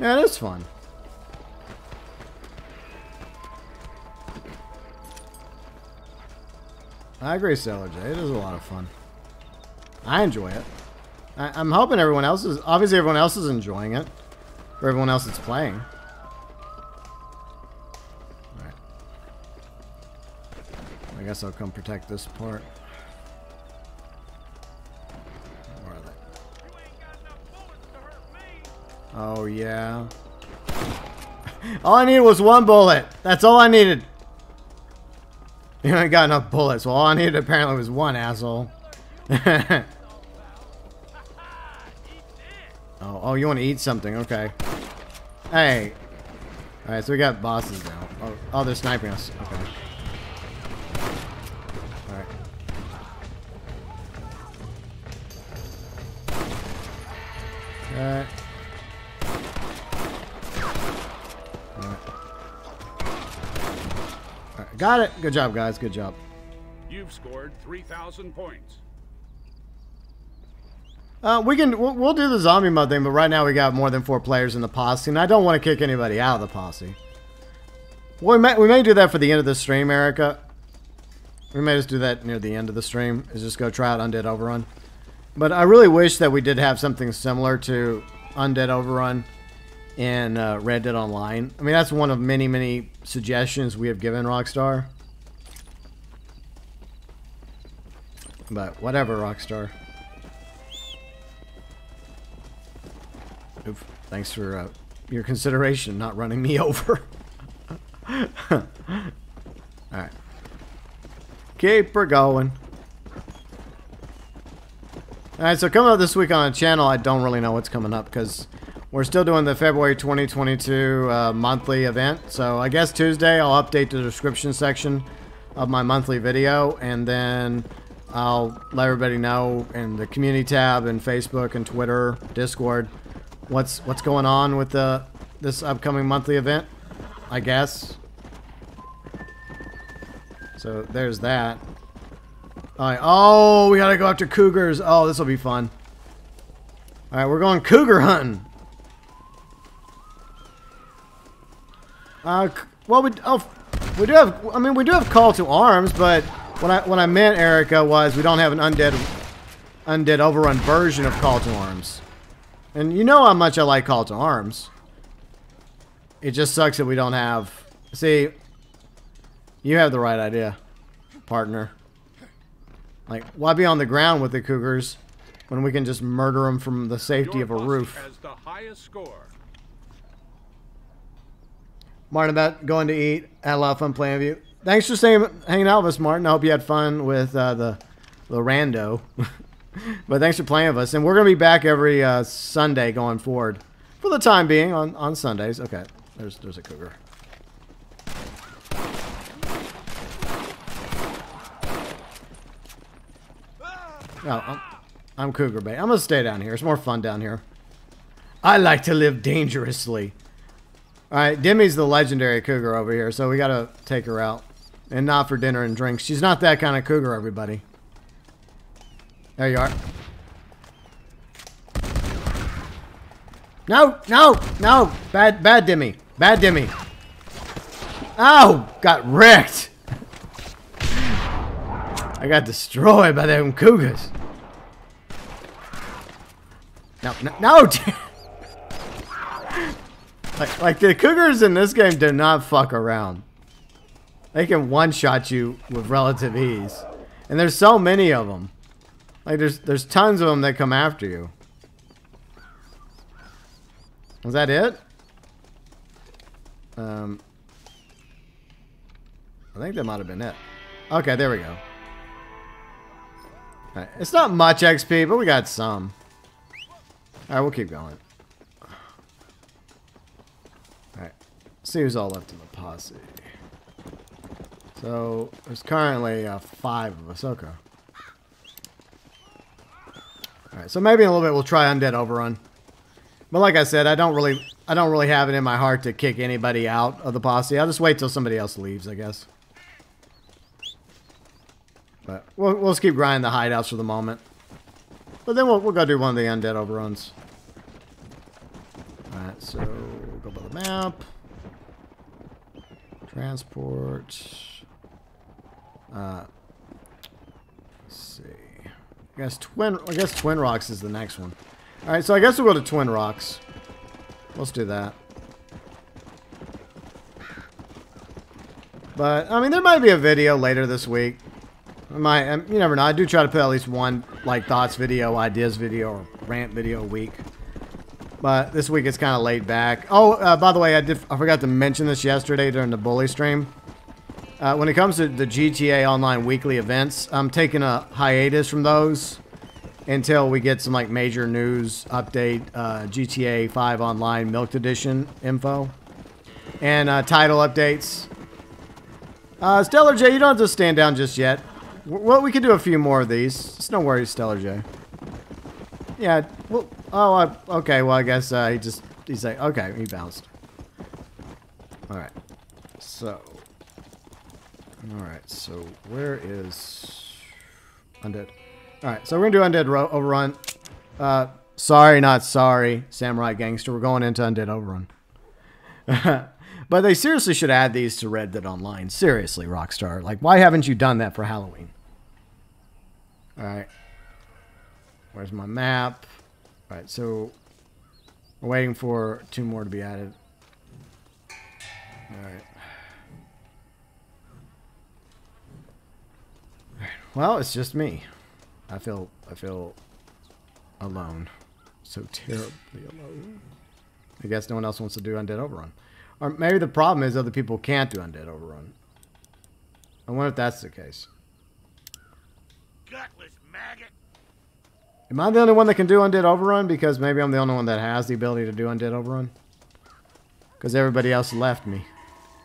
Yeah, that's fun. I agree, Sailor J. It is a lot of fun. I enjoy it. I'm hoping everyone else is... Obviously, everyone else is enjoying it. For everyone else that's playing. I guess I'll come protect this part. Where are they? Oh, yeah. All I needed was one bullet. That's all I needed. You ain't got enough bullets. Well, all I needed apparently was one, asshole. Oh, you want to eat something. Okay. Hey. Alright, so we got bosses now. Oh, they're sniping us. Okay. Alright. All right. Got it. Good job, guys. Good job. You've scored 3,000 points. We'll do the zombie mode thing, but right now we got more than 4 players in the posse, and I don't want to kick anybody out of the posse. Well, we may do that for the end of the stream, Erica. We may just do that near the end of the stream. Is just go try out Undead Overrun. But I really wish that we did have something similar to Undead Overrun in Red Dead Online. I mean, that's one of many, many suggestions we have given Rockstar. But whatever, Rockstar. Oof. Thanks for your consideration, not running me over. All right. Keep her going. Alright, so coming up this week on the channel, I don't really know what's coming up because we're still doing the February 2022 monthly event. So I guess Tuesday I'll update the description section of my monthly video, and then I'll let everybody know in the community tab and Facebook and Twitter, Discord, what's going on with this upcoming monthly event, I guess. So there's that. All right. Oh, we gotta go after cougars. Oh, this will be fun. All right, we're going cougar hunting. Well, we do have. I mean, we do have call to arms, but what I meant, Erica, was we don't have an undead overrun version of call to arms. And you know how much I like call to arms. It just sucks that we don't have. See. You have the right idea, partner. Like, why be on the ground with the cougars when we can just murder them from the safety of a roof? Your boss has the highest score. Martin, about going to eat. Had a lot of fun playing with you. Thanks for hanging out with us, Martin. I hope you had fun with the rando. But thanks for playing with us. And we're going to be back every Sunday going forward. For the time being, on Sundays. Okay, there's a cougar. No, I'm cougar bait. I'm gonna stay down here. It's more fun down here. I like to live dangerously. All right, Demi's the legendary cougar over here, so we gotta take her out, and not for dinner and drinks. She's not that kind of cougar, everybody. There you are. No, no, no! Bad Demi. Bad Demi. Ow! Got wrecked. I got destroyed by them cougars. No, no, no. like the cougars in this game do not fuck around. They can one-shot you with relative ease, and there's so many of them. Like there's tons of them that come after you. Is that it? I think that might have been it. Okay, there we go. Right. It's not much XP, but we got some. Alright, we'll keep going. Alright, see who's all left in the posse. So, there's currently 5 of us. Okay. Alright, so maybe in a little bit we'll try Undead Overrun. But like I said, I don't really have it in my heart to kick anybody out of the posse. I'll just wait till somebody else leaves, I guess. But we'll just keep grinding the hideouts for the moment. But then we'll go do one of the undead overruns. Alright, so go by the map. Transport. Let's see. I guess Twin Rocks is the next one. Alright, so I guess we'll go to Twin Rocks. Let's do that. But I mean, there might be a video later this week. You never know. I do try to put at least one, like, thoughts video, ideas video, or rant video a week. But this week it's kind of laid back. Oh, by the way, I forgot to mention this yesterday during the Bully stream. When it comes to the GTA Online weekly events, I'm taking a hiatus from those until we get some, like, major news update, GTA 5 Online Milked Edition info, and title updates. Stellar J, you don't have to stand down just yet. Well, we could do a few more of these. It's no worries, Stellar J. Yeah, well, okay, well, I guess he's like, okay, he bounced. Alright, so. Alright, so where is Undead? Alright, so we're going to do Undead Overrun. Sorry, not sorry, Samurai Gangster. We're going into Undead Overrun. But they seriously should add these to Red Dead Online. Seriously, Rockstar. Like, why haven't you done that for Halloween? Alright. Where's my map? Alright, so we're waiting for 2 more to be added. Alright. Well, it's just me. I feel alone. So terribly alone. I guess no one else wants to do Undead Overrun. Or maybe the problem is other people can't do Undead Overrun. I wonder if that's the case. Am I the only one that can do Undead Overrun? Because maybe I'm the only one that has the ability to do Undead Overrun. Because everybody else left me.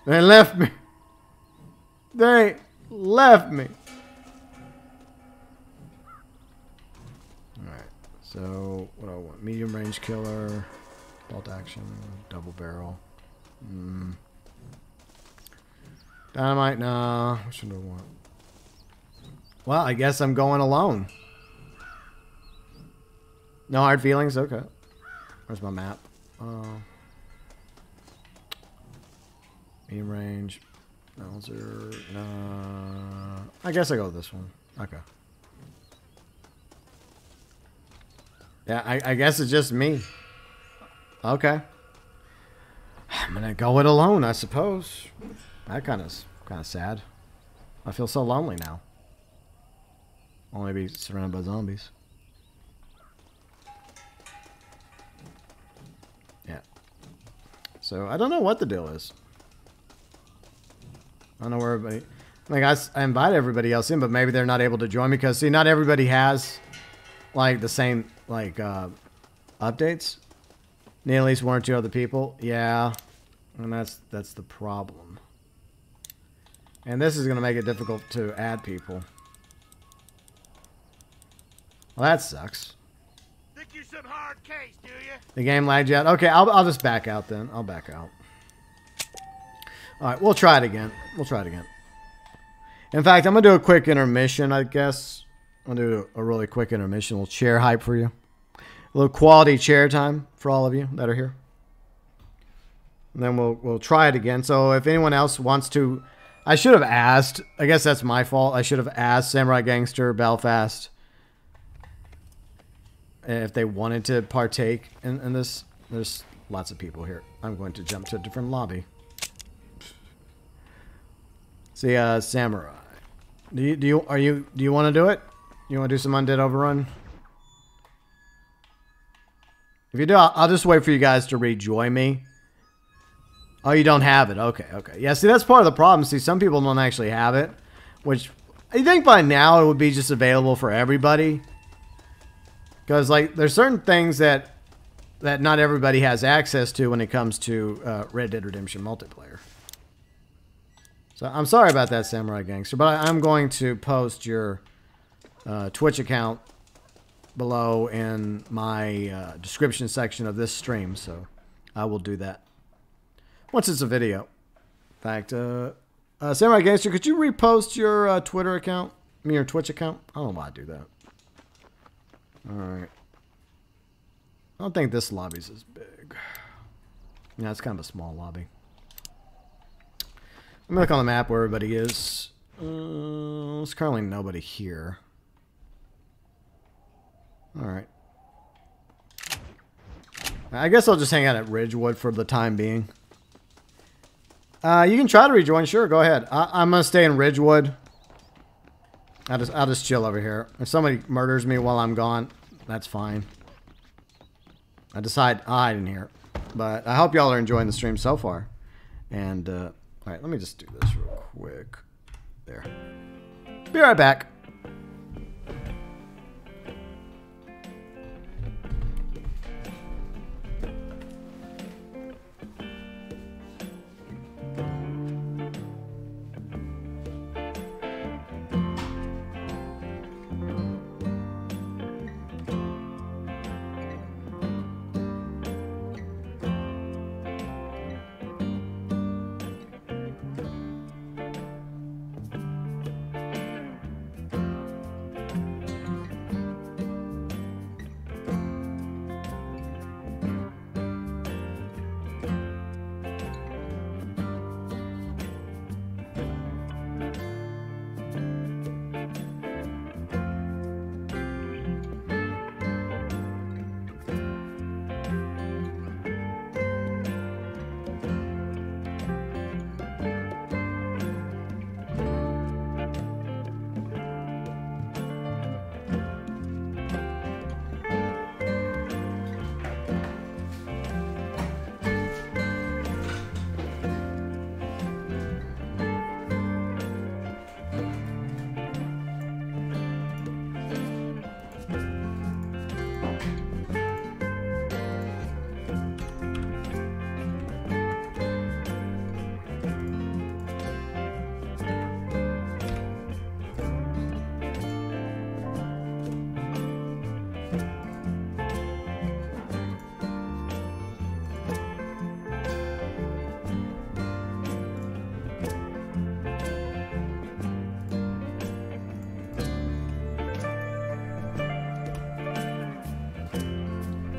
They left me. They left me. Alright, so what do I want? Medium range killer, bolt action, double barrel. Dynamite, nah. Which one do I want? Well, I guess I'm going alone. No hard feelings? Okay. Where's my map? Medium range. Bowser. Nah. I guess I go with this one. Okay. Yeah, I guess it's just me. Okay. I'm gonna go it alone, I suppose. That kind of sad. I feel so lonely now. Only be surrounded by zombies. Yeah. So I don't know what the deal is. I don't know where everybody. Like I invite everybody else in, but maybe they're not able to join me because see, not everybody has like the same like updates. Need at least one or two other people. Yeah, and that's the problem. And this is gonna make it difficult to add people. Well, that sucks. Think you're some hard case, do you? The game lagged out. Okay, I'll just back out then. I'll back out. All right, we'll try it again. We'll try it again. In fact, I'm gonna do a quick intermission, I guess. I'm gonna do a really quick intermission. We'll chair hype for you. A little quality chair time for all of you that are here. And then we'll try it again. So if anyone else wants to, I should have asked. I guess that's my fault. I should have asked Samurai Gangster, Belfast, if they wanted to partake in this. There's lots of people here. I'm going to jump to a different lobby. See, Samurai. Do you want to do it? You want to do some Undead Overrun? If you do, I'll just wait for you guys to rejoin me. Oh, you don't have it. Okay, okay. Yeah, see, that's part of the problem. See, some people don't actually have it, which I think by now it would be just available for everybody. Because, like, there's certain things that not everybody has access to when it comes to Red Dead Redemption multiplayer. So, I'm sorry about that, Samurai Gangster, but I'm going to post your Twitch account below in my description section of this stream, so I will do that once it's a video. In fact, Samurai Gangster, could you repost your Twitter account? I mean, your Twitch account? I don't know why I do that. Alright. I don't think this lobby's as big. Yeah, it's kind of a small lobby. I'm gonna look on the map where everybody is. There's currently nobody here. Alright. I guess I'll just hang out at Ridgewood for the time being. You can try to rejoin, sure, go ahead. I'm gonna stay in Ridgewood. I'll just chill over here. If somebody murders me while I'm gone, that's fine. I decide I didn't hear. But I hope y'all are enjoying the stream so far. And, alright, let me just do this real quick. There. Be right back.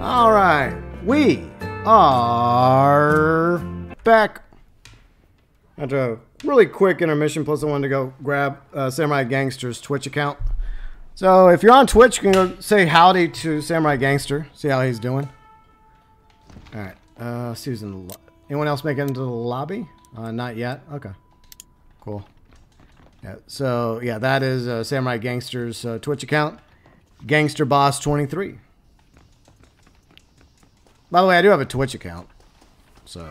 All right, we are back after a really quick intermission. Plus, I wanted to go grab Samurai Gangster's Twitch account. So, if you're on Twitch, you can go say howdy to Samurai Gangster. See how he's doing. All right, Susan. Anyone else make it into the lobby? Not yet. Okay, cool. Yeah, so yeah, that is Samurai Gangster's Twitch account, gangsterboss23. By the way, I do have a Twitch account, so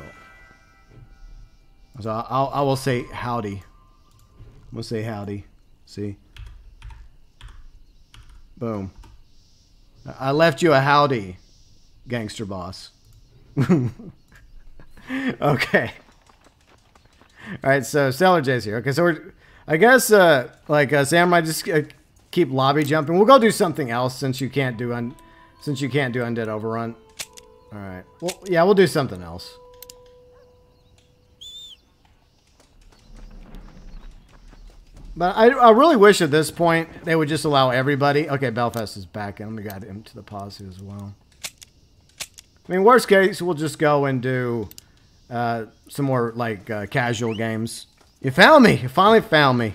I will say howdy. We'll say howdy. See, boom. I left you a howdy, gangster boss. Okay. All right. So Sailor J's here. Okay. So we're, I guess, Sam might just keep lobby jumping. We'll go do something else since you can't do Undead Overrun. All right. Well, yeah, we'll do something else. But I really wish at this point they would just allow everybody. Okay, Belfast is back, and we got him to the pause as well. I mean, worst case, we'll just go and do some more like casual games. You found me. You finally found me.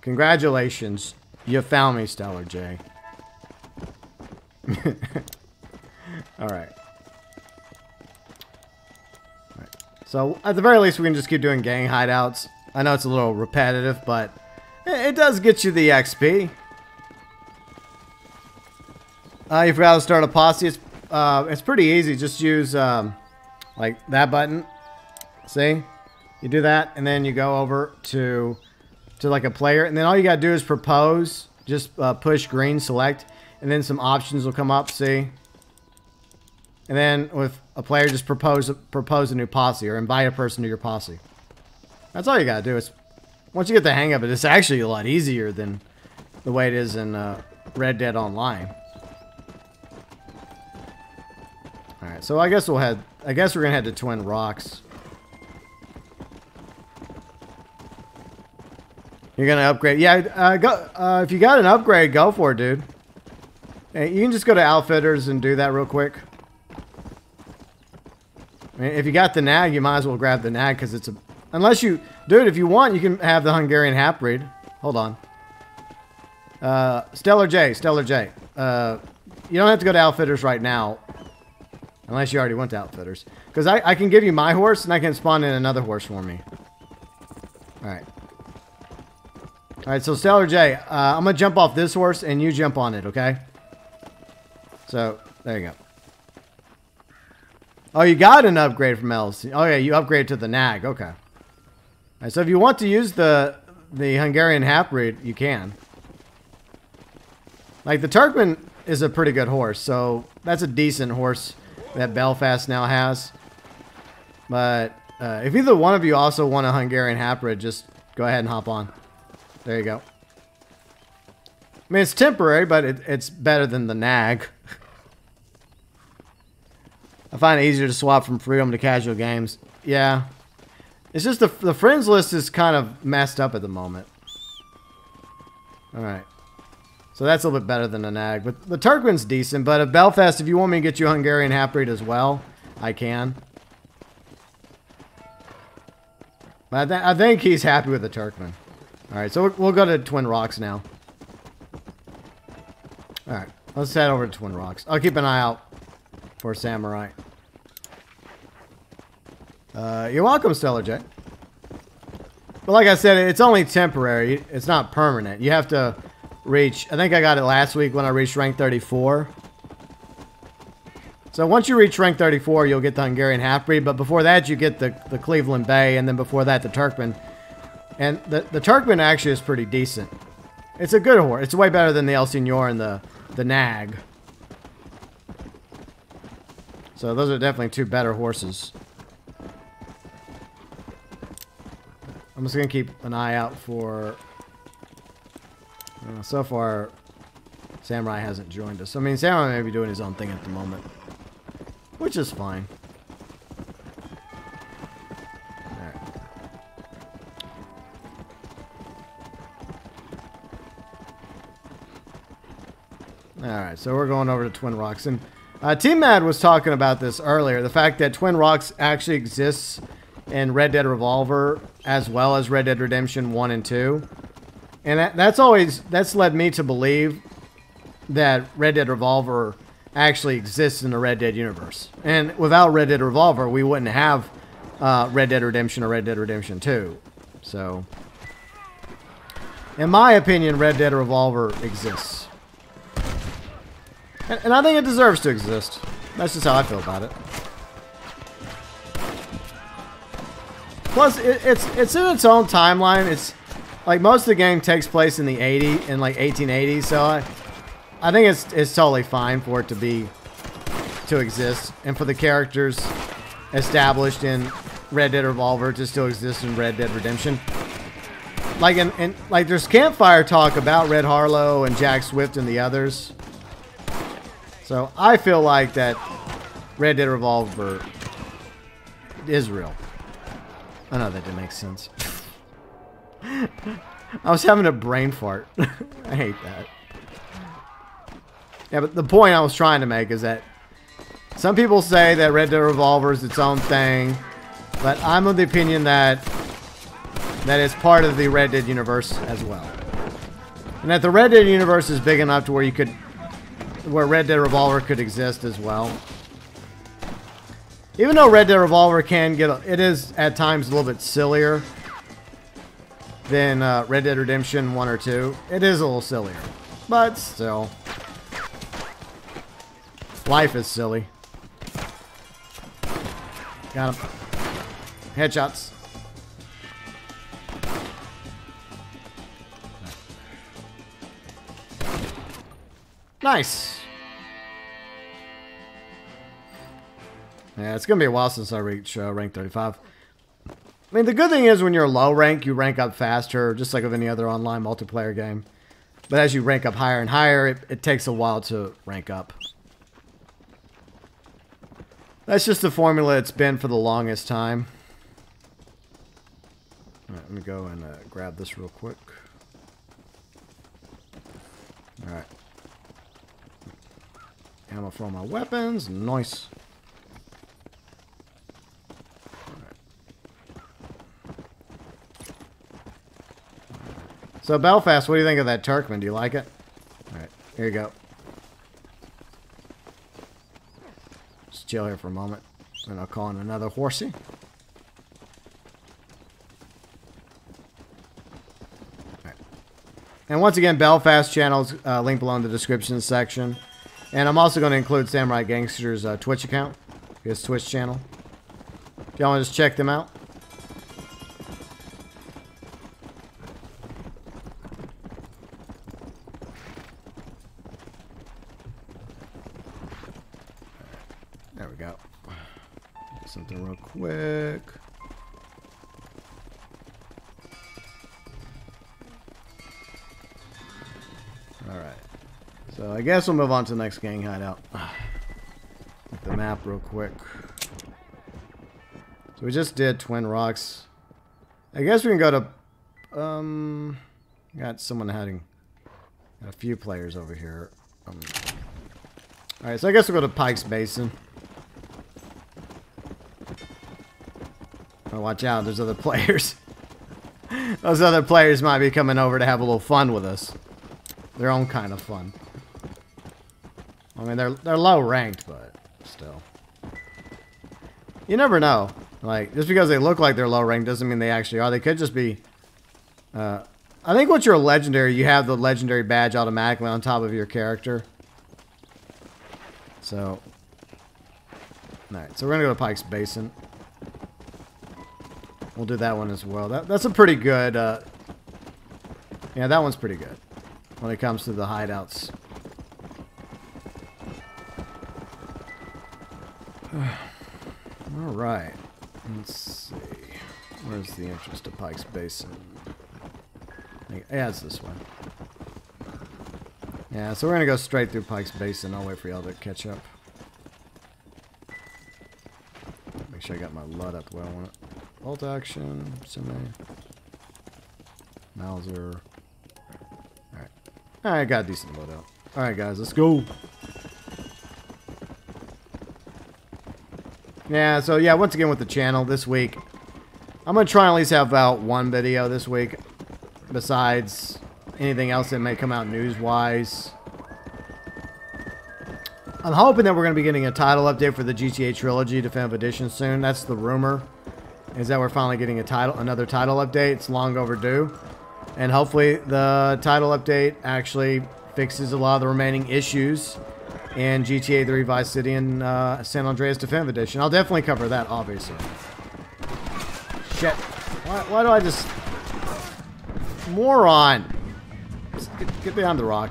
Congratulations. You found me, Stellar J. Alright. Right. So, at the very least, we can just keep doing gang hideouts. I know it's a little repetitive, but it does get you the XP. You forgot to start a posse. It's pretty easy. Just use, like, that button. See? You do that, and then you go over to like a player, and then all you gotta do is propose. Just push green, select, and then some options will come up. See, and then with a player, just propose a new posse or invite a person to your posse. That's all you gotta do. It's once you get the hang of it, it's actually a lot easier than the way it is in Red Dead Online. All right, so I guess we'll head. I guess we're gonna head to Twin Rocks. You're gonna upgrade, yeah. If you got an upgrade, go for it, dude. Hey, you can just go to Outfitters and do that real quick. I mean, if you got the nag, you might as well grab the nag because it's a. Unless you, dude, if you want, you can have the Hungarian half-breed. Hold on. Stellar J. You don't have to go to Outfitters right now, unless you already went to Outfitters. Because I can give you my horse and I can spawn in another horse for me. All right. All right, so Stellar J, I'm going to jump off this horse and you jump on it, okay? So, there you go. Oh, you got an upgrade from LC. Oh, yeah, you upgrade to the nag. Okay. All right, so if you want to use the Hungarian half-breed, you can. Like, the Turkman is a pretty good horse, so that's a decent horse that Belfast now has. But if either one of you also want a Hungarian half-breed, just go ahead and hop on. There you go. I mean, it's temporary, but it's better than the nag. I find it easier to swap from freedom to casual games. Yeah. It's just the friends list is kind of messed up at the moment. Alright. So that's a little bit better than the nag. But the Turkman's decent, but at Belfast, if you want me to get you a Hungarian half-breed as well, I can. But I think he's happy with the Turkman. Alright, so we'll go to Twin Rocks now. Alright, let's head over to Twin Rocks. I'll keep an eye out for Samurai. You're welcome, Stellar J. But like I said, it's only temporary. It's not permanent. You have to reach... I think I got it last week when I reached rank 34. So once you reach rank 34, you'll get the Hungarian half-breed. But before that, you get the Cleveland Bay. And then before that, the Turkman... And the Turkman actually is pretty decent. It's a good horse. It's way better than the El Señor and the Nag. So those are definitely two better horses. I'm just going to keep an eye out for... so far, Samurai hasn't joined us. I mean, Samurai may be doing his own thing at the moment. Which is fine. Alright, so we're going over to Twin Rocks. And Team Mad was talking about this earlier, the fact that Twin Rocks actually exists in Red Dead Revolver as well as Red Dead Redemption 1 and 2. And that's led me to believe that Red Dead Revolver actually exists in the Red Dead universe. And without Red Dead Revolver, we wouldn't have Red Dead Redemption or Red Dead Redemption 2. So, in my opinion, Red Dead Revolver exists. And I think it deserves to exist. That's just how I feel about it. Plus, it's in its own timeline. It's like most of the game takes place in the 80s, in like 1880s. So I think it's totally fine for it to exist, and for the characters established in Red Dead Revolver to still exist in Red Dead Redemption. Like like there's campfire talk about Red Harlow and Jack Swift and the others. So I feel like that Red Dead Revolver is real. I know that didn't make sense. I was having a brain fart. I hate that. Yeah, but the point I was trying to make is that some people say that Red Dead Revolver is its own thing, but I'm of the opinion that it's part of the Red Dead universe as well. And that the Red Dead universe is big enough to where you could Red Dead Revolver could exist as well. Even though Red Dead Revolver can get it is at times a little bit sillier than Red Dead Redemption 1 or 2. It is a little sillier, but still. Life is silly. Got him. Headshots. Nice. Yeah, it's gonna be a while since I reach rank 35. I mean, the good thing is when you're low rank, you rank up faster, just like with any other online multiplayer game. But as you rank up higher and higher, it takes a while to rank up. That's just the formula it's been for the longest time. All right, let me go and grab this real quick. All right. Ammo for my weapons. Nice. So Belfast, what do you think of that Turkman? Do you like it? Alright, here you go. Just chill here for a moment. Then I'll call in another horsey. Alright. And once again, Belfast channel's link below in the description section. And I'm also going to include Samurai Gangster's Twitch account, his Twitch channel. If y'all want to just check them out. There we go. Do something real quick. All right. So I guess we'll move on to the next gang hideout. Look at the map real quick. So we just did Twin Rocks. I guess we can go to... got someone hiding. Got a few players over here. Alright, so I guess we'll go to Pike's Basin. Oh, watch out. There's other players. Those other players might be coming over to have a little fun with us. Their own kind of fun. I mean, they're low ranked, but still. You never know. Like, just because they look like they're low ranked doesn't mean they actually are. They could just be... I think once you're a legendary, you have the legendary badge automatically on top of your character. So... Alright, so we're gonna go to Pike's Basin. We'll do that one as well. That's a pretty good... yeah, that one's pretty good when it comes to the hideouts. Alright, let's see. Where's the entrance to Pike's Basin? Yeah, it's this one. Yeah, so we're gonna go straight through Pike's Basin. I'll wait for y'all to catch up. Make sure I got my LUT up where I want it. Bolt action, semi, Mauser. Alright, I got a decent loadout. Alright guys, let's go. Yeah, so yeah, once again with the channel this week, I'm going to try and at least have about one video this week, besides anything else that may come out news-wise. I'm hoping that we're going to be getting a title update for the GTA Trilogy Definitive Edition soon. That's the rumor, is that we're finally getting a title, another title update. It's long overdue. And hopefully the title update actually fixes a lot of the remaining issues in GTA 3 Vice City and San Andreas Definitive Edition. I'll definitely cover that, obviously. Shit. Why do I just... Moron! Just get behind the rock,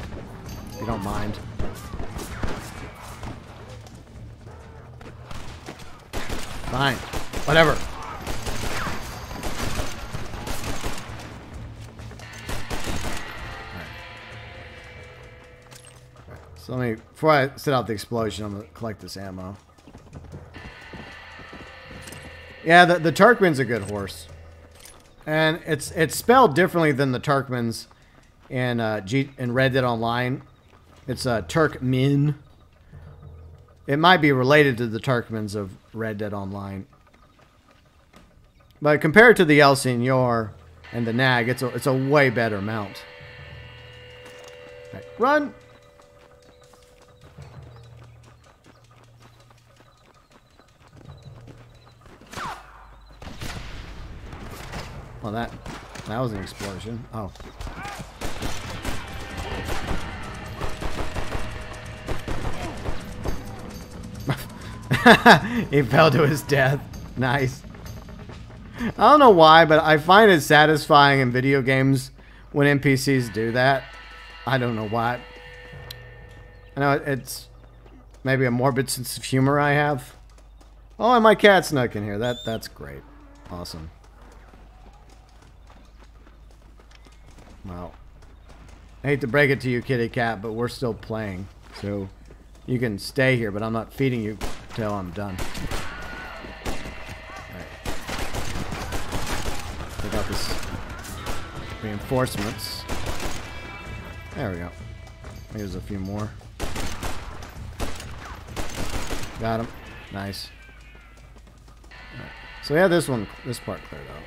if you don't mind. Fine. Whatever. So let me, before I set out the explosion, I'm going to collect this ammo. Yeah, the Turkman's a good horse. And it's spelled differently than the Turkmans in Red Dead Online. It's Turkmen. It might be related to the Turkmans of Red Dead Online. But compared to the El Señor and the Nag, it's a way better mount. Right, run! Well, that was an explosion. Oh. He fell to his death. Nice. I don't know why, but I find it satisfying in video games when NPCs do that. I don't know why. I know it's maybe a morbid sense of humor I have. Oh, and my cat snuck in here. That's great. Awesome. Well, I hate to break it to you, kitty cat, but we're still playing. So you can stay here, but I'm not feeding you till I'm done. All right. We got this reinforcements. There we go. Here's a few more. Got him. Nice. All right. So yeah, this part cleared out.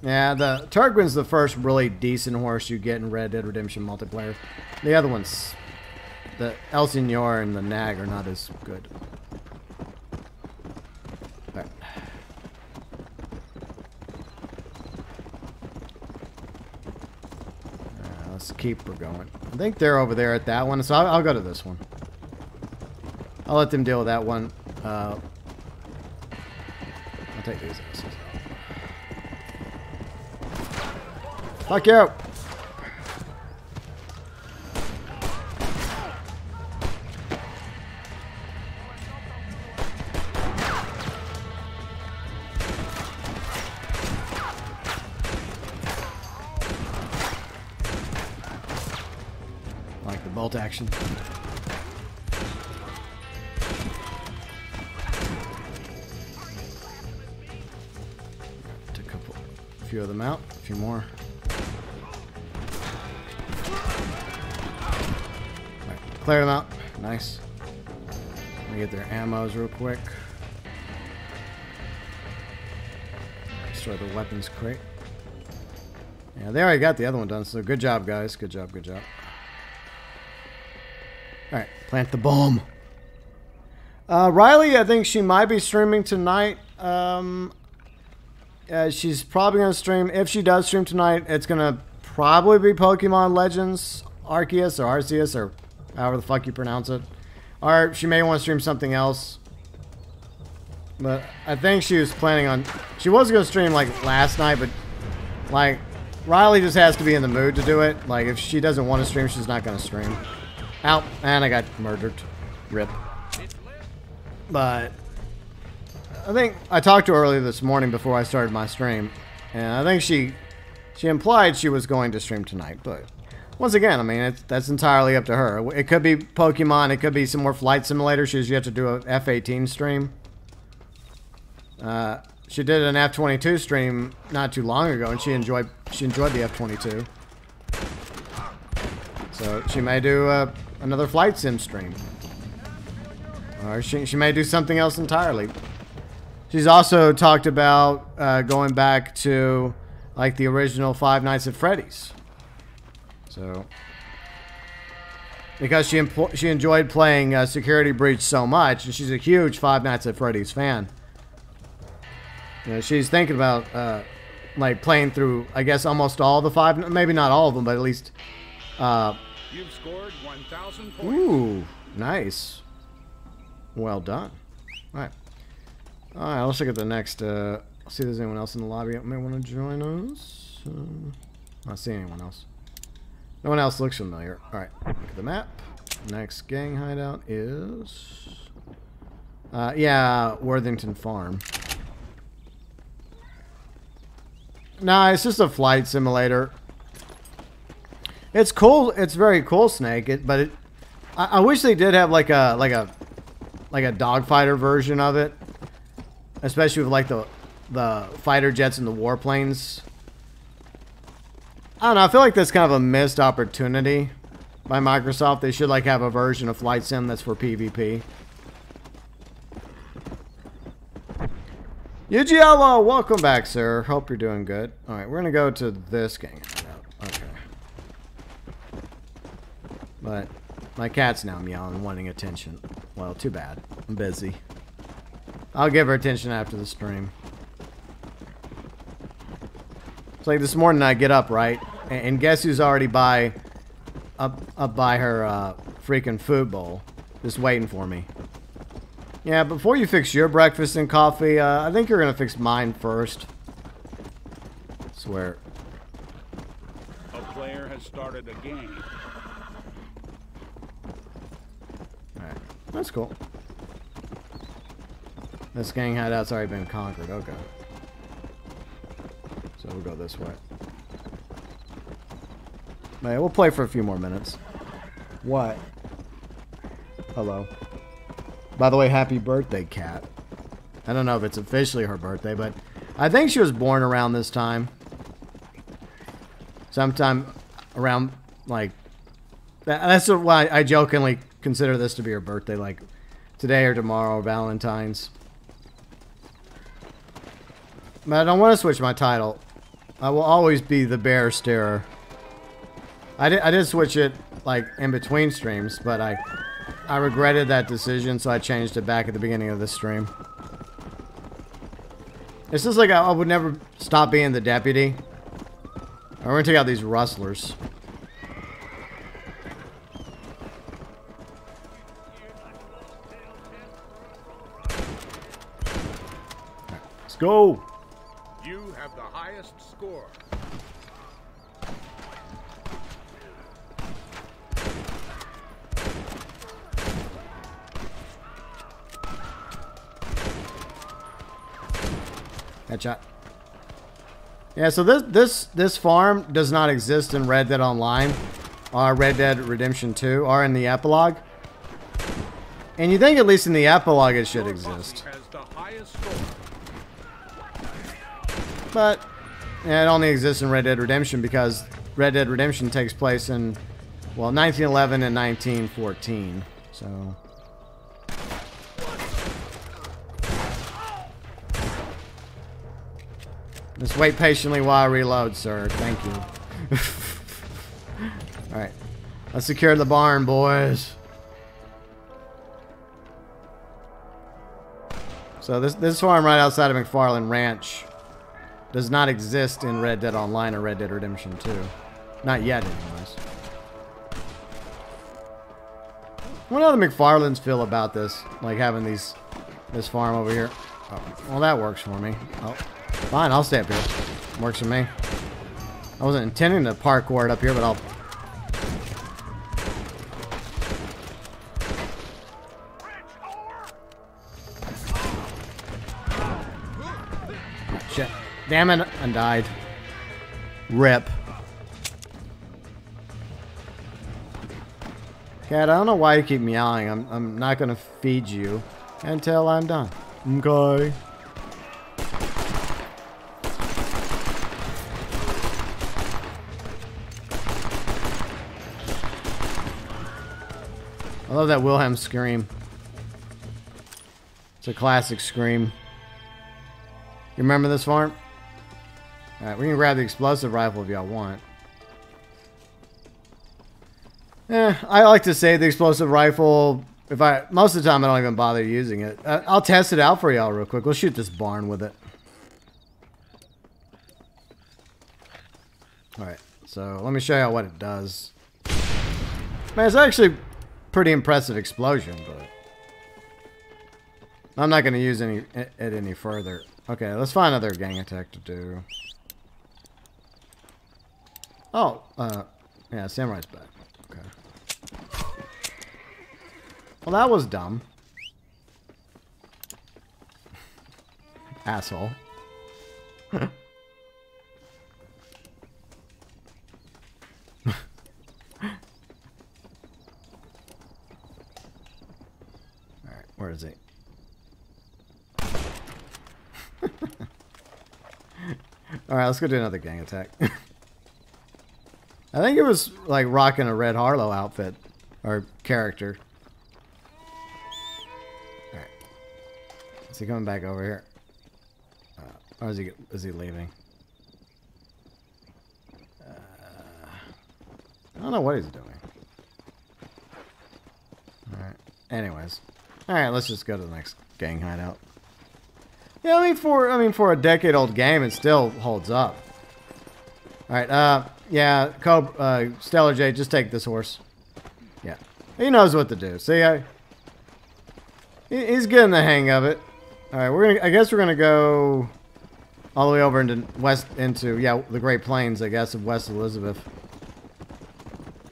Yeah, the Turkman's the first really decent horse you get in Red Dead Redemption multiplayer. The other ones, the El Señor and the Nag, are not as good. All right. Let's keep her going. I think they're over there at that one, so I'll go to this one. I'll let them deal with that one. I'll take these asses. Fuck you! Like the bolt action. Took a few of them out, a few more. Clear them out. Nice. Let me get their ammos real quick. Destroy the weapons crate. Yeah, they already got the other one done, so good job, guys. Good job, good job. Alright, plant the bomb. Riley, I think she might be streaming tonight. She's probably going to stream. If she does stream tonight, it's going to probably be Pokemon Legends, Arceus, or Arceus, or... however the fuck you pronounce it. Or she may want to stream something else. But I think she was planning on... She was going to stream, like, last night, but... like, Riley just has to be in the mood to do it. Like, if she doesn't want to stream, she's not going to stream. Ow. And I got murdered. Rip. But... I think... I talked to her earlier this morning before I started my stream. And I think she implied she was going to stream tonight, but... once again, I mean, that's entirely up to her. It could be Pokemon. It could be some more Flight Simulator. She's yet to do an F-18 stream. She did an F22 stream not too long ago, and she enjoyed the F22. So she may do another flight sim stream, or she may do something else entirely. She's also talked about going back to like the original Five Nights at Freddy's. So because she enjoyed playing Security Breach so much, and she's a huge Five Nights at Freddy's fan. You know, she's thinking about like playing through, I guess, almost all the five, maybe not all of them, but at least. You've scored 1,000 points. Ooh, nice. Well done. All right. All right, let's look at the next. I'll see if there's anyone else in the lobby that may want to join us. I don't see anyone else. No one else looks familiar. All right, look at the map. Next gang hideout is... yeah, Worthington Farm. Nah, it's just a flight simulator. It's cool. It's very cool, Snake. I wish they did have like a dogfighter version of it, especially with like the fighter jets and the warplanes. I don't know. I feel like that's kind of a missed opportunity by Microsoft. They should like have a version of Flight Sim that's for PvP. Yujiello, welcome back, sir. Hope you're doing good. All right, we're gonna go to this gang. But my cat's now meowing, wanting attention. Well, too bad. I'm busy. I'll give her attention after the stream. It's like this morning I get up, right? And guess who's already up by her freaking food bowl, just waiting for me. Yeah, before you fix your breakfast and coffee, I think you're gonna fix mine first. I swear. A player has started a game. That's cool. This gang hideout's already been conquered. Okay. So we'll go this way. But yeah, we'll play for a few more minutes. What? Hello. By the way, happy birthday, Cat. I don't know if it's officially her birthday, but I think she was born around this time. Sometime around, like... That's why I jokingly... consider this to be her birthday, like today or tomorrow, or Valentine's. But I don't want to switch my title. I will always be the Bear Starer. I did switch it like in between streams, but I regretted that decision, so I changed it back at the beginning of this stream. It's just like I would never stop being the deputy. Right, we're gonna take out these rustlers. Go! You have the highest score. Headshot. Yeah, so this farm does not exist in Red Dead Online or Red Dead Redemption 2 or in the epilogue. And you think at least in the epilogue it should exist. But yeah, it only exists in Red Dead Redemption because Red Dead Redemption takes place in, well, 1911 and 1914. So. Just wait patiently while I reload, sir. Thank you. Alright. Let's secure the barn, boys. So this farm right outside of McFarland Ranch does not exist in Red Dead Online or Red Dead Redemption 2. Not yet, anyways. What do the McFarlands feel about this? Like having this farm over here? Oh, well, that works for me. Oh, fine, I'll stay up here. Works for me. I wasn't intending to parkour it up here, but I'll... Damn it, and died. Rip. Cat, I don't know why you keep meowing. I'm not gonna feed you until I'm done. Okay. love that Wilhelm scream. It's a classic scream. You remember this farm? Alright, we can grab the explosive rifle if y'all want. I like to say the explosive rifle. Most of the time I don't even bother using it. I'll test it out for y'all real quick. We'll shoot this barn with it. Alright, so let me show y'all what it does. Man, it's actually pretty impressive explosion, but I'm not going to use it any further. Okay, let's find another gang attack to do. Oh, yeah, Samurai's back. Okay. Well, that was dumb. Asshole. Where is he? Alright, let's go do another gang attack. I think it was like rocking a Red Harlow outfit or character. Alright. Is he coming back over here? Or is he leaving? I don't know what he's doing. Alright. Anyways. Alright, let's just go to the next gang hideout. Yeah, I mean for a decade-old game, it still holds up. Alright, yeah, Stellar J, just take this horse. Yeah. He knows what to do. See, he's getting the hang of it. Alright, I guess we're gonna go all the way over into the Great Plains, I guess, of West Elizabeth.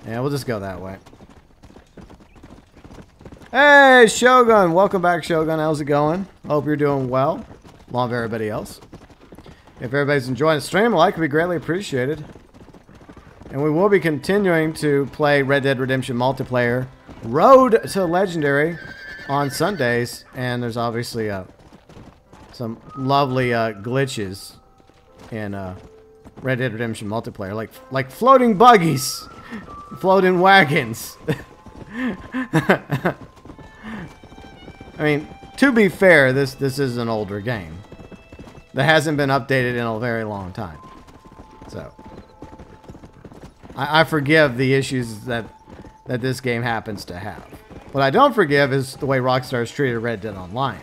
Yeah, we'll just go that way. Hey, Shogun! Welcome back, Shogun. How's it going? Hope you're doing well. Along with everybody else. If everybody's enjoying the stream, a like would be greatly appreciated. And we will be continuing to play Red Dead Redemption Multiplayer Road to Legendary on Sundays. And there's obviously some lovely glitches in Red Dead Redemption Multiplayer. Like floating buggies! Floating wagons! I mean, to be fair, this is an older game that hasn't been updated in a very long time. So, I forgive the issues that this game happens to have. What I don't forgive is the way Rockstar's treated Red Dead Online.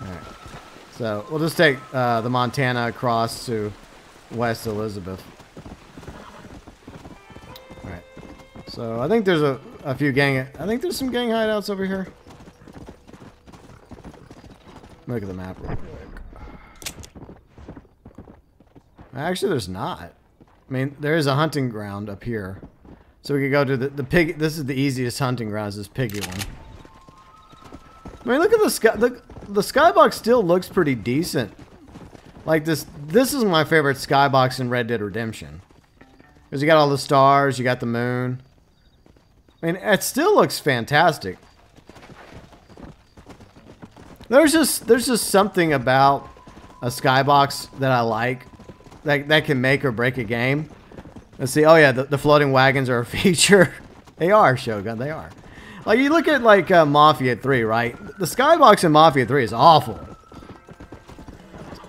Alright. So, we'll just take the Montana across to West Elizabeth. Alright. So, I think there's some gang hideouts over here. Look at the map real quick. Actually, there's not. I mean, there is a hunting ground up here. So we could go to the pig. This is the easiest hunting ground, is this piggy one. I mean, look at the sky. The skybox still looks pretty decent. Like this. This is my favorite skybox in Red Dead Redemption. Because you got all the stars, you got the moon. I mean, it still looks fantastic. There's just something about a skybox that I like, that can make or break a game. Let's see. Oh yeah, the floating wagons are a feature. They are, Shogun. They are. Like you look at like Mafia 3, right? The skybox in Mafia 3 is awful.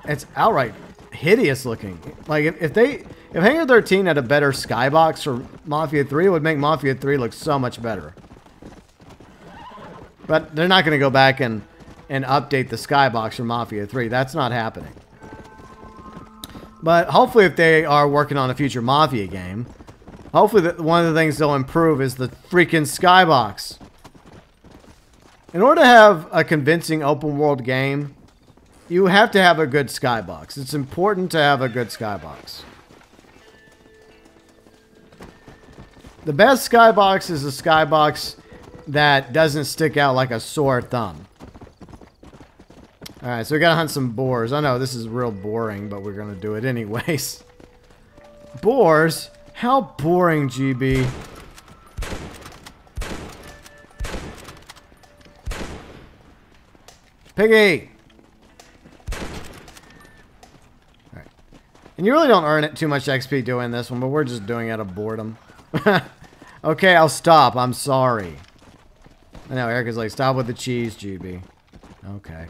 It's outright hideous looking. Like if Hangar 13 had a better skybox for Mafia 3, it would make Mafia 3 look so much better. But they're not going to go back and update the skybox for Mafia 3. That's not happening. But hopefully if they are working on a future Mafia game, hopefully one of the things they'll improve is the freaking skybox. In order to have a convincing open world game, you have to have a good skybox. It's important to have a good skybox. The best skybox is a skybox that doesn't stick out like a sore thumb. Alright, so we gotta hunt some boars. I know this is real boring, but we're gonna do it anyways. Boars? How boring, GB. Piggy! Alright. And you really don't earn it too much XP doing this one, but we're just doing it out of boredom. Okay, I'll stop. I'm sorry. I know, Erica's like, stop with the cheese, GB. Okay.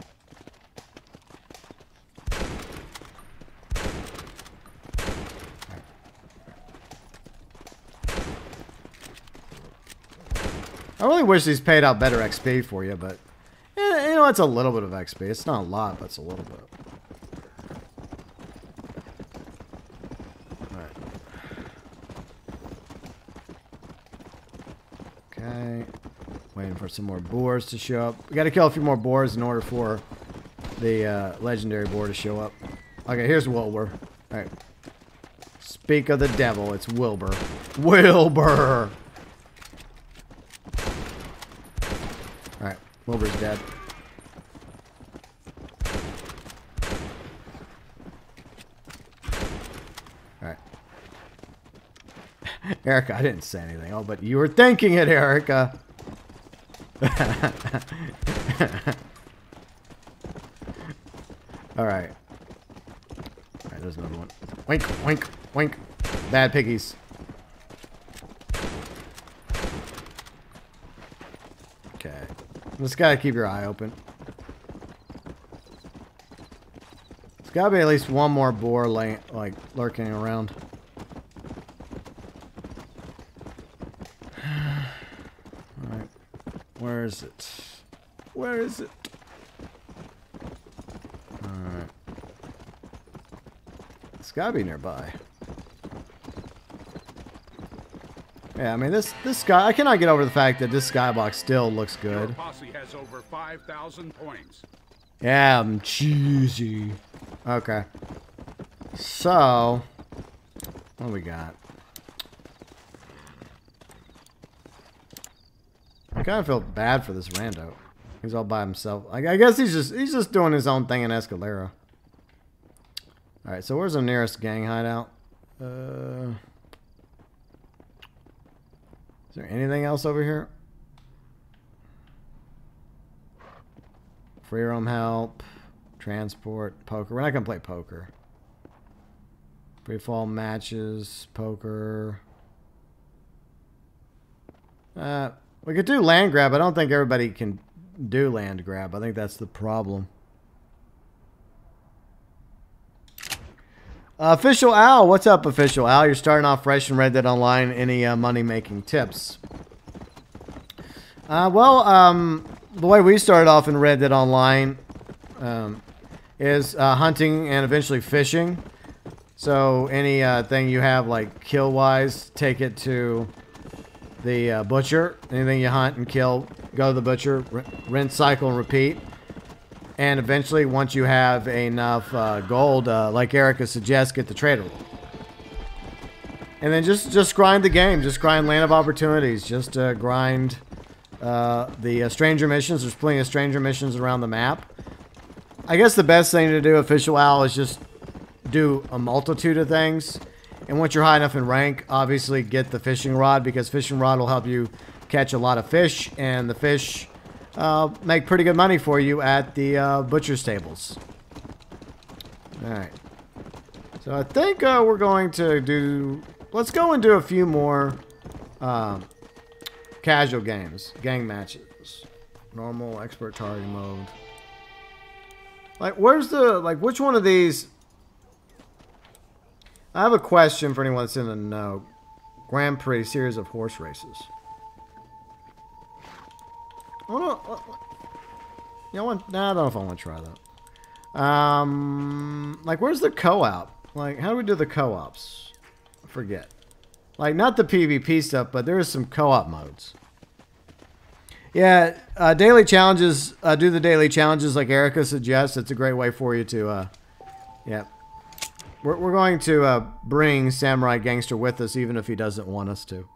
I really wish these paid out better XP for you, but... You know, it's a little bit of XP. It's not a lot, but it's a little bit. Alright. Okay. Waiting for some more boars to show up. We gotta kill a few more boars in order for the legendary boar to show up. Okay, here's Wilbur. Alright. Speak of the devil, it's Wilbur. Wilbur! Wilbur's dead. Alright. Erica, I didn't say anything. Oh, but you were thinking it, Erica. Alright. Alright, there's another one. Wink, wink, wink. Bad piggies. Okay. Just gotta keep your eye open. There's gotta be at least one more boar like lurking around. Alright. Where is it? Where is it? Alright. It's gotta be nearby. Yeah, I mean, this guy, I cannot get over the fact that this skybox still looks good. Your posse has over 5,000 points. Yeah, I'm cheesy. Okay. So, what do we got? I kind of feel bad for this rando. He's all by himself. I guess he's just doing his own thing in Escalera. All right, so where's the nearest gang hideout? Is there anything else over here? Free roam help, transport, poker. We're not gonna play poker. Free fall matches, poker. We could do land grab. I don't think everybody can do land grab. I think that's the problem. Official Al, what's up, Official Al? You're starting off fresh in Red Dead Online. Any money-making tips? The way we started off in Red Dead Online is hunting and eventually fishing. So any thing you have, like kill-wise, take it to the butcher. Anything you hunt and kill, go to the butcher, rinse, cycle, and repeat. And eventually, once you have enough gold, like Erica suggests, get the trader roll. And then just grind the game. Just grind Land of Opportunities. Just grind the stranger missions. There's plenty of stranger missions around the map. I guess the best thing to do, Official Owl, is just do a multitude of things. And once you're high enough in rank, obviously get the fishing rod, because fishing rod will help you catch a lot of fish, and the fish... make pretty good money for you at the butcher's tables. Alright. So I think we're going to do... Let's go and do a few more casual games. Gang matches. Normal, expert targeting mode. Like, where's the... Like, which one of these... I have a question for anyone that's in the know. Grand Prix series of horse races. I don't know if I want to try that. Like, where's the co-op? Like, how do we do the co-ops? I forget. Like, not the PvP stuff, but there is some co-op modes. Yeah, daily challenges. Do the daily challenges like Erica suggests. It's a great way for you to, yeah. We're going to bring Samurai Gangster with us, even if he doesn't want us to.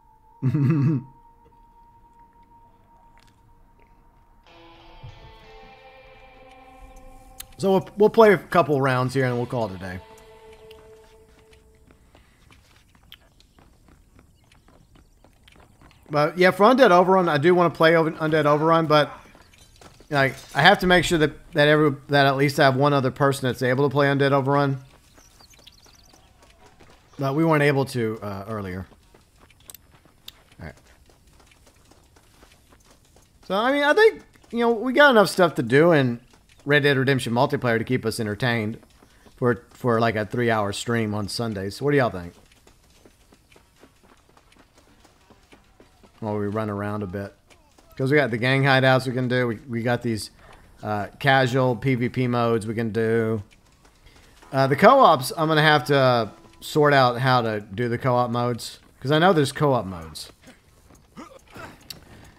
So we'll play a couple rounds here and we'll call it a day. But yeah, for Undead Overrun, I do want to play Undead Overrun, but like I have to make sure that at least I have one other person that's able to play Undead Overrun. But we weren't able to earlier. So, I mean, I think, you know, we got enough stuff to do in Red Dead Redemption multiplayer to keep us entertained for like a 3-hour stream on Sundays. So what do y'all think? While we run around a bit. Because we got the gang hideouts we can do. We got these casual PvP modes we can do. The co-ops, I'm going to have to sort out how to do the co-op modes. Because I know there's co-op modes.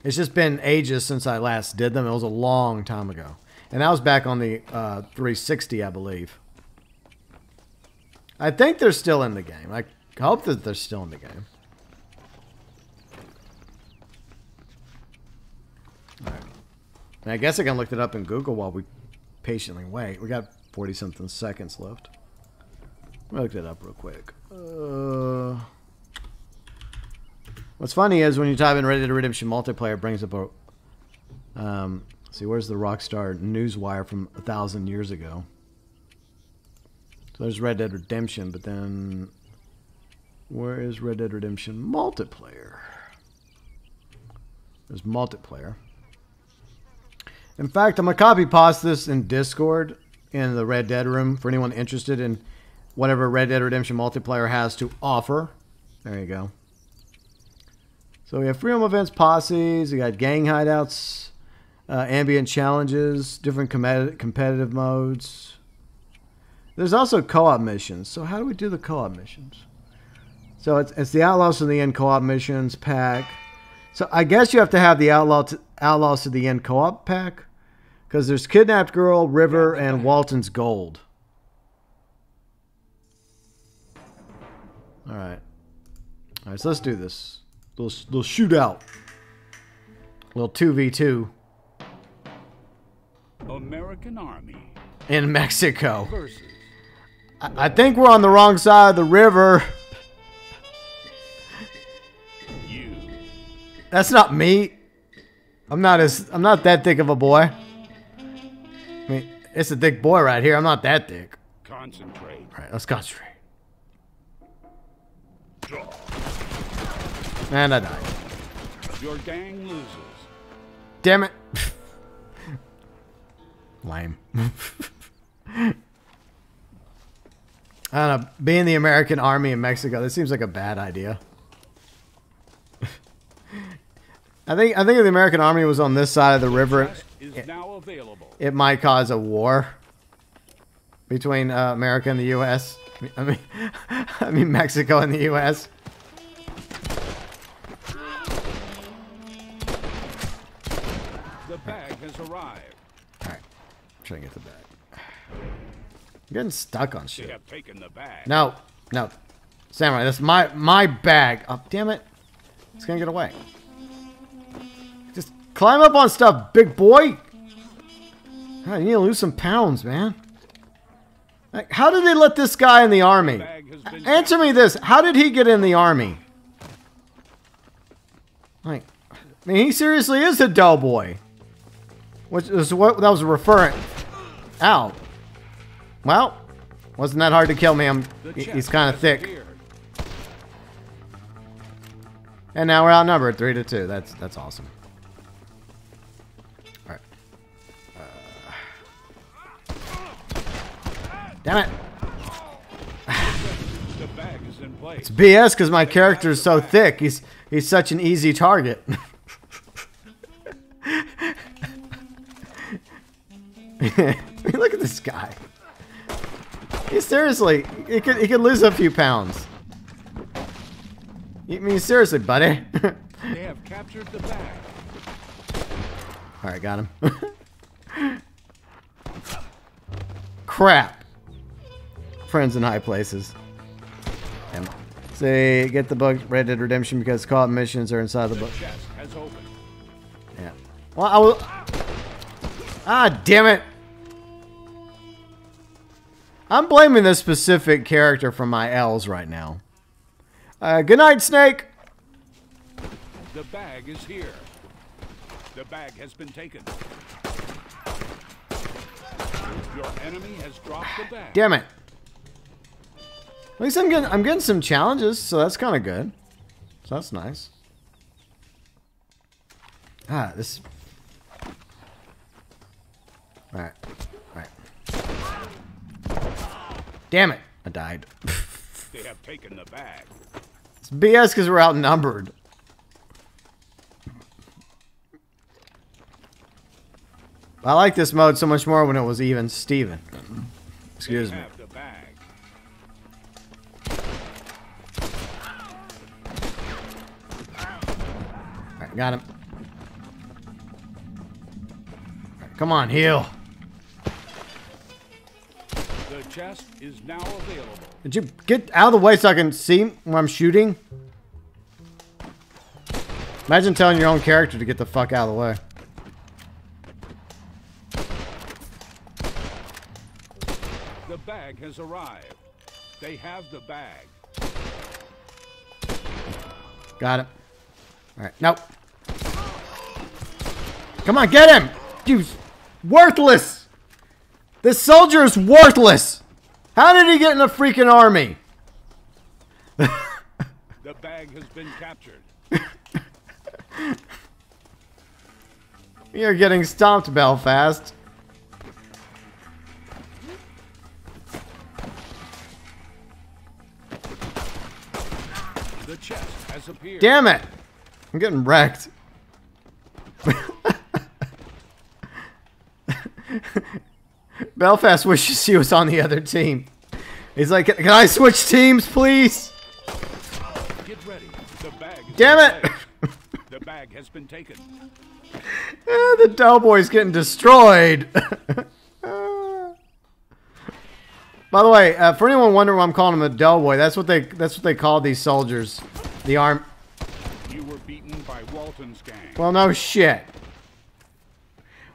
It's just been ages since I last did them. It was a long time ago. And that was back on the 360, I believe. I think they're still in the game. I hope that they're still in the game. All right. And I guess I can look it up in Google while we patiently wait. We got 40-something seconds left. Let me look it up real quick. What's funny is when you type in Red Dead Redemption multiplayer, it brings up a... see, where's the Rockstar Newswire from 1,000 years ago? So there's Red Dead Redemption, but then... where is Red Dead Redemption multiplayer? There's multiplayer. In fact, I'm going to copy-paste this in Discord in the Red Dead room for anyone interested in whatever Red Dead Redemption multiplayer has to offer. There you go. So we have free roam events, posses, we got gang hideouts, ambient challenges, different competitive modes. There's also co-op missions. So how do we do the co-op missions? So it's the Outlaws to the End co-op missions pack. So I guess you have to have the Outlaws to the End co-op pack because there's Kidnapped Girl, River, and Walton's Gold. All right. All right, so let's do this. Little shootout. Little 2v2. American Army. In Mexico. I think we're on the wrong side of the river. You. That's not me. I'm not that thick of a boy. I mean, it's a thick boy right here. I'm not that thick. Concentrate. All right, let's concentrate. Draw. And I died. Your gang loses. Damn it. Lame. I don't know. Being the American Army in Mexico, that seems like a bad idea. I think if the American Army was on this side of the river, it might cause a war between America and the U.S. I mean Mexico and the U.S. Arrived. All right, I'm trying to get the bag. I'm getting stuck on shit. They have taken the bag. No, no, Samurai, that's my bag. Oh, damn it! It's gonna get away. Just climb up on stuff, big boy. God, you need to lose some pounds, man. Like, how did they let this guy in the army? Answer me this: how did he get in the army? Like, I mean, he seriously is a doughboy. Which is what that was a referent. Ow. Well, wasn't that hard to kill me? He's kind of thick. And now we're outnumbered 3-2. That's awesome. All right. Damn it. It's BS because my character is so thick. He's such an easy target. I mean, look at this guy. He, seriously, he could lose a few pounds. I mean, seriously, buddy. They have captured the bag. All right, got him. Crap. Friends in high places. Damn. Say, get the book Red Dead Redemption because co-op missions are inside the book. Yeah. Well, I will. Ah, damn it. I'm blaming this specific character for my L's right now. Good night, Snake. The bag is here. The bag has been taken. Your enemy has dropped the bag. Damn it. At least I'm getting some challenges, so that's kind of good. So that's nice. Ah, this Alright. Alright. Damn it! I died. They have taken the bag. It's BS because we're outnumbered. I like this mode so much more when it was even Steven. Excuse me. Alright, got him. Right, come on, heal. The chest is now available. Did you get out of the way so I can see when I'm shooting? Imagine telling your own character to get the fuck out of the way. Has arrived. They have the bag. Got it. All right. Nope. Come on, get him. Dude, worthless. This soldier is worthless. How did he get in the freaking army? The bag has been captured. You're getting stomped, Belfast. Damn it! I'm getting wrecked. Belfast wishes he was on the other team. He's like, can I switch teams, please? Get ready. The bag is Damn it! The bag has been taken. The Doughboy's getting destroyed. By the way, for anyone wondering why I'm calling him a Doughboy, that's what they call these soldiers. The arm. You were beaten by Walton's gang. Well, no shit.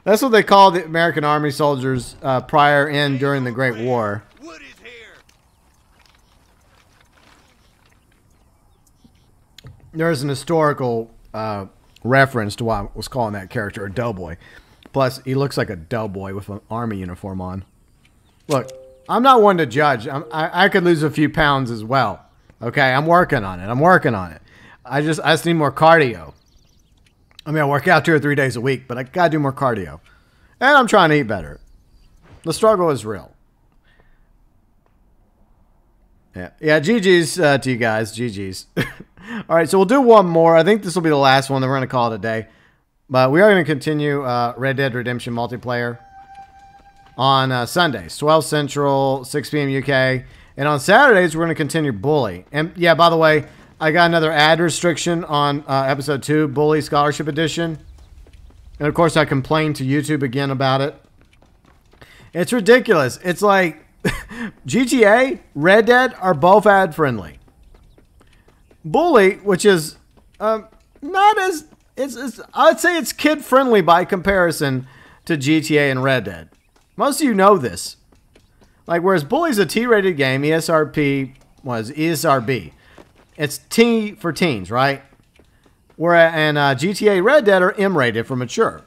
That's what they called the American Army soldiers prior and during the Great War. Wood is here. There is an historical reference to why I was calling that character a Doughboy. Plus, he looks like a Doughboy with an army uniform on. Look, I'm not one to judge. I could lose a few pounds as well. Okay, I'm working on it. I'm working on it. I just need more cardio. I mean, I work out 2 or 3 days a week, but I gotta do more cardio. And I'm trying to eat better. The struggle is real. Yeah, yeah. GG's to you guys. GG's. All right, so we'll do one more. I think this will be the last one that we're gonna call it a day. But we are gonna continue Red Dead Redemption multiplayer on Sundays, 12 Central, 6 p.m. UK. And on Saturdays, we're going to continue Bully. And yeah, by the way, I got another ad restriction on episode 2, Bully Scholarship Edition. And of course, I complained to YouTube again about it. It's ridiculous. It's like GTA, Red Dead are both ad friendly. Bully, which is not as, I'd say it's kid friendly by comparison to GTA and Red Dead. Most of you know this. Like, whereas Bully's a T-rated game, ESRB was ESRB. It's T for teens, right? Whereas and GTA Red Dead are M-rated for mature.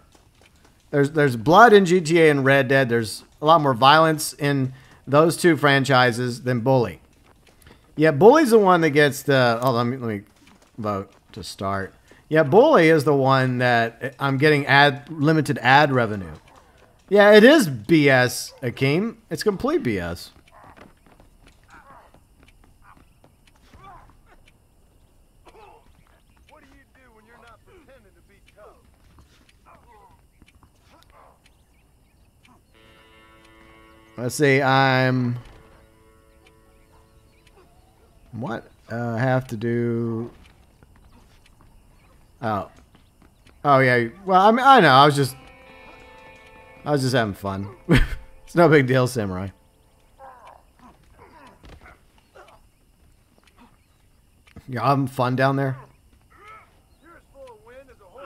There's blood in GTA and Red Dead. There's a lot more violence in those two franchises than Bully. Yeah, Bully's the one that gets the. Oh, let me vote to start. Yeah, Bully is the one that I'm getting limited ad revenue. Yeah, it is BS, Akeem. It's complete BS. What do you do when you're not pretending to be tough? Let's see, I'm... What? I have to do... Oh. Oh, yeah. Well, I mean, I know. I was just having fun. It's no big deal, Samurai. You're having fun down there?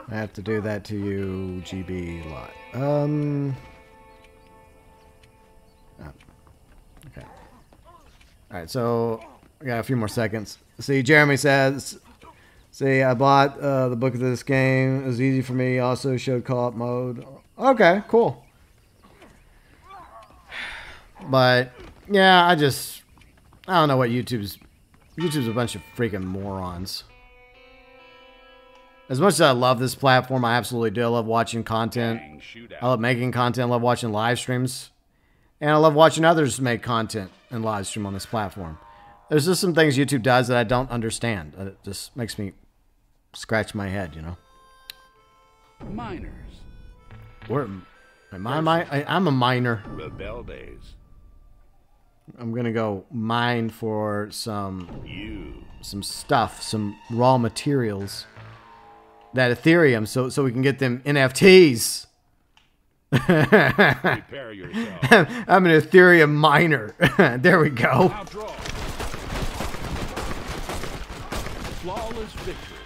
I have to do that to you, GB lot. Oh, okay. Alright, so I got a few more seconds. See, Jeremy says, see, I bought the book of this game. It was easy for me. Also showed co-op mode. Okay, cool. But yeah, I don't know what YouTube's a bunch of freaking morons. As much as I love this platform, I absolutely do. I love watching content. I love making content. I love watching live streams. And I love watching others make content and live stream on this platform. There's just some things YouTube does that I don't understand. It just makes me scratch my head, you know? Miners. I'm a miner. Rebel days. I'm going to go mine for some stuff, some raw materials. That Ethereum, so we can get them NFTs. Prepare yourself. I'm an Ethereum miner. There we go. Flawless victory.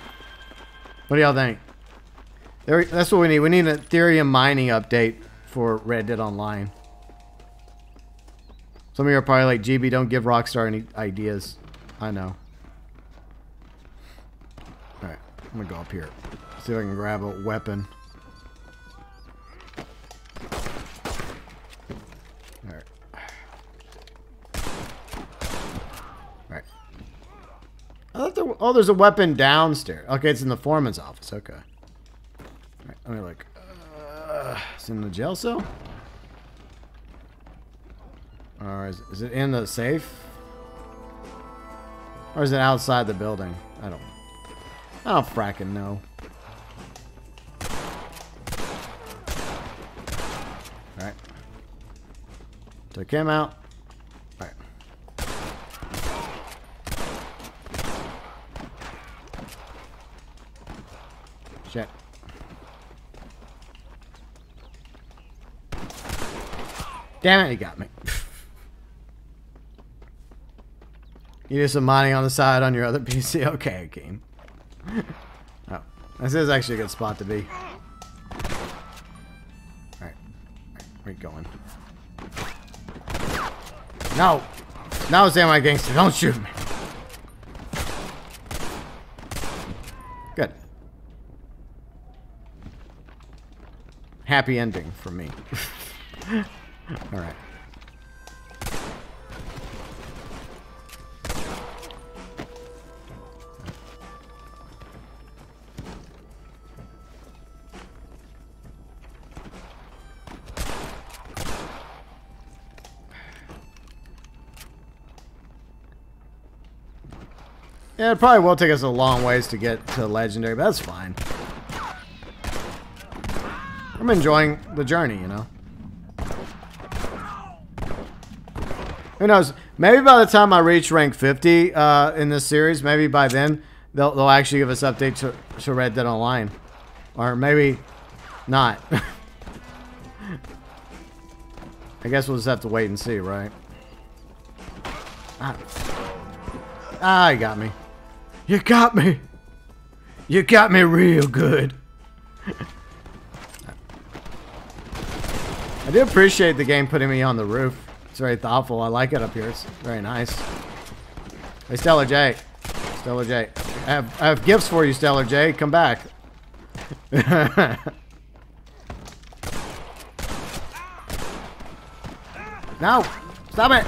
What do y'all think? That's what we need. We need an Ethereum mining update for Red Dead Online. Some of you are probably like, GB, don't give Rockstar any ideas. I know. Alright, I'm gonna go up here. See if I can grab a weapon. Alright. Alright. I thought there were, oh, there's a weapon downstairs. Okay, it's in the foreman's office. Okay. Alright, let me look. It's in the jail cell? Or is it in the safe? Or is it outside the building? I don't know. I don't fracking know. Alright. Took him out. Alright. Shit. Damn it, he got me. You do some mining on the side on your other PC? Okay, game. Oh, this is actually a good spot to be. Alright. Where are you going? No! No, Samurai Gangster, don't shoot me! Good. Happy ending for me. Alright. Yeah, it probably will take us a long ways to get to Legendary, but that's fine. I'm enjoying the journey, you know. Who knows? Maybe by the time I reach rank 50 in this series, maybe by then, they'll actually give us updates to Red Dead Online. Or maybe not. I guess we'll just have to wait and see, right? Ah, he got me. You got me! You got me real good! I do appreciate the game putting me on the roof. It's very thoughtful. I like it up here. It's very nice. Hey, Stellar J. Stellar J. I have gifts for you, Stellar J. Come back. No! Stop it!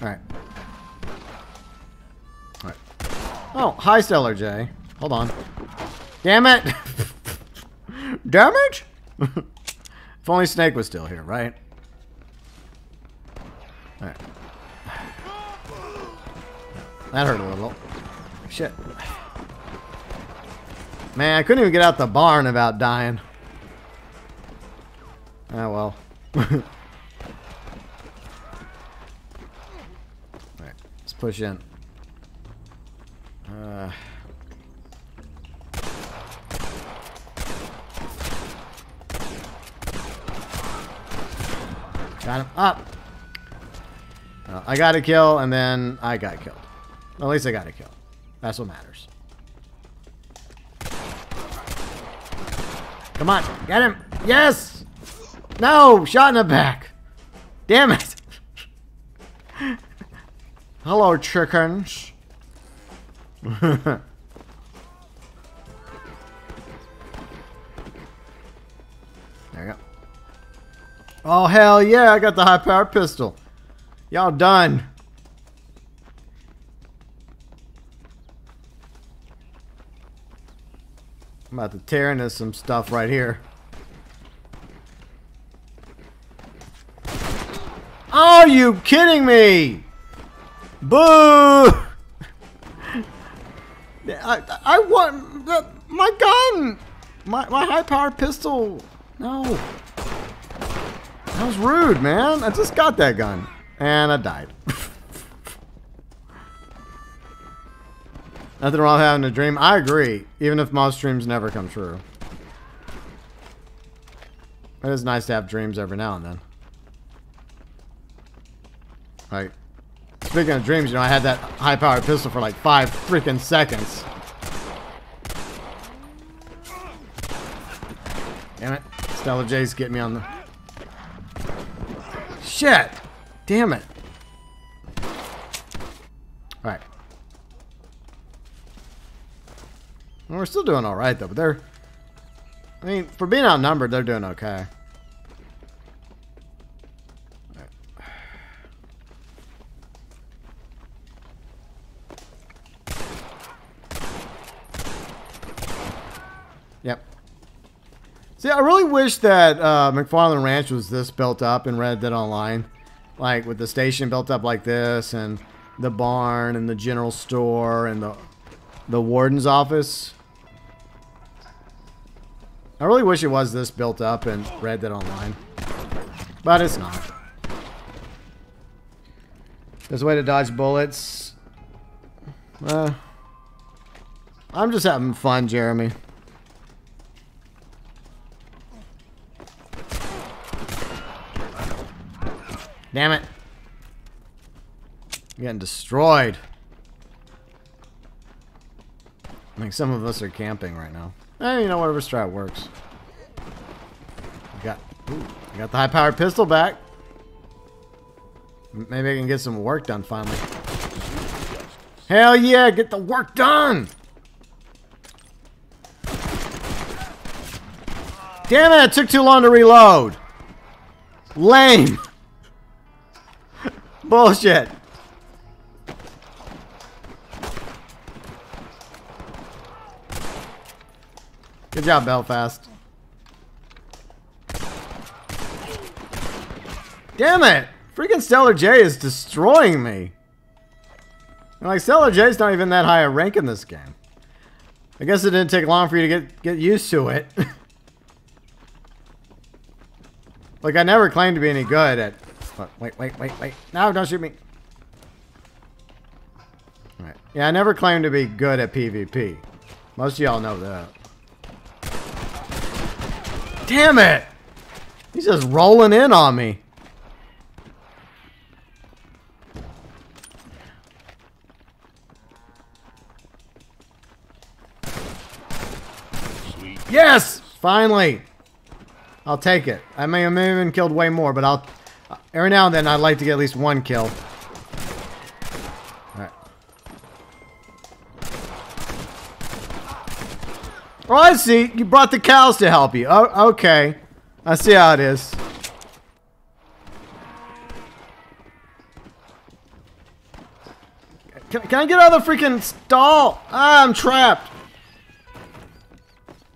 Alright. Oh, hi, Stellar J. Hold on. Damn it! Damn it! If only Snake was still here, right? Alright. That hurt a little. Shit. Man, I couldn't even get out the barn without dying. Ah, well. Alright. Let's push in. Got him up. I got a kill, and then I got killed. Well, at least I got a kill. That's what matters. Come on, get him. Yes. No, shot in the back. Damn it. Hello, chickens. There you go. Oh, hell yeah, I got the high power pistol. Y'all done. I'm about to tear into some stuff right here. Are you kidding me? Boo! I want my gun! My high-powered pistol! No. That was rude, man. I just got that gun. And I died. Nothing wrong with having a dream. I agree. Even if most dreams never come true. It is nice to have dreams every now and then. Like, speaking of dreams, you know, I had that high-powered pistol for like 5 freaking seconds. Damn it. Stella J's get me on the... Shit! Damn it. Alright. Well, we're still doing alright, though, but they're... I mean, for being outnumbered, they're doing okay. All right. Yep. See, I really wish that McFarlane Ranch was this built up in Red Dead Online. Like, with the station built up like this, and the barn, and the general store, and the warden's office. I really wish it was this built up and Red Dead Online, but it's not. There's a way to dodge bullets. I'm just having fun, Jeremy. Damn it. I'm getting destroyed. Like, some of us are camping right now. Eh, you know, whatever strat works. I got the high-powered pistol back. Maybe I can get some work done finally. Hell yeah, get the work done! Damn it, it took too long to reload. Lame. Bullshit. Good job, Belfast. Damn it! Freaking Stellar J is destroying me. And like, Stellar J's not even that high a rank in this game. I guess it didn't take long for you to get used to it. Like, I never claimed to be any good at... Wait. No, don't shoot me. Alright. Yeah, I never claimed to be good at PvP. Most of y'all know that. Damn it! He's just rolling in on me. Sweet. Yes! Finally! I'll take it. I may have even killed way more, but I'll... Every now and then, I'd like to get at least one kill. Alright. Oh, I see! You brought the cows to help you. Oh, okay. I see how it is. Can I get out of the freaking stall? Ah, I'm trapped.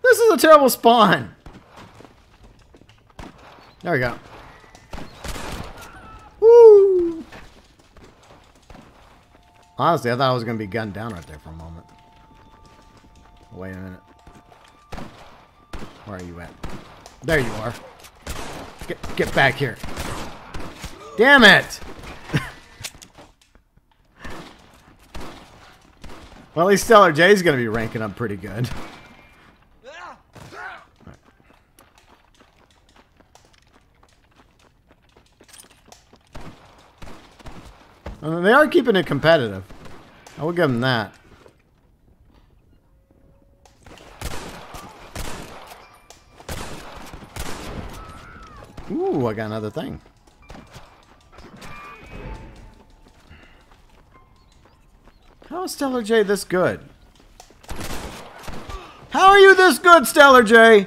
This is a terrible spawn. There we go. Woo! Honestly, I thought I was going to be gunned down right there for a moment. Wait a minute. Where are you at? There you are. Get back here. Damn it! Well, at least Stellar J's going to be ranking up pretty good. They are keeping it competitive. I will give them that. Ooh, I got another thing. How is Stellar J this good? How are you this good, Stellar J?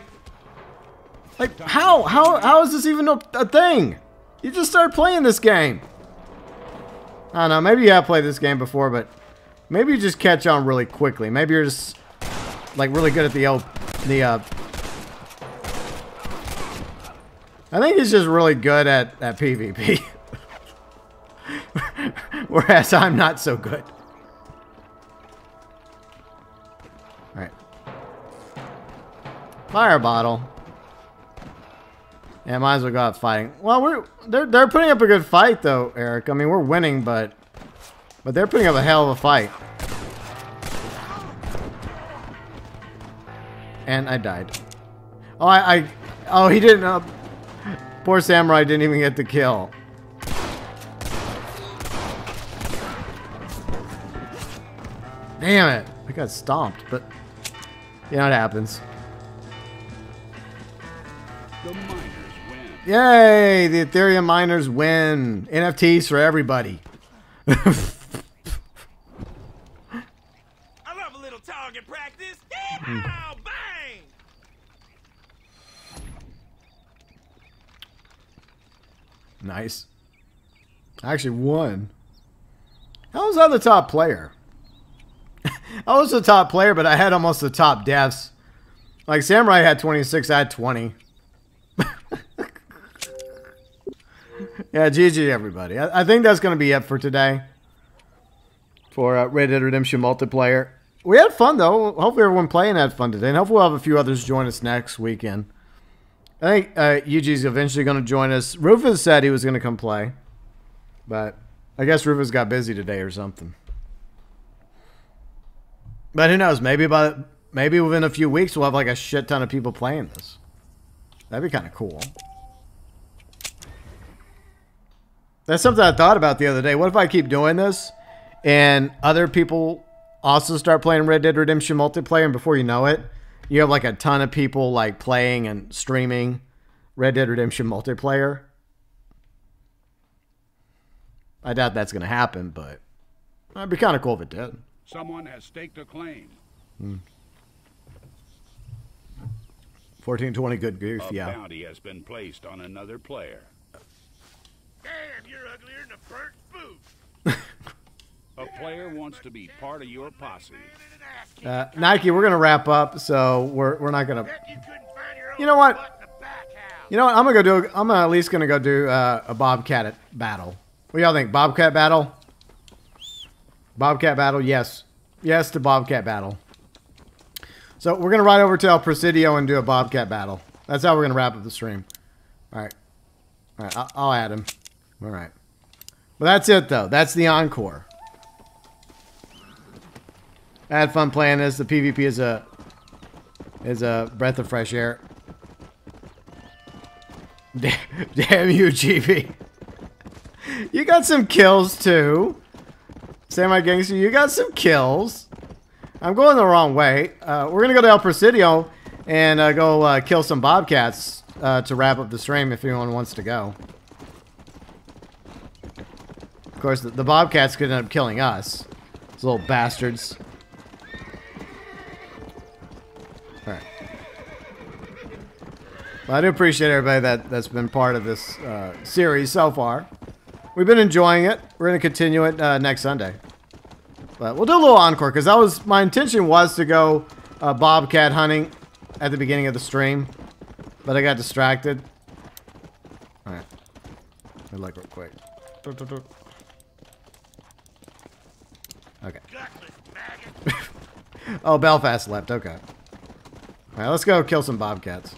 Like, how is this even a thing? You just started playing this game. I don't know, maybe you have played this game before, but maybe you just catch on really quickly. Maybe you're just, like, really good at the old I think he's just really good at PvP. Whereas I'm not so good. Alright. Fire bottle. Yeah, might as well go out fighting. Well, they're putting up a good fight though, Eric. I mean, we're winning, but they're putting up a hell of a fight. And I died. Oh, oh, he didn't. Poor Samurai didn't even get the kill. Damn it! I got stomped, but you know it happens. The miners win. Yay! The Ethereum miners win. NFTs for everybody. I love a little target practice. Yeehaw, bang! Nice. I actually won. How was I the top player? I was the top player, but I had almost the top deaths. Like Samurai had 26, I had 20. Yeah, GG everybody. I think that's going to be it for today. For Red Dead Redemption multiplayer. We had fun though. Hopefully everyone playing had fun today. And hopefully we'll have a few others join us next weekend. I think Yuji's eventually going to join us. Rufus said he was going to come play. But I guess Rufus got busy today or something. But who knows? Maybe within a few weeks we'll have like a shit ton of people playing this. That'd be kind of cool. That's something I thought about the other day. What if I keep doing this and other people also start playing Red Dead Redemption multiplayer, and before you know it, you have like a ton of people like playing and streaming Red Dead Redemption multiplayer? I doubt that's going to happen, but it'd be kind of cool if it did. Someone has staked a claim. 1420 good grief, yeah. A bounty has been placed on another player. Damn, you're uglier than a burnt boot. A player wants to be part of your posse. Nike, we're gonna wrap up, so we're not gonna. You know what? You know what? I'm gonna go do. I'm at least gonna go do a Bobcat battle. What do y'all think? Bobcat battle? Bobcat battle? Yes, yes to Bobcat battle. So we're gonna ride over to El Presidio and do a Bobcat battle. That's how we're gonna wrap up the stream. All right. Alright, I'll add him. Alright. Well, that's it, though. That's the encore. I had fun playing this. The PvP is a breath of fresh air. Damn you, GB. You got some kills, too. Samurai Gangster, you got some kills. I'm going the wrong way. We're going to go to El Presidio and go kill some Bobcats. To wrap up the stream if anyone wants to go. Of course, the Bobcats could end up killing us. Those little bastards. Alright. Well, I do appreciate everybody that's been part of this series so far. We've been enjoying it. We're going to continue it next Sunday. But we'll do a little encore, because that was my intention, was to go Bobcat hunting at the beginning of the stream. But I got distracted. Alright. Good luck real quick. Okay. Oh, Belfast left. Okay. Alright, let's go kill some Bobcats.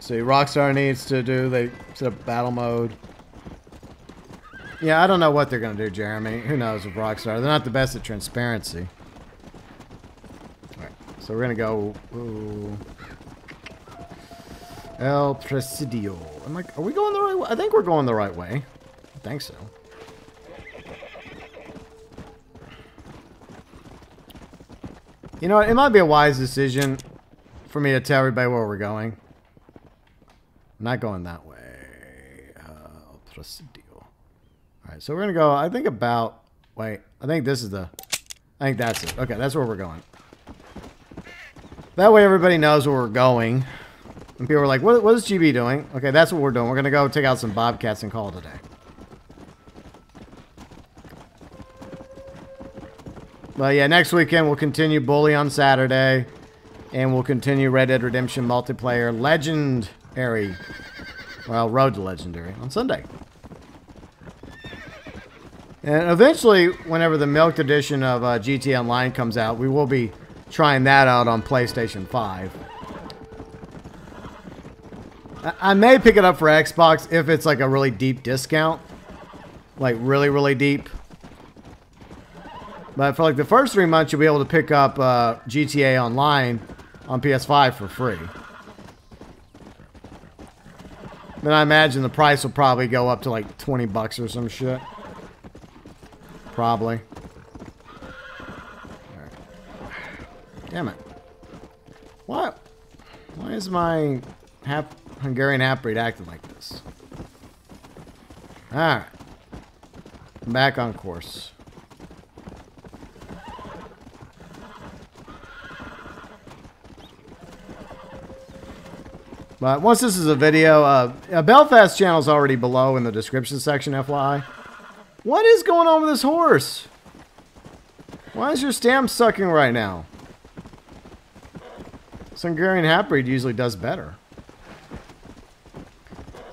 See, Rockstar needs to do. They set up battle mode. Yeah, I don't know what they're going to do, Jeremy. Who knows with Rockstar? They're not the best at transparency. So we're gonna go El Presidio. I'm like, are we going the right way? I think we're going the right way. I think so. You know what? It might be a wise decision for me to tell everybody where we're going. I'm not going that way. El Presidio. Alright, so we're gonna go, I think about, wait, I think this is the, I think that's it. Okay, that's where we're going. That way everybody knows where we're going. And people are like, what is GB doing? Okay, that's what we're doing. We're going to go take out some Bobcats and call it a day. But yeah, next weekend we'll continue Bully on Saturday. And we'll continue Red Dead Redemption multiplayer legendary. Well, road to legendary on Sunday. And eventually, whenever the milked edition of GTA Online comes out, we will be trying that out on PlayStation 5. I may pick it up for Xbox if it's like a really deep discount. Like really, really deep. But for like the first 3 months, you'll be able to pick up GTA Online on PS5 for free. Then I imagine the price will probably go up to like 20 bucks or some shit. Probably. Right. Damn it. What? Why is my Hungarian half-breed acting like this? Alright. I'm back on course. But once this is a video, Belfast channel's already below in the description section, FYI. What is going on with this horse? Why is your stamp sucking right now? This Hungarian half-breed usually does better.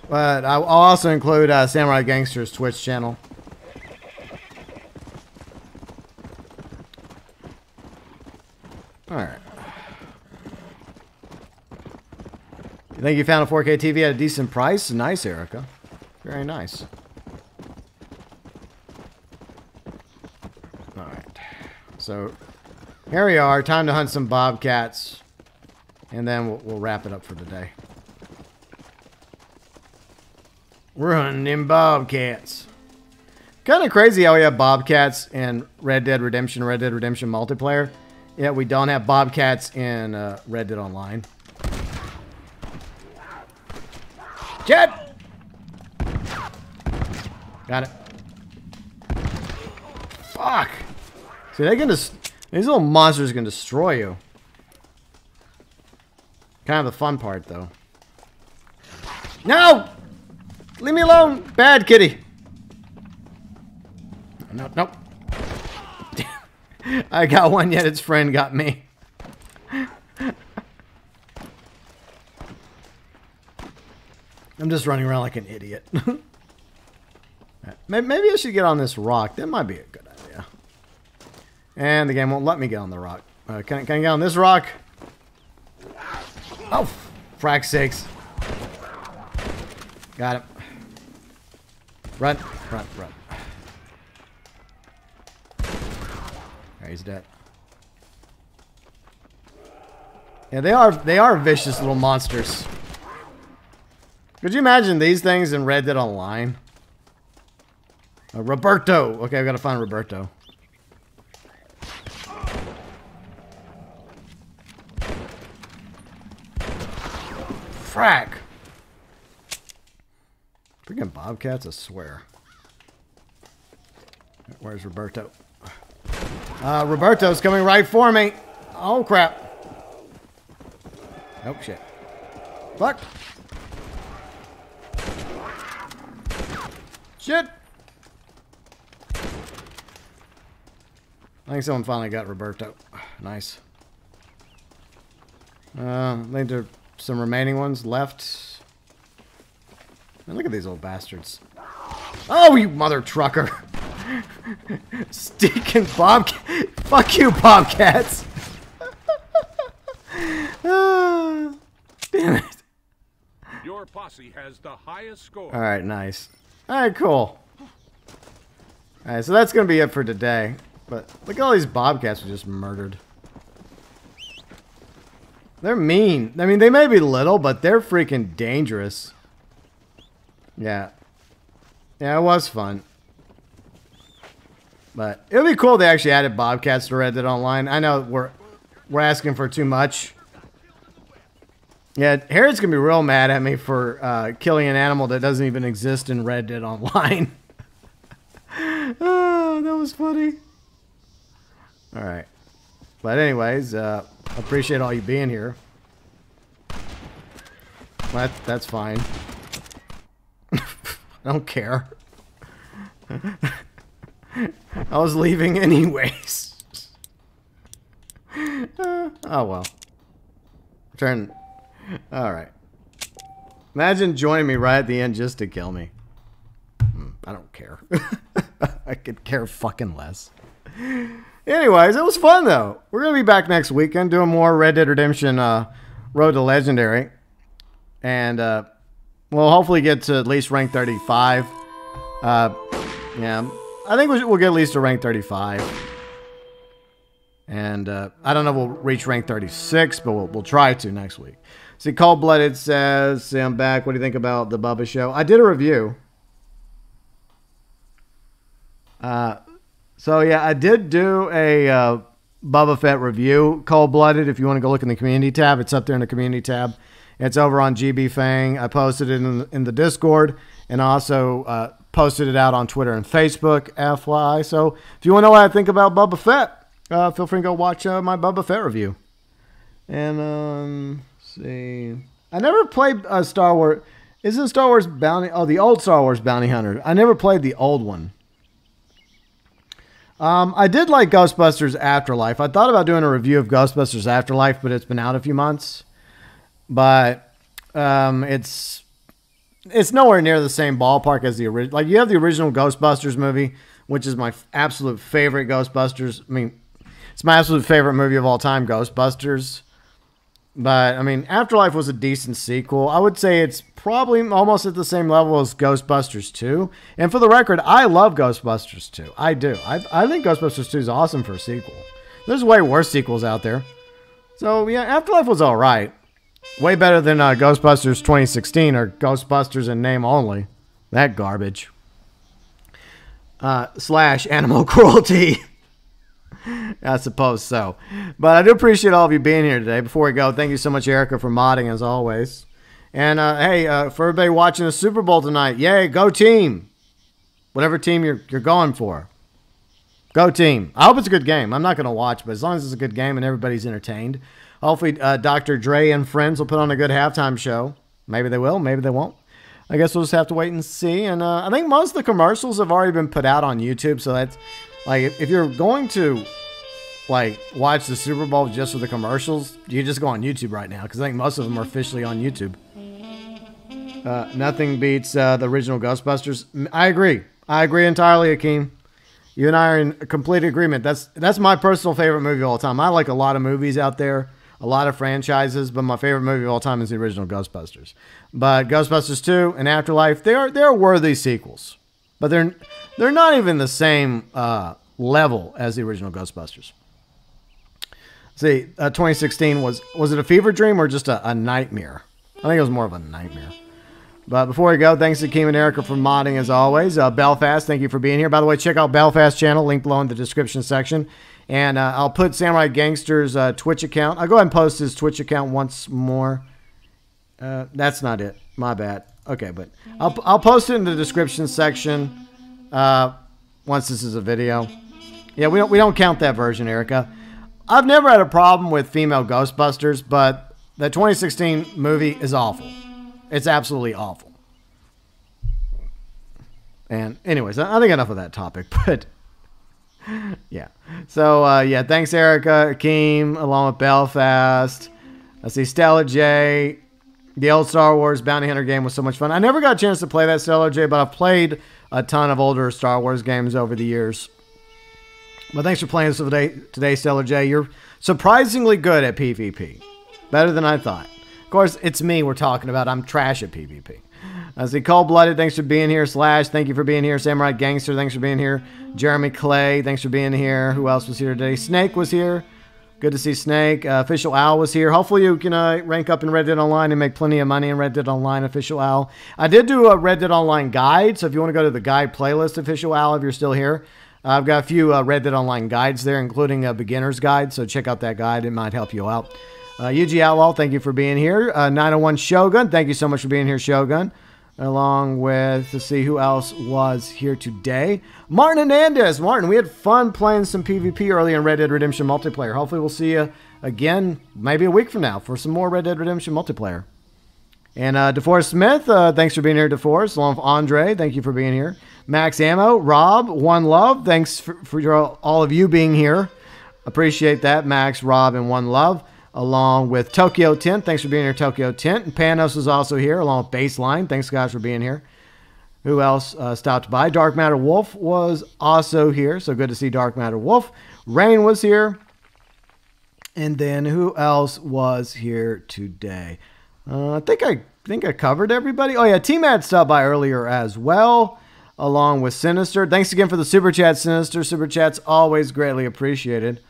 But I'll also include Samurai Gangster's Twitch channel. Alright. You think you found a 4K TV at a decent price? Nice, Erica. Very nice. Alright. So, here we are. Time to hunt some bobcats. And then we'll wrap it up for today. We're hunting them bobcats. Kind of crazy how we have bobcats in Red Dead Redemption multiplayer. Yet we don't have bobcats in Red Dead Online. Jet! Got it. Fuck! See, they can just... These little monsters can destroy you. Kind of the fun part, though. No! Leave me alone! Bad kitty! No, nope. I got one, yet its friend got me. I'm just running around like an idiot. Maybe I should get on this rock. That might be a good idea. And the game won't let me get on the rock. Can I get on this rock? Oh, frack sakes. Got him. Run, run, run. All right, he's dead. Yeah, they are vicious little monsters. Could you imagine these things in Red Dead Online? Roberto! Okay, I've got to find Roberto. Frack! Freaking bobcats, I swear. Where's Roberto? Roberto's coming right for me! Oh, crap. Oh, shit. Fuck! Shit! I think someone finally got Roberto. Nice. I think there are some remaining ones left. Man, look at these old bastards. Oh, you mother trucker! Stinking bobcat! Fuck you, bobcats! Damn it. Your posse has the highest score. Alright, nice. Alright, cool. Alright, so that's gonna be it for today. But look at all these bobcats we just murdered. They're mean. I mean, they may be little, but they're freaking dangerous. Yeah. Yeah, it was fun. But it'll be cool they actually added bobcats to Red Dead Online. I know we're asking for too much. Yeah, Harriet's gonna be real mad at me for killing an animal that doesn't even exist in Red Dead Online. Oh, that was funny. All right, but anyways, appreciate all you being here. That's fine. I don't care. I was leaving anyways. Oh, well. Turn. Alright. Imagine joining me right at the end just to kill me. I don't care. I could care fucking less. Anyways, it was fun, though. We're going to be back next weekend doing more Red Dead Redemption Road to Legendary. And we'll hopefully get to at least rank 35. Yeah, I think we'll get at least to rank 35. And I don't know if we'll reach rank 36, but we'll try to next week. See, Cold Blooded says, see, I'm back. What do you think about the Bubba show? I did a review. So, yeah, I did do a Boba Fett review, Cold Blooded. If you want to go look in the community tab, it's up there in the community tab. It's over on GB Fang. I posted it in the Discord and also posted it out on Twitter and Facebook, FYI. So, if you want to know what I think about Boba Fett, feel free to go watch my Boba Fett review. And, let's see. I never played Star Wars. Isn't Star Wars Bounty? Oh, the old Star Wars Bounty Hunter. I never played the old one. I did like Ghostbusters Afterlife. I thought about doing a review of Ghostbusters Afterlife, but it's been out a few months. But it's nowhere near the same ballpark as the original. Like, you have the original Ghostbusters movie, which is my absolute favorite Ghostbusters. I mean, it's my absolute favorite movie of all time, Ghostbusters. But, I mean, Afterlife was a decent sequel. I would say it's probably almost at the same level as Ghostbusters 2. And for the record, I love Ghostbusters 2. I do. I think Ghostbusters 2 is awesome for a sequel. There's way worse sequels out there. So, yeah, Afterlife was all right. Way better than Ghostbusters 2016 or Ghostbusters in name only. That garbage. Slash animal cruelty. I suppose so. But I do appreciate all of you being here today. Before we go, thank you so much, Erica, for modding, as always. And, hey, for everybody watching the Super Bowl tonight, yay, go team. Whatever team you're going for. Go team. I hope it's a good game. I'm not going to watch, but as long as it's a good game and everybody's entertained. Hopefully, Dr. Dre and friends will put on a good halftime show. Maybe they will. Maybe they won't. I guess we'll just have to wait and see. And I think most of the commercials have already been put out on YouTube, so that's... Like, if you're going to, like, watch the Super Bowl just for the commercials, you just go on YouTube right now, because I think most of them are officially on YouTube. Nothing beats the original Ghostbusters. I agree. I agree entirely, Akeem. You and I are in complete agreement. That's my personal favorite movie of all time. I like a lot of movies out there, a lot of franchises, but my favorite movie of all time is the original Ghostbusters. But Ghostbusters 2 and Afterlife, they are worthy sequels. But they're not even the same level as the original Ghostbusters. See, 2016 was it a fever dream or just a nightmare? I think it was more of a nightmare. But before we go, thanks to Keem and Erica for modding as always. Belfast, thank you for being here. By the way, check out Belfast channel, link below in the description section. And I'll put Samurai Gangster's Twitch account. I'll go ahead and post his Twitch account once more. That's not it. My bad. Okay, but I'll post it in the description section once this is a video. Yeah, we don't count that version, Erica. I've never had a problem with female Ghostbusters, but the 2016 movie is awful. It's absolutely awful. And anyways, I think enough of that topic, but yeah. So, yeah, thanks, Erica, Akeem, along with Belfast. I see Stella J. The old Star Wars Bounty Hunter game was so much fun. I never got a chance to play that, Stellar J, but I've played a ton of older Star Wars games over the years. But thanks for playing us today, Stellar J. You're surprisingly good at PvP. Better than I thought. Of course, it's me we're talking about. I'm trash at PvP. I see Cold Blooded, thanks for being here. Slash, thank you for being here. Samurai Gangster, thanks for being here. Jeremy Clay, thanks for being here. Who else was here today? Snake was here. Good to see Snake. Official Owl was here. Hopefully you can rank up in Red Dead Online and make plenty of money in Red Dead Online, Official Owl. I did do a Red Dead Online guide, so if you want to go to the guide playlist, Official Owl, if you're still here. I've got a few Red Dead Online guides there, including a beginner's guide, so check out that guide. It might help you out. UG Outlaw, thank you for being here. 901 Shogun, thank you so much for being here, Shogun. Along with, let's see who else was here today. Martin Hernandez. Martin, we had fun playing some PvP early in Red Dead Redemption multiplayer. Hopefully we'll see you again maybe a week from now for some more Red Dead Redemption multiplayer. And DeForest Smith, thanks for being here, DeForest. Along with Andre, thank you for being here. Max Ammo, Rob, One Love, thanks for all of you being here. Appreciate that, Max, Rob, and One Love. along with ToykoTent. Thanks for being here, ToykoTent. And Panos is also here, along with Baseline. Thanks, guys, for being here. Who else stopped by? Dark MatterWolf was also here, so good to see Dark MatterWolf. Rain was here. And then who else was here today? I think I covered everybody. Oh, yeah, T-Mad stopped by earlier as well, along with Sinister. Thanks again for the Super Chat, Sinister. Super Chat's always greatly appreciated.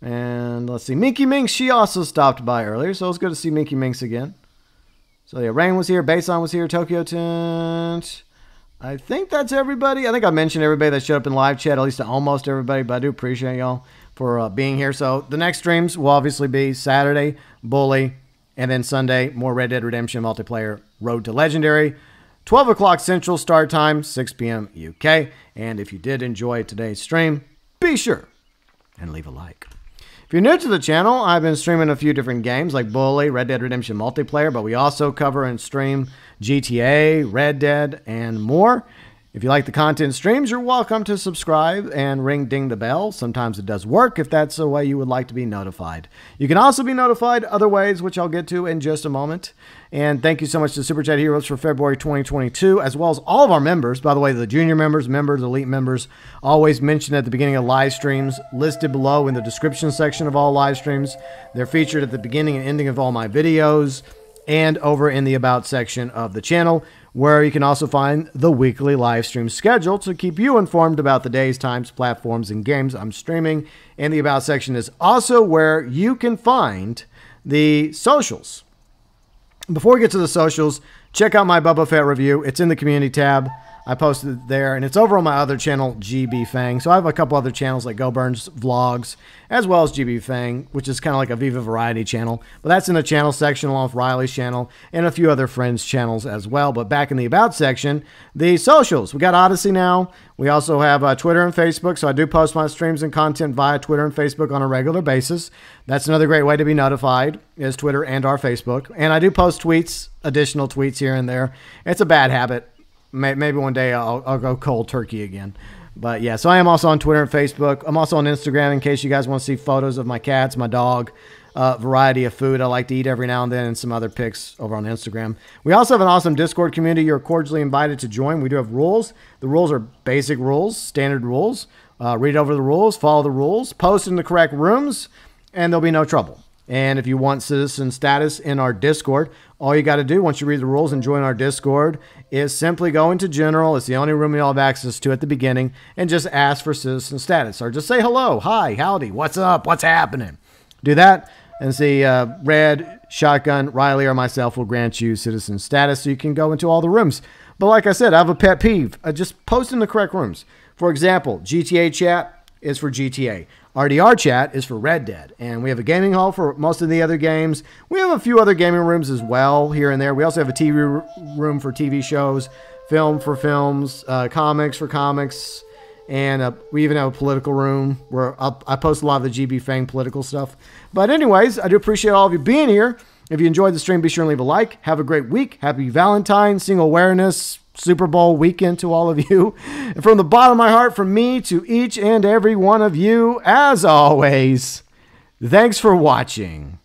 And let's see, Minky Minx, she also stopped by earlier, so it's good to see Minky Minx again. So, yeah, Rain was here, Baseline was here, ToykoTent. I think that's everybody. I think I mentioned everybody that showed up in live chat, at least almost everybody, but I do appreciate y'all for being here. So the next streams will obviously be Saturday, Bully, and then Sunday, more Red Dead Redemption multiplayer, Road to Legendary. 12 o'clock Central start time, 6 p.m. UK. And if you did enjoy today's stream, be sure and leave a like. If you're new to the channel, I've been streaming a few different games like Bully, Red Dead Redemption multiplayer, but we also cover and stream GTA, Red Dead, and more. If you like the content streams, you're welcome to subscribe and ring-ding the bell. Sometimes it does work if that's the way you would like to be notified. You can also be notified other ways, which I'll get to in just a moment. And thank you so much to Super Chat Heroes for February 2022, as well as all of our members. By the way, the junior members, elite members, always mentioned at the beginning of live streams, listed below in the description section of all live streams. They're featured at the beginning and ending of all my videos and over in the About section of the channel, where you can also find the weekly live stream schedule to keep you informed about the days, times, platforms, and games I'm streaming. And the About section is also where you can find the socials. Before we get to the socials, check out my Boba Fett review. It's in the community tab. I posted it there, and it's over on my other channel, GB Fang. So I have a couple other channels like GeauxBurns Vlogs, as well as GB Fang, which is kind of like a Viva Variety channel. But that's in the channel section, along with Riley's channel and a few other friends' channels as well. But back in the About section, the socials. We got Odyssey now. We also have Twitter and Facebook, so I do post my streams and content via Twitter and Facebook on a regular basis. That's another great way to be notified, is Twitter and our Facebook. And I do post tweets, additional tweets here and there. It's a bad habit. Maybe one day I'll go cold turkey again. But yeah, so I am also on Twitter and Facebook. I'm also on Instagram in case you guys want to see photos of my cats, my dog, variety of food I like to eat every now and then, and some other pics over on Instagram. We also have an awesome Discord community you're cordially invited to join. We do have rules. The rules are basic rules, standard rules. Read over the rules, follow the rules, post in the correct rooms, and there'll be no trouble. And if you want citizen status in our Discord, all you got to do once you read the rules and join our Discord is simply go into general. It's the only room you all have access to at the beginning, and just ask for citizen status, or just say hello, hi, howdy, what's up, what's happening. Do that and see Red, Shotgun, Riley, or myself will grant you citizen status so you can go into all the rooms. But like I said, I have a pet peeve. I just post in the correct rooms. For example, GTA chat is for GTA. RDR chat is for Red Dead, and we have a gaming hall for most of the other games. We have a few other gaming rooms as well here and there. We also have a TV room for TV shows, film for films, comics for comics, and we even have a political room where I post a lot of the GB Fang political stuff. But anyways, I do appreciate all of you being here. If you enjoyed the stream, be sure and leave a like. Have a great week. Happy Valentine's, Single Awareness, Super Bowl weekend to all of you. And from the bottom of my heart, from me to each and every one of you, as always, thanks for watching.